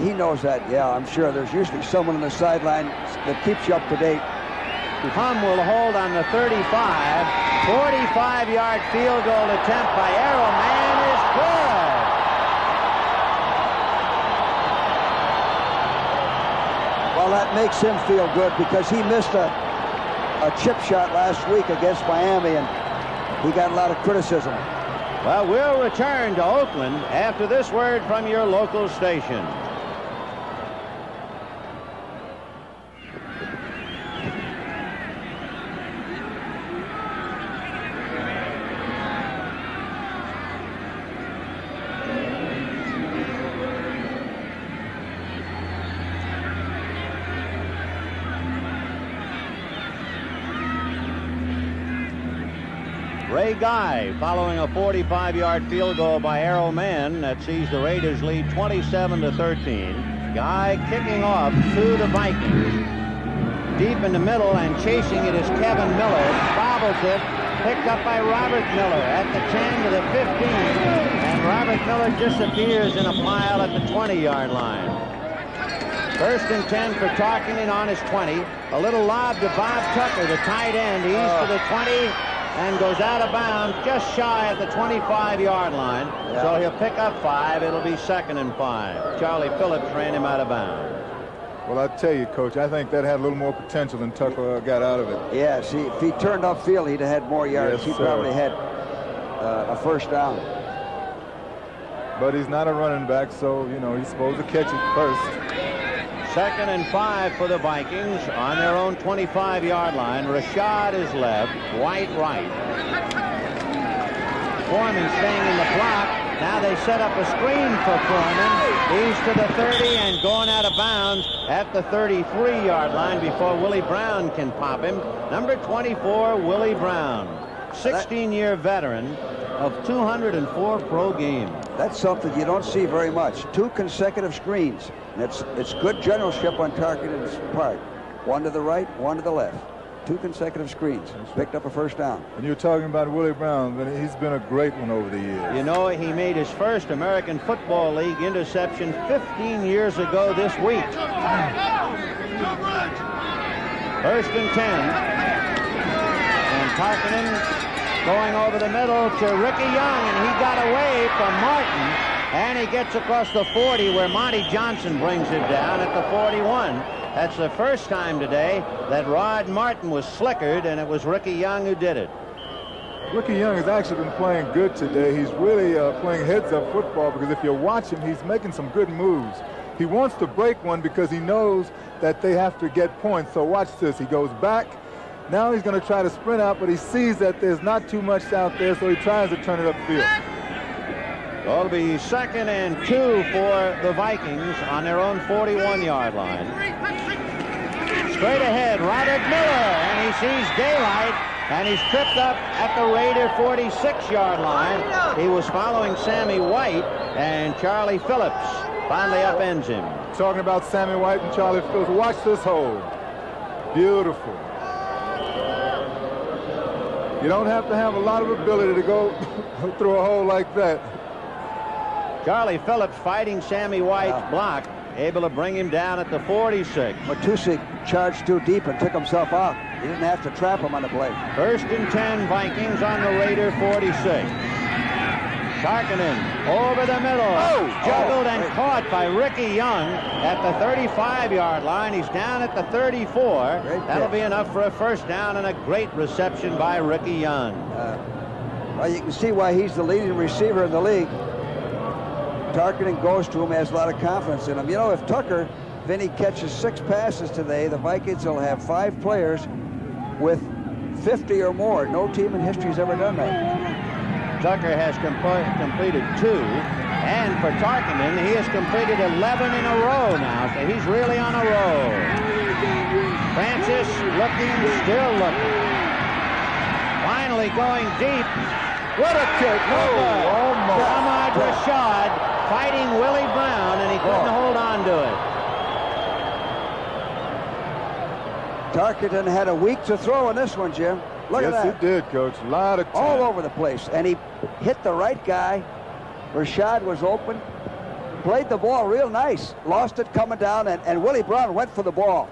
He knows that, yeah, I'm sure. There's usually someone on the sideline that keeps you up to date. Humm will hold on the 35. 45-yard field goal attempt by Arrow Man is good. Well, that makes him feel good because he missed a chip shot last week against Miami, and he got a lot of criticism. Well, we'll return to Oakland after this word from your local station. Ray Guy following a 45-yard field goal by Errol Mann that sees the Raiders lead 27-13. Guy kicking off to the Vikings. Deep in the middle and chasing it is Kevin Miller. Bobbles it, picked up by Robert Miller at the 10 to the 15. And Robert Miller disappears in a pile at the 20-yard line. 1st and 10 for Tarkenton on his 20. A little lob to Bob Tucker, the tight end. He's to the 20. And goes out of bounds just shy of the 25-yard line. Yeah. So he'll pick up 5. It'll be 2nd and 5. Charlie Phillips ran him out of bounds. Well, I tell you, Coach, I think that had a little more potential than Tucker got out of it. Yeah, see, if he turned upfield, he'd have had more yards. Yes, he probably had a 1st down. But he's not a running back, so, you know, he's supposed to catch it first. 2nd and 5 for the Vikings on their own 25-yard line. Rashad is left, White right. Foreman staying in the block. Now they set up a screen for Foreman. He's to the 30 and going out of bounds at the 33-yard line before Willie Brown can pop him. Number 24, Willie Brown, 16-year veteran of 204 pro games. That's something you don't see very much. 2 consecutive screens. And it's good generalship on Tarkenton's part. 1 to the right, 1 to the left. 2 consecutive screens. Picked up a 1st down. And you're talking about Willie Brown, but he's been a great one over the years. You know, he made his 1st American Football League interception 15 years ago this week. 1st and 10. And Tarkenton going over the middle to Ricky Young, and he got away from Martin, and he gets across the 40 where Monty Johnson brings it down at the 41. That's the 1st time today that Rod Martin was slickered, and it was Ricky Young who did it. Ricky Young has actually been playing good today. He's really playing heads-up football, because if you watch him, he's making some good moves. He wants to break one because he knows that they have to get points. So watch this. He goes back. Now he's going to try to sprint out, but he sees that there's not too much out there, so he tries to turn it upfield. Well, it'll be 2nd and 2 for the Vikings on their own 41-yard line. Straight ahead, Robert Miller, and he sees daylight, and he's tripped up at the Raider 46-yard line. He was following Sammy White, and Charlie Phillips finally upends him. Talking about Sammy White and Charlie Phillips, watch this hole. Beautiful. You don't have to have a lot of ability to go through a hole like that. Charlie Phillips fighting Sammy White's block, able to bring him down at the 46. Matuszak charged too deep and took himself out. He didn't have to trap him on the play. 1st and 10 Vikings on the Raider 46. Tarkenton over the middle. Oh, juggled and caught by Ricky Young at the 35-yard line. He's down at the 34. That'll be enough for a first down and a great reception by Ricky Young. Well, you can see why he's the leading receiver in the league. Tarkenton goes to him, has a lot of confidence in him. You know, if Tucker, Vinny, catches 6 passes today, the Vikings will have 5 players with 50 or more. No team in history has ever done that. Tucker has completed 2, and for Tarkenton, he has completed 11 in a row now, so he's really on a roll. Francis looking, still looking. Finally going deep. What a kick. Ahmad Rashad fighting Willie Brown, and he couldn't hold on to it. Tarkenton had a week to throw in this one, Jim. Look at that. Yes, it did, Coach. A lot of time. All over the place. And he hit the right guy. Rashad was open. Played the ball real nice. Lost it coming down, and Willie Brown went for the ball.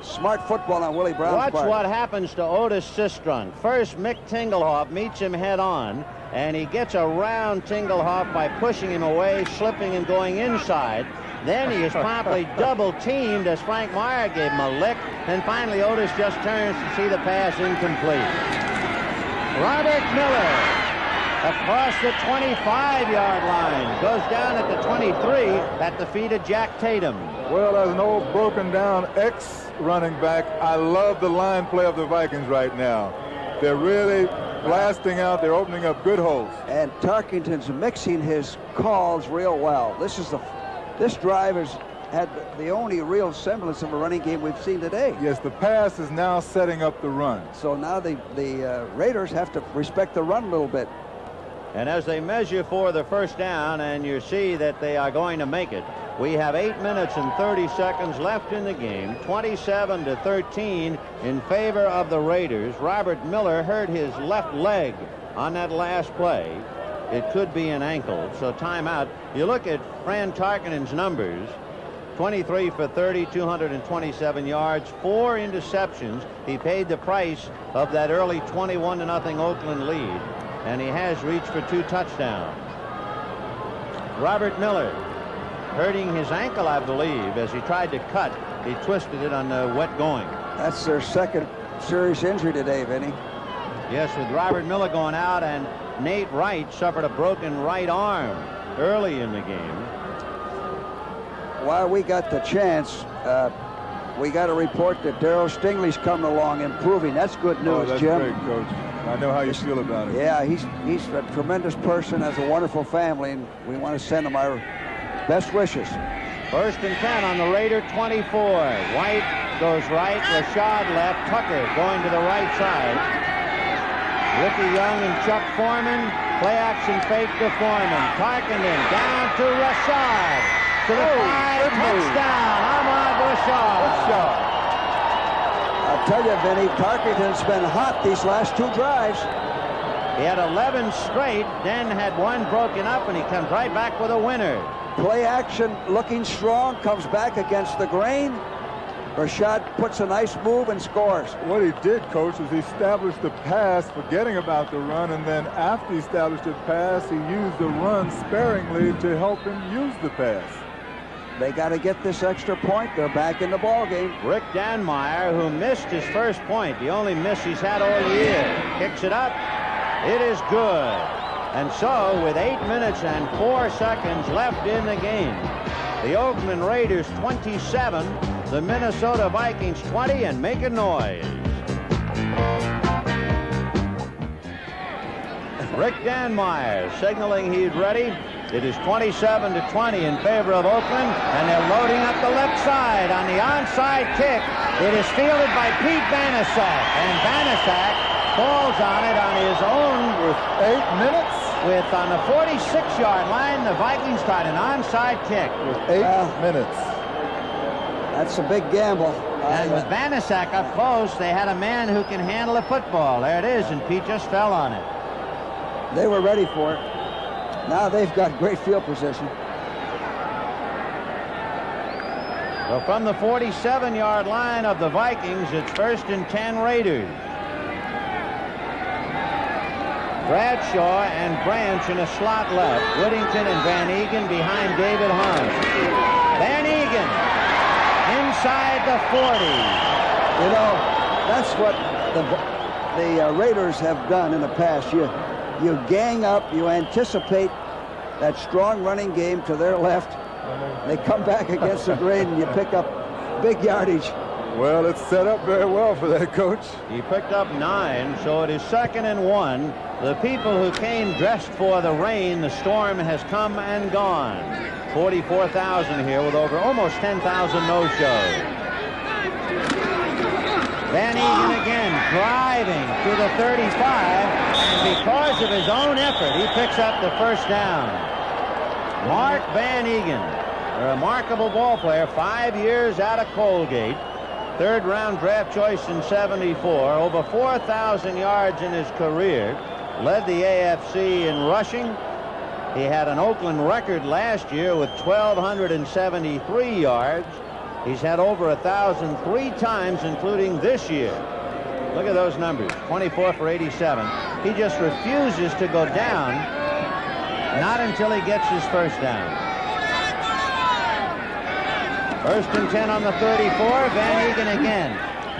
Smart football on Willie Brown's part. Watch what happens to Otis Sistrunk. First, Mick Tinglehoff meets him head-on, and he gets around Tinglehoff by pushing him away, slipping and going inside. Then he is promptly double-teamed as Frank Meyer gave him a lick. And finally, Otis just turns to see the pass incomplete. Robert Miller across the 25-yard line. Goes down at the 23 at the feet of Jack Tatum. Well, as an old broken-down ex-running back, I love the line play of the Vikings right now. They're really blasting out. They're opening up good holes. And Tarkenton's mixing his calls real well. This is the... This drive has had the only real semblance of a running game we've seen today. Yes, the pass is now setting up the run. So now the Raiders have to respect the run a little bit. And as they measure for the first down, and you see that they are going to make it, we have 8 minutes and 30 seconds left in the game, 27 to 13 in favor of the Raiders. Robert Miller hurt his left leg on that last play. It could be an ankle, so timeout. You look at Fran Tarkenton's numbers, 23 for 30, 227 yards, 4 interceptions. He paid the price of that early 21-0 Oakland lead, and he has reached for 2 touchdowns. Robert Miller hurting his ankle, I believe, as he tried to cut. He twisted it on the wet going. That's their second serious injury today, Vinny. Yes, with Robert Miller going out, and Nate Wright suffered a broken right arm early in the game. While we got the chance, we got a report that Darryl Stingley's coming along, improving. That's good news, that's Jim. Great, Coach. I know how you feel about it. Yeah, he's a tremendous person, has a wonderful family, and we want to send him our best wishes. First and 10 on the Raider 24. White goes right, Rashad left, Tucker going to the right side. Ricky Young and Chuck Foreman, play action fake to Foreman. Tarkenton down to Rashad. To the 5, touchdown, Ahmad Rashad. I'll tell you, Vinny, Tarkenton's been hot these last 2 drives. He had 11 straight, then had 1 broken up, and he comes right back with a winner. Play action looking strong, comes back against the grain. Rashad puts a nice move and scores. What he did, Coach, is he established the pass, forgetting about the run, and then after he established the pass, he used the run sparingly to help him use the pass. They got to get this extra point. They're back in the ballgame. Rick Danmeyer, who missed his first point, the only miss he's had all year, kicks it up. It is good. And so, with 8 minutes and 4 seconds left in the game, the Oakland Raiders 27, the Minnesota Vikings 20, and make a noise. Rick Danmeyer signaling he's ready. It is 27 to 20 in favor of Oakland, and they're loading up the left side on the onside kick. It is fielded by Pete Banaszak, and Banaszak falls on it on his own. With 8 minutes? With on the 46-yard line, the Vikings got an onside kick. With 8 minutes. That's a big gamble. And with Banaszak up close, they had a man who can handle a football. There it is, and Pete just fell on it. They were ready for it. Now they've got great field position. Well, from the 47-yard line of the Vikings, it's first and 10 Raiders. Bradshaw and Branch in a slot left. Whittington and Van Eeghen behind David Humm. Van Eeghen inside the 40. You know, that's what the Raiders have done in the past. You gang up, you anticipate that strong running game to their left. They come back against the grain and you pick up big yardage. Well, it's set up very well for that, Coach. He picked up 9, so it is 2nd and 1. The people who came dressed for the rain, the storm has come and gone. 44,000 here with over almost 10,000 no-shows. Van Eeghen again driving to the 35, and because of his own effort, he picks up the first down. Mark Van Eeghen, a remarkable ball player, 5 years out of Colgate. 3rd round draft choice in '74, over 4,000 yards in his career, led the AFC in rushing. He had an Oakland record last year with 1,273 yards. He's had over 1,000 3 times, including this year. Look at those numbers, 24 for 87. He just refuses to go down, not until he gets his first down. 1st and 10 on the 34, Van Eeghen again.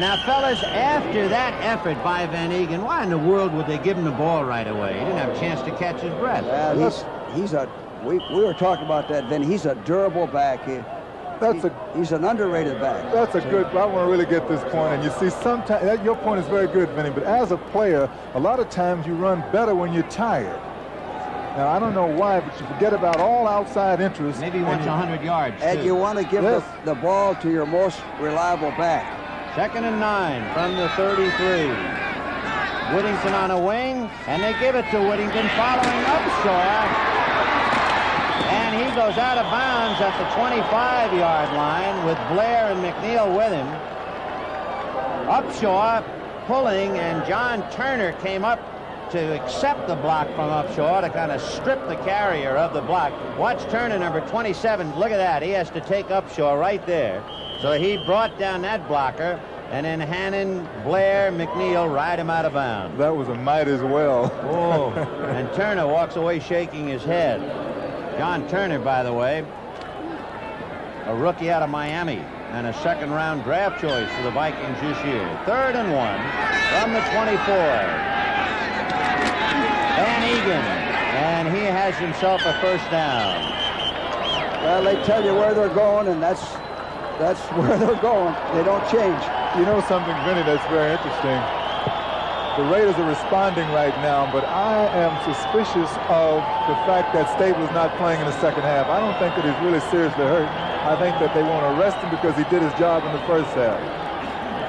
Now, fellas, after that effort by Van Eeghen, why in the world would they give him the ball right away? He didn't have a chance to catch his breath. We were talking about that then. He's a durable back here. He's an underrated back. That's a good. I want to really get this point. And you see, sometimes your point is very good, Vinny. But as a player, a lot of times you run better when you're tired. Now, I don't know why, but you forget about all outside interests. Maybe he wants 100 yards. And you want to give the ball to your most reliable back. 2nd and 9 from the 33. Whittington on a wing, and they give it to Whittington following Upshaw. And he goes out of bounds at the 25-yard line with Blair and McNeil with him. Upshaw pulling, and John Turner came up to accept the block from Upshaw to kind of strip the carrier of the block. Watch Turner, number 27. Look at that. He has to take Upshaw right there. So he brought down that blocker, and then Hannon, Blair, McNeil ride him out of bounds. That was a might as well. Oh, and Turner walks away shaking his head. John Turner, by the way, a rookie out of Miami and a 2nd round draft choice for the Vikings this year. 3rd and 1 from the 24. Van Eeghen, and he has himself a first down. Well, they tell you where they're going, and that's where they're going. They don't change. You know something, Vinny, that's very interesting. The Raiders are responding right now, but I am suspicious of the fact that Stabler's not playing in the 2nd half. I don't think that he's really seriously hurt. I think that they want to arrest him because he did his job in the 1st half.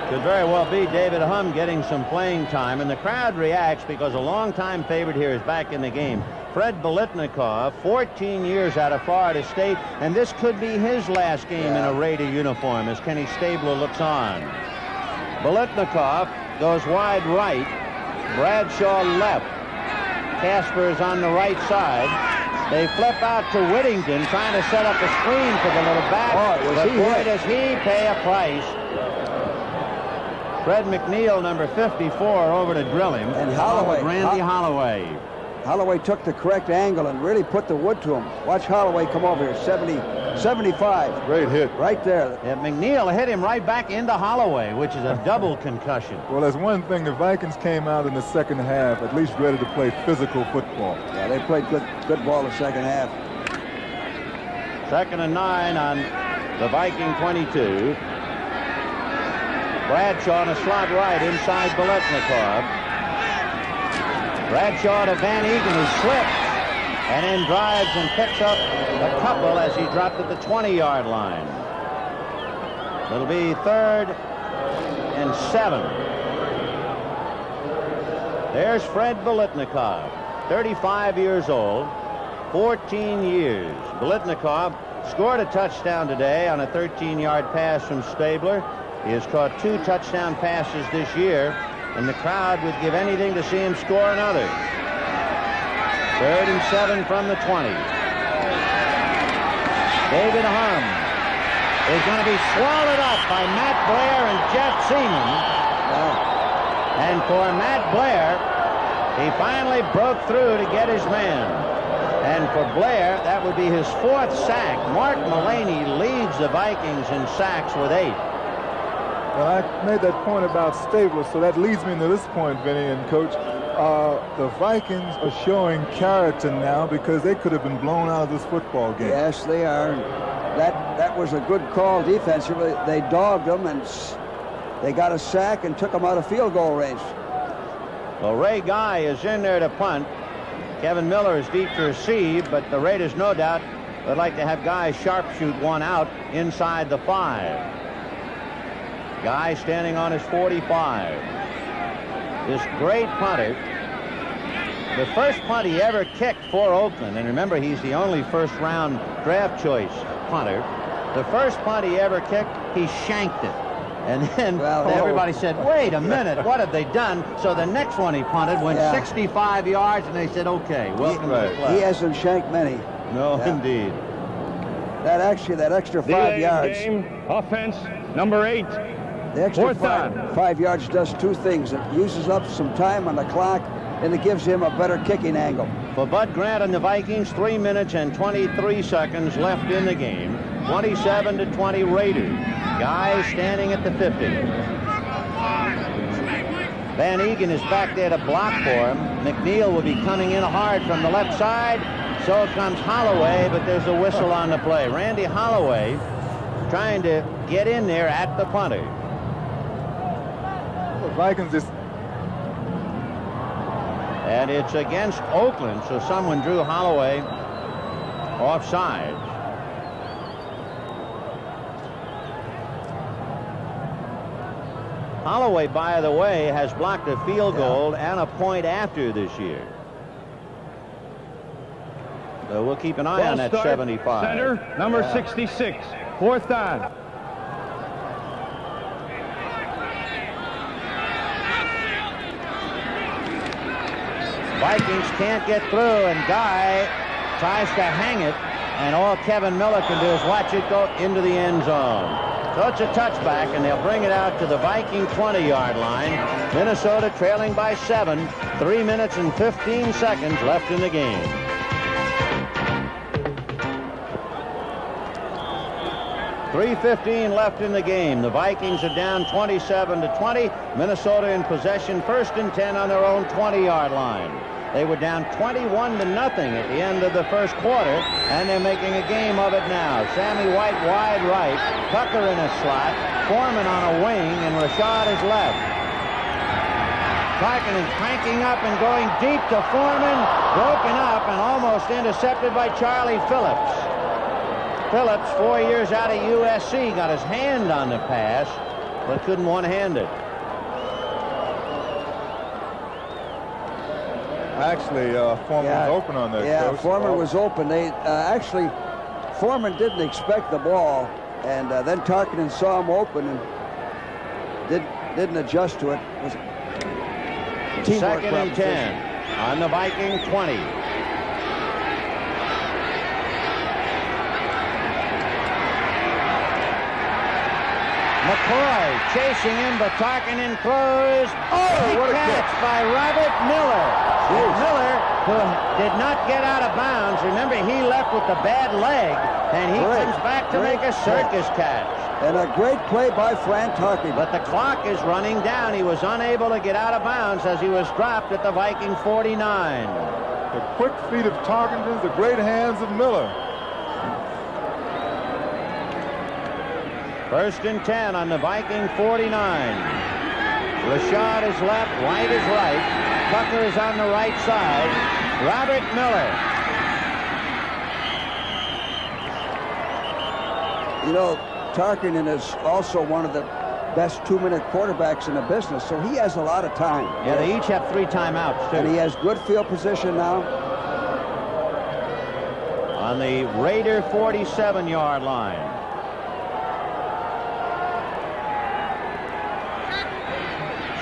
Could very well be David Humm getting some playing time, and the crowd reacts because a longtime favorite here is back in the game. Fred Biletnikoff, 14 years out of Florida State, and this could be his last game in a Raider uniform as Kenny Stabler looks on. Biletnikoff goes wide right. Bradshaw left. Casper is on the right side. They flip out to Whittington, trying to set up a screen for the little back. But boy, does he pay a price. Fred McNeil, number 54, over to drill him. And Holloway. Randy Holloway. Holloway took the correct angle and really put the wood to him. Watch Holloway come over here, 75. Great hit. Right there. Yeah, McNeil hit him right back into Holloway, which is a double concussion. Well, that's one thing. The Vikings came out in the 2nd half at least ready to play physical football. Yeah, they played good ball the 2nd half. 2nd and 9 on the Viking 22. Bradshaw on a slot right inside Biletnikoff. Bradshaw to Van Eeghen, who slips and then drives and picks up a couple as he dropped at the 20-yard line. It'll be 3rd and 7. There's Fred Biletnikoff, 35 years old, 14 years. Biletnikoff scored a touchdown today on a 13-yard pass from Stabler. He has caught 2 touchdown passes this year, and the crowd would give anything to see him score another. 3rd and 7 from the 20. David Humm is going to be swallowed up by Matt Blair and Jeff Seaman. And for Matt Blair, He finally broke through to get his man. And for Blair, that would be his fourth sack. Mark Mullaney leads the Vikings in sacks with 8. Well, I made that point about Stabler, so that leads me to this point, Vinny and Coach. The Vikings are showing character now because they could have been blown out of this football game. Yes, they are. That was a good call defensively. They dogged them, and they got a sack and took them out of field goal range. Well, Ray Guy is in there to punt. Kevin Miller is deep to receive, but the Raiders, no doubt, would like to have Guy sharpshoot one out inside the 5. Guy standing on his 45. This great punter. The first punt he ever kicked for Oakland, and remember, he's the only first-round draft choice punter. The first punt he ever kicked, he shanked it. And then everybody said, wait a minute, what have they done? So the next one he punted went 65 yards, and they said, okay, welcome to the club. He hasn't shanked many. No, indeed. That extra 5 yards. Game, offense, number 8. The extra 5 yards does two things. It uses up some time on the clock, and it gives him a better kicking angle. For Bud Grant and the Vikings, 3 minutes and 23 seconds left in the game. 27-20 Raiders. Guy standing at the 50. Van Eeghen is back there to block for him. McNeil will be coming in hard from the left side. So comes Holloway, but there's a whistle on the play. Randy Holloway trying to get in there at the punter. The Vikings just... And it's against Oakland, so someone drew Holloway offside. Holloway, by the way, has blocked a field goal and a point after this year. So we'll keep an eye on that 75. Center, number 66, fourth down. Vikings can't get through, and Guy tries to hang it, and all Kevin Miller can do is watch it go into the end zone. So it's a touchback, and they'll bring it out to the Viking 20-yard line. Minnesota trailing by 7, 3 minutes and 15 seconds left in the game. .315 left in the game. The Vikings are down 27-20. Minnesota in possession, first and 10 on their own 20-yard line. They were down 21-0 at the end of the first quarter, and they're making a game of it now. Sammy White wide right, Tucker in a slot, Foreman on a wing, and Rashad is left. Tarkenton is cranking up and going deep to Foreman, broken up and almost intercepted by Charlie Phillips. Phillips, 4 years out of USC, got his hand on the pass, but couldn't one-hand it. Actually, Foreman was open on that. Yeah, Coach. Foreman was open. They actually, Foreman didn't expect the ball, and then Tarkenton saw him open and didn't adjust to it. Second and 10 on the Viking 20. McCoy chasing him, but Tarkenton throws. Oh, what a catch by Robert Miller. And Miller, who did not get out of bounds, remember he left with the bad leg, and he comes back to make a circus catch. And a great play by Fran Tarkenton. But the clock is running down. He was unable to get out of bounds as he was dropped at the Viking 49. The quick feet of Tarkenton, the great hands of Miller. First and 10 on the Viking 49. Rashad is left, White is right. Tucker is on the right side. Robert Miller. You know, Tarkenton is also one of the best two-minute quarterbacks in the business, so he has a lot of time. Yeah, they each have 3 timeouts, too. And he has good field position now. On the Raider 47-yard line.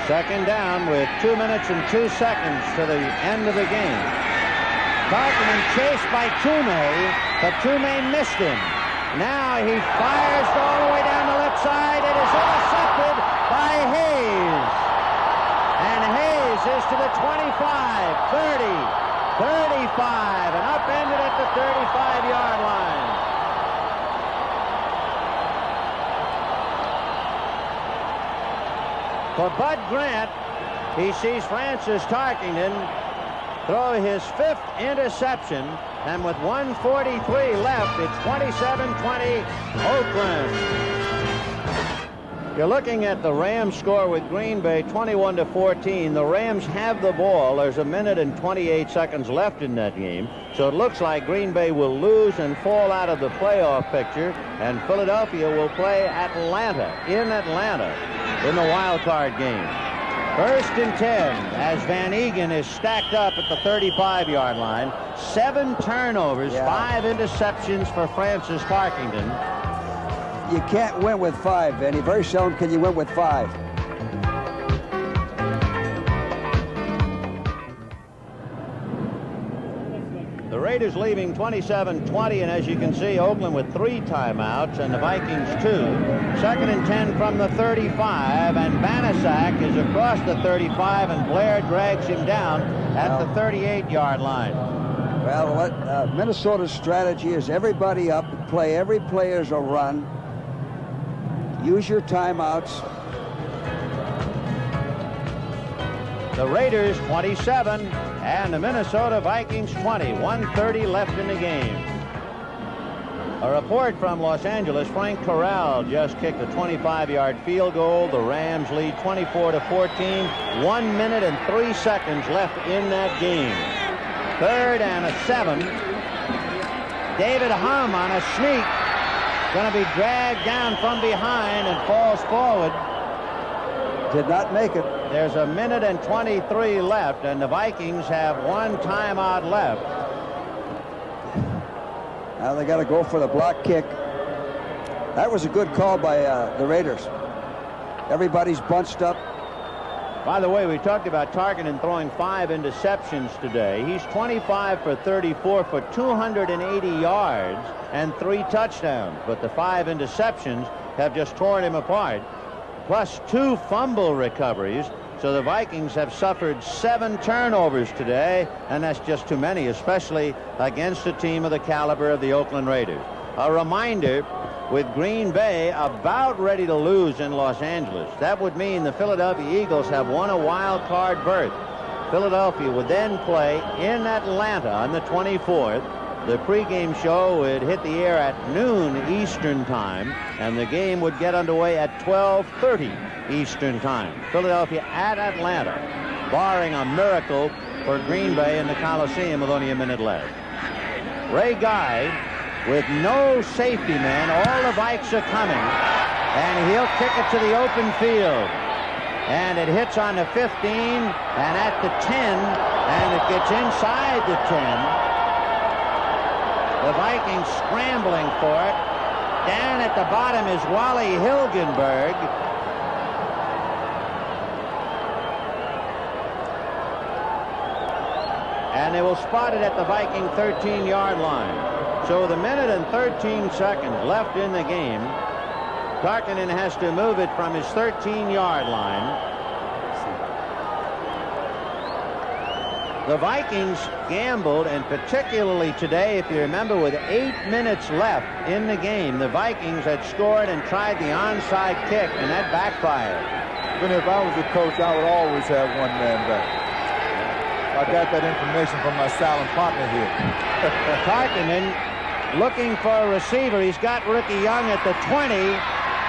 Second down with 2 minutes and 2 seconds to the end of the game. Tarkenton chased by Toomey, but Toomey missed him. Now he fires all the way down the left side. It is intercepted by Hayes. And Hayes is to the 25. 30, 35, and upended at the 35-yard line. For Bud Grant, he sees Francis Tarkenton throw his fifth interception, and with 1:43 left, it's 27-20 Oakland. You're looking at the Rams score with Green Bay 21-14. The Rams have the ball. There's a minute and 28 seconds left in that game, so it looks like Green Bay will lose and fall out of the playoff picture, and Philadelphia will play Atlanta in Atlanta in the wild card game. First and 10 as Van Eeghen is stacked up at the 35-yard line. 7 turnovers, 5 interceptions for Francis Tarkenton. You can't win with 5, Vinny. Very seldom can you win with 5. The Raiders leaving 27-20, and as you can see, Oakland with 3 timeouts and the Vikings 2. Second and 10 from the 35, and Banaszak is across the 35, and Blair drags him down at the 38-yard line. Well, what Minnesota's strategy is everybody up, play every player as a run, use your timeouts. The Raiders 27 and the Minnesota Vikings 20. 1:30 left in the game. A report from Los Angeles, Frank Corral just kicked a 25-yard field goal. The Rams lead 24-14. 1 minute and 3 seconds left in that game. Third and a 7. David Humm on a sneak. Going to be dragged down from behind and falls forward. Did not make it. There's a minute and 23 left, and the Vikings have 1 timeout left. Now they got to go for the block kick. That was a good call by the Raiders. Everybody's bunched up. By the way, we talked about Tarkenton throwing 5 interceptions today. He's 25 for 34 for 280 yards and 3 touchdowns, but the 5 interceptions have just torn him apart. Plus 2 fumble recoveries, so the Vikings have suffered 7 turnovers today, and that's just too many, especially against a team of the caliber of the Oakland Raiders. A reminder, with Green Bay about ready to lose in Los Angeles, that would mean the Philadelphia Eagles have won a wild card berth. Philadelphia would then play in Atlanta on the 24th. The pregame show would hit the air at noon Eastern time, and the game would get underway at 12:30 Eastern time. Philadelphia at Atlanta, barring a miracle for Green Bay in the Coliseum with only a minute left. Ray Guy with no safety man. All the Vikes are coming, and he'll kick it to the open field. And it hits on the 15 and at the 10, and it gets inside the 10. The Vikings scrambling for it. Down at the bottom is Wally Hilgenberg. And they will spot it at the Viking 13-yard line. So the minute and 13 seconds left in the game. Tarkenton has to move it from his 13-yard line. The Vikings gambled, and particularly today, if you remember, with 8 minutes left in the game, the Vikings had scored and tried the onside kick, and that backfired. Even if I was a coach, I would always have 1 man back. I got that information from my silent partner here. Tarkenton looking for a receiver. He's got Ricky Young at the 20.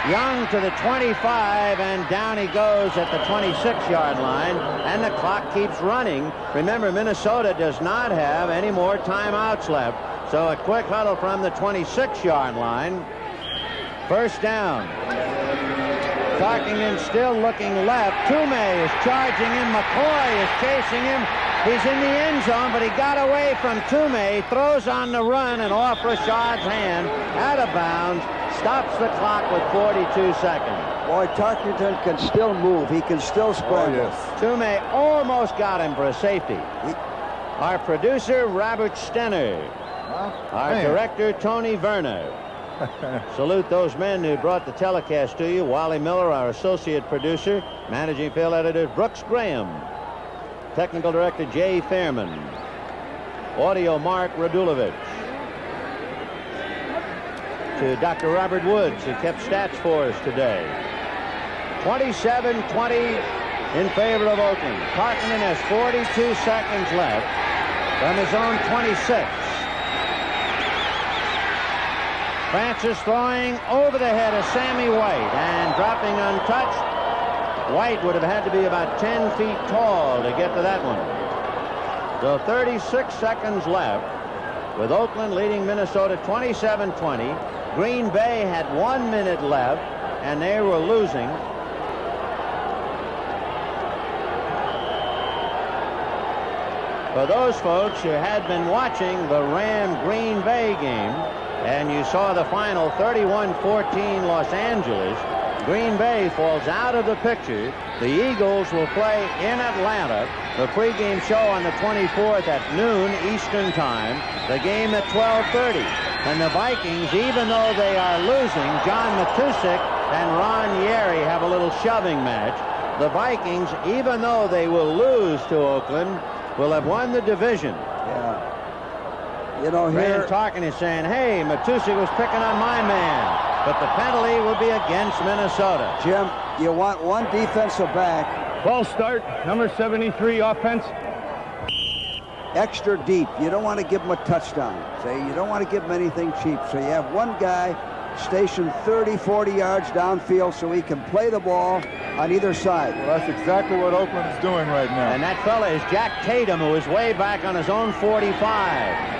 Young to the 25, and down he goes at the 26-yard line, and the clock keeps running. Remember, Minnesota does not have any more timeouts left, so a quick huddle from the 26-yard line. First down. Tarkenton still looking left. Toume is charging him. McCoy is chasing him. He's in the end zone, but he got away from Toume, throws on the run and off Rashad's hand, out of bounds, stops the clock with 42 seconds. Boy, Tarkenton can still move. He can still score. Toume almost got him for a safety. Our producer, Robert Stenner. Our director, Tony Werner. Salute those men who brought the telecast to you. Wally Miller, our associate producer. Managing field editor, Brooks Graham. Technical director Jay Fairman. Audio Mark Radulovich. To Dr. Robert Woods, who kept stats for us today. 27-20 in favor of Oakland. Tarkenton has 42 seconds left from his own 26. Francis throwing over the head of Sammy White and dropping untouched. White would have had to be about 10 feet tall to get to that one. So 36 seconds left with Oakland leading Minnesota 27-20. Green Bay had 1 minute left and they were losing. For those folks who had been watching the Ram-Green Bay game, and you saw the final 31-14 Los Angeles, Green Bay falls out of the picture. The Eagles will play in Atlanta. The pregame show on the 24th at noon Eastern time. The game at 12:30. And the Vikings, even though they are losing, John Matuszak and Ron Yeri have a little shoving match. The Vikings, even though they will lose to Oakland, will have won the division. Yeah. You know, here Tarkenton is saying, hey, Matuszak was picking on my man. But the penalty will be against Minnesota. Jim, you want one defensive back. False start, number 73 offense. Extra deep. You don't want to give him a touchdown. See, you don't want to give him anything cheap. So you have one guy stationed 30, 40 yards downfield so he can play the ball on either side. Well, that's exactly what Oakland is doing right now. And that fella is Jack Tatum, who is way back on his own 45.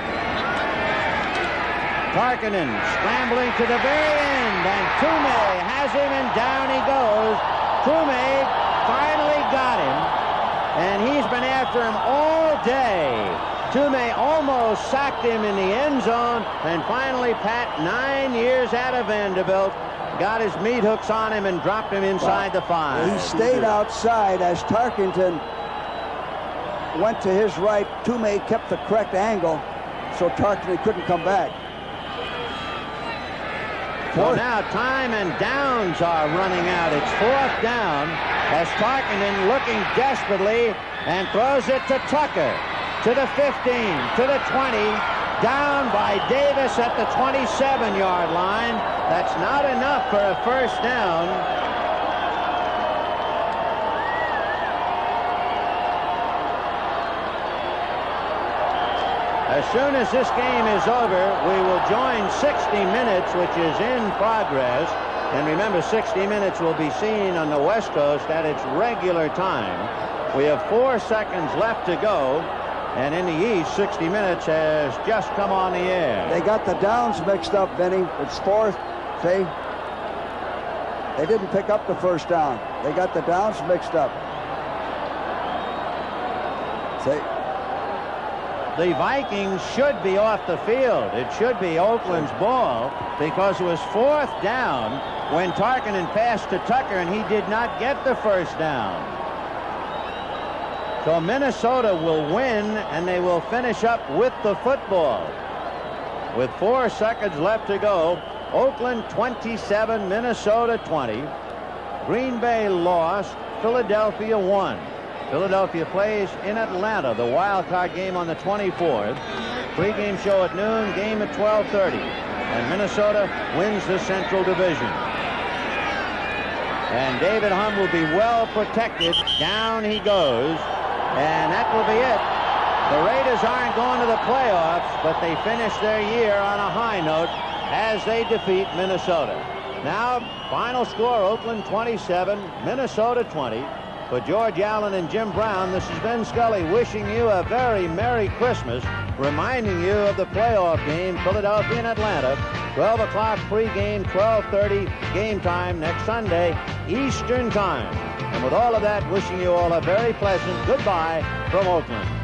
Tarkenton scrambling to the very end, and Tume has him, and down he goes. Tume finally got him, and he's been after him all day. Tume almost sacked him in the end zone, and finally Pat, 9 years out of Vanderbilt, got his meat hooks on him and dropped him inside the five. He stayed outside as Tarkenton went to his right. Tume kept the correct angle, so Tarkenton couldn't come back. So now time and downs are running out. It's fourth down as Tarkenton looking desperately and throws it to Tucker. To the 15, to the 20, down by Davis at the 27-yard line. That's not enough for a first down. As soon as this game is over, we will join 60 Minutes, which is in progress. And remember, 60 Minutes will be seen on the West Coast at its regular time. We have 4 seconds left to go. And in the East, 60 Minutes has just come on the air. They got the downs mixed up, Benny. It's fourth. See? They didn't pick up the first down. They got the downs mixed up. See? The Vikings should be off the field. It should be Oakland's ball because it was fourth down when Tarkenton passed to Tucker and he did not get the first down. So Minnesota will win and they will finish up with the football. With 4 seconds left to go, Oakland 27, Minnesota 20. Green Bay lost, Philadelphia won. Philadelphia plays in Atlanta, the wild card game on the 24th. Pre-game show at noon, game at 12:30. And Minnesota wins the Central Division. And David Humm will be well protected. Down he goes. And that will be it. The Raiders aren't going to the playoffs, but they finish their year on a high note as they defeat Minnesota. Now, final score, Oakland 27, Minnesota 20. For George Allen and Jim Brown, this is Vin Scully wishing you a very Merry Christmas, reminding you of the playoff game, Philadelphia and Atlanta, 12 o'clock pregame, 12:30 game time next Sunday, Eastern time. And with all of that, wishing you all a very pleasant goodbye from Oakland.